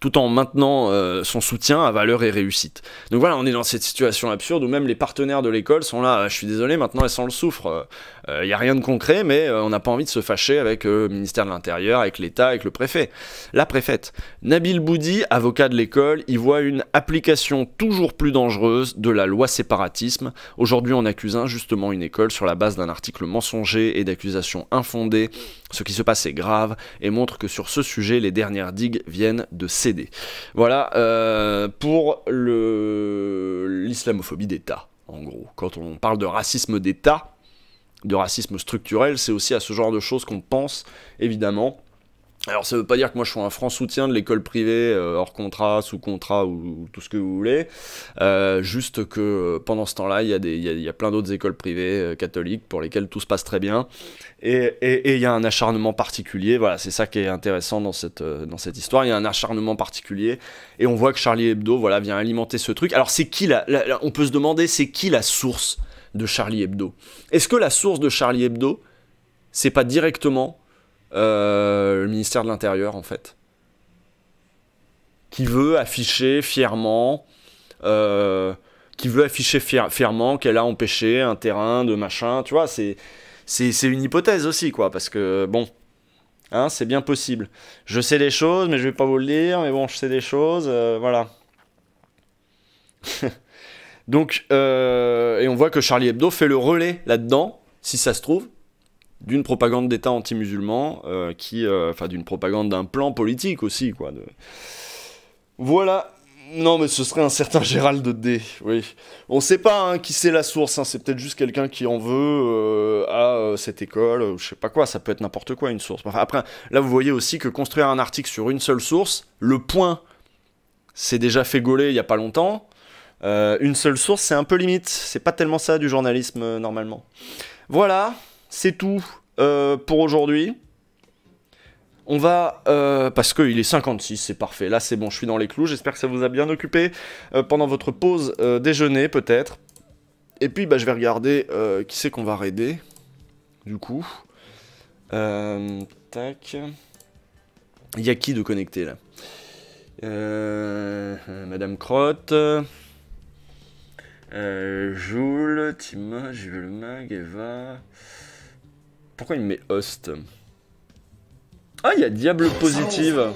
tout en maintenant euh, son soutien à Valeurs et Réussite. Donc voilà, on est dans cette situation absurde où même les partenaires de l'école sont là, euh, je suis désolé, maintenant elles s'en le souffrent. Il euh, n'y a rien de concret, mais euh, on n'a pas envie de se fâcher avec euh, le ministère de l'Intérieur, avec l'État, avec le préfet. La préfète. Nabil Boudi, avocat de l'école, y voit une application toujours plus dangereuse de la loi séparatisme. Aujourd'hui, on accuse injustement une école sur la base d'un article mensonger et d'accusations infondées. Ce qui se passe est grave et montre que sur ce sujet, les dernières digues viennent de céder. Voilà euh, pour l'islamophobie d'État, en gros. Quand on parle de racisme d'État, de racisme structurel, c'est aussi à ce genre de choses qu'on pense, évidemment. Alors ça veut pas dire que moi je suis un franc soutien de l'école privée, euh, hors contrat, sous contrat ou, ou tout ce que vous voulez, euh, juste que euh, pendant ce temps-là, il y, y, a, y a plein d'autres écoles privées euh, catholiques pour lesquelles tout se passe très bien, et il y a un acharnement particulier, voilà, c'est ça qui est intéressant dans cette, euh, dans cette histoire, il y a un acharnement particulier, et on voit que Charlie Hebdo voilà, vient alimenter ce truc. Alors c'est qui la, la, la, on peut se demander, c'est qui la source de Charlie Hebdo? Est-ce que la source de Charlie Hebdo, c'est pas directement Euh, le ministère de l'Intérieur, en fait, qui veut afficher fièrement, euh, qui veut afficher fier, fièrement qu'elle a empêché un terrain de machin, tu vois, c'est une hypothèse aussi, quoi, parce que, bon, hein, c'est bien possible. Je sais des choses, mais je vais pas vous le dire, mais bon, je sais des choses, euh, voilà. Donc, euh, et on voit que Charlie Hebdo fait le relais là-dedans, si ça se trouve, d'une propagande d'État anti-musulman, euh, qui, enfin, euh, d'une propagande d'un plan politique aussi, quoi. De... Voilà. Non, mais ce serait un certain Gérald D. Oui. On sait pas hein, qui c'est la source. Hein. C'est peut-être juste quelqu'un qui en veut euh, à euh, cette école, euh, je sais pas quoi. Ça peut être n'importe quoi, une source. Enfin, après, là, vous voyez aussi que construire un article sur une seule source, Le Point, c'est déjà fait gauler il y a pas longtemps. Euh, une seule source, c'est un peu limite. C'est pas tellement ça du journalisme euh, normalement. Voilà. C'est tout euh, pour aujourd'hui. On va... Euh, parce qu'il est cinquante-six, c'est parfait. Là, c'est bon, je suis dans les clous. J'espère que ça vous a bien occupé euh, pendant votre pause euh, déjeuner, peut-être. Et puis, bah, je vais regarder euh, qui c'est qu'on va raider, du coup. Euh, tac. Il y a qui de connecté, là euh, Madame Crotte... Euh, Joule, Tima, Jules le Mag, Eva... Pourquoi il me met host? Ah, il y a Diable Positive.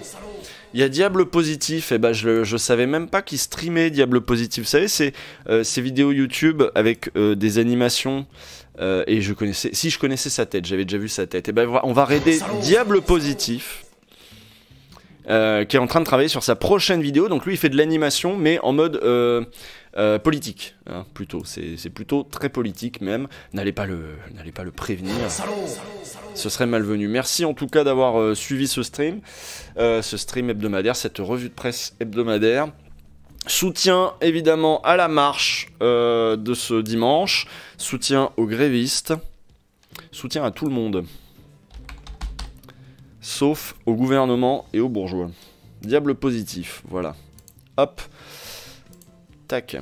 Il y a Diable Positif, et eh bah ben, je, je savais même pas qu'il streamait Diable Positif. Vous savez, c'est euh, ces vidéos YouTube avec euh, des animations, euh, et je connaissais... Si, je connaissais sa tête, j'avais déjà vu sa tête. Et eh ben on va raider Diable Positif. Euh, qui est en train de travailler sur sa prochaine vidéo. Donc lui, il fait de l'animation, mais en mode euh, euh, politique, hein, plutôt. C'est plutôt très politique même. N'allez pas le, n'allez pas le prévenir. Ce serait malvenu. Merci en tout cas d'avoir euh, suivi ce stream, euh, ce stream hebdomadaire, cette revue de presse hebdomadaire. Soutien évidemment à la marche euh, de ce dimanche. Soutien aux grévistes. Soutien à tout le monde. Sauf au gouvernement et aux bourgeois. Diable Positif, voilà. Hop. Tac.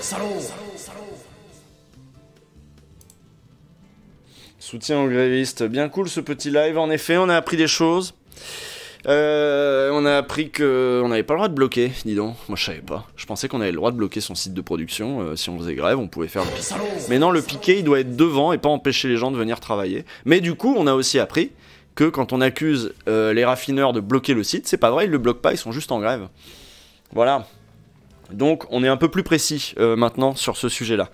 Salaud. Soutien aux grévistes. Bien cool ce petit live, en effet, on a appris des choses. Euh, on a appris qu'on n'avait pas le droit de bloquer, dis donc. Moi je savais pas. Je pensais qu'on avait le droit de bloquer son site de production. Euh, si on faisait grève, on pouvait faire le piquet. Mais non, le piquet il doit être devant et pas empêcher les gens de venir travailler. Mais du coup, on a aussi appris que quand on accuse euh, les raffineurs de bloquer le site, c'est pas vrai, ils le bloquent pas, ils sont juste en grève. Voilà. Donc on est un peu plus précis euh, maintenant sur ce sujet-là.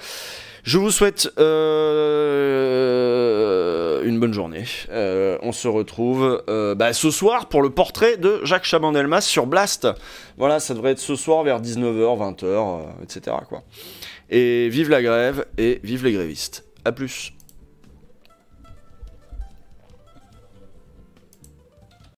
Je vous souhaite euh, une bonne journée. Euh, on se retrouve euh, bah, ce soir pour le portrait de Jacques Chaban-Delmas sur Blast. Voilà, ça devrait être ce soir vers dix-neuf heures, vingt heures, euh, et cetera quoi. Et vive la grève et vive les grévistes. A plus.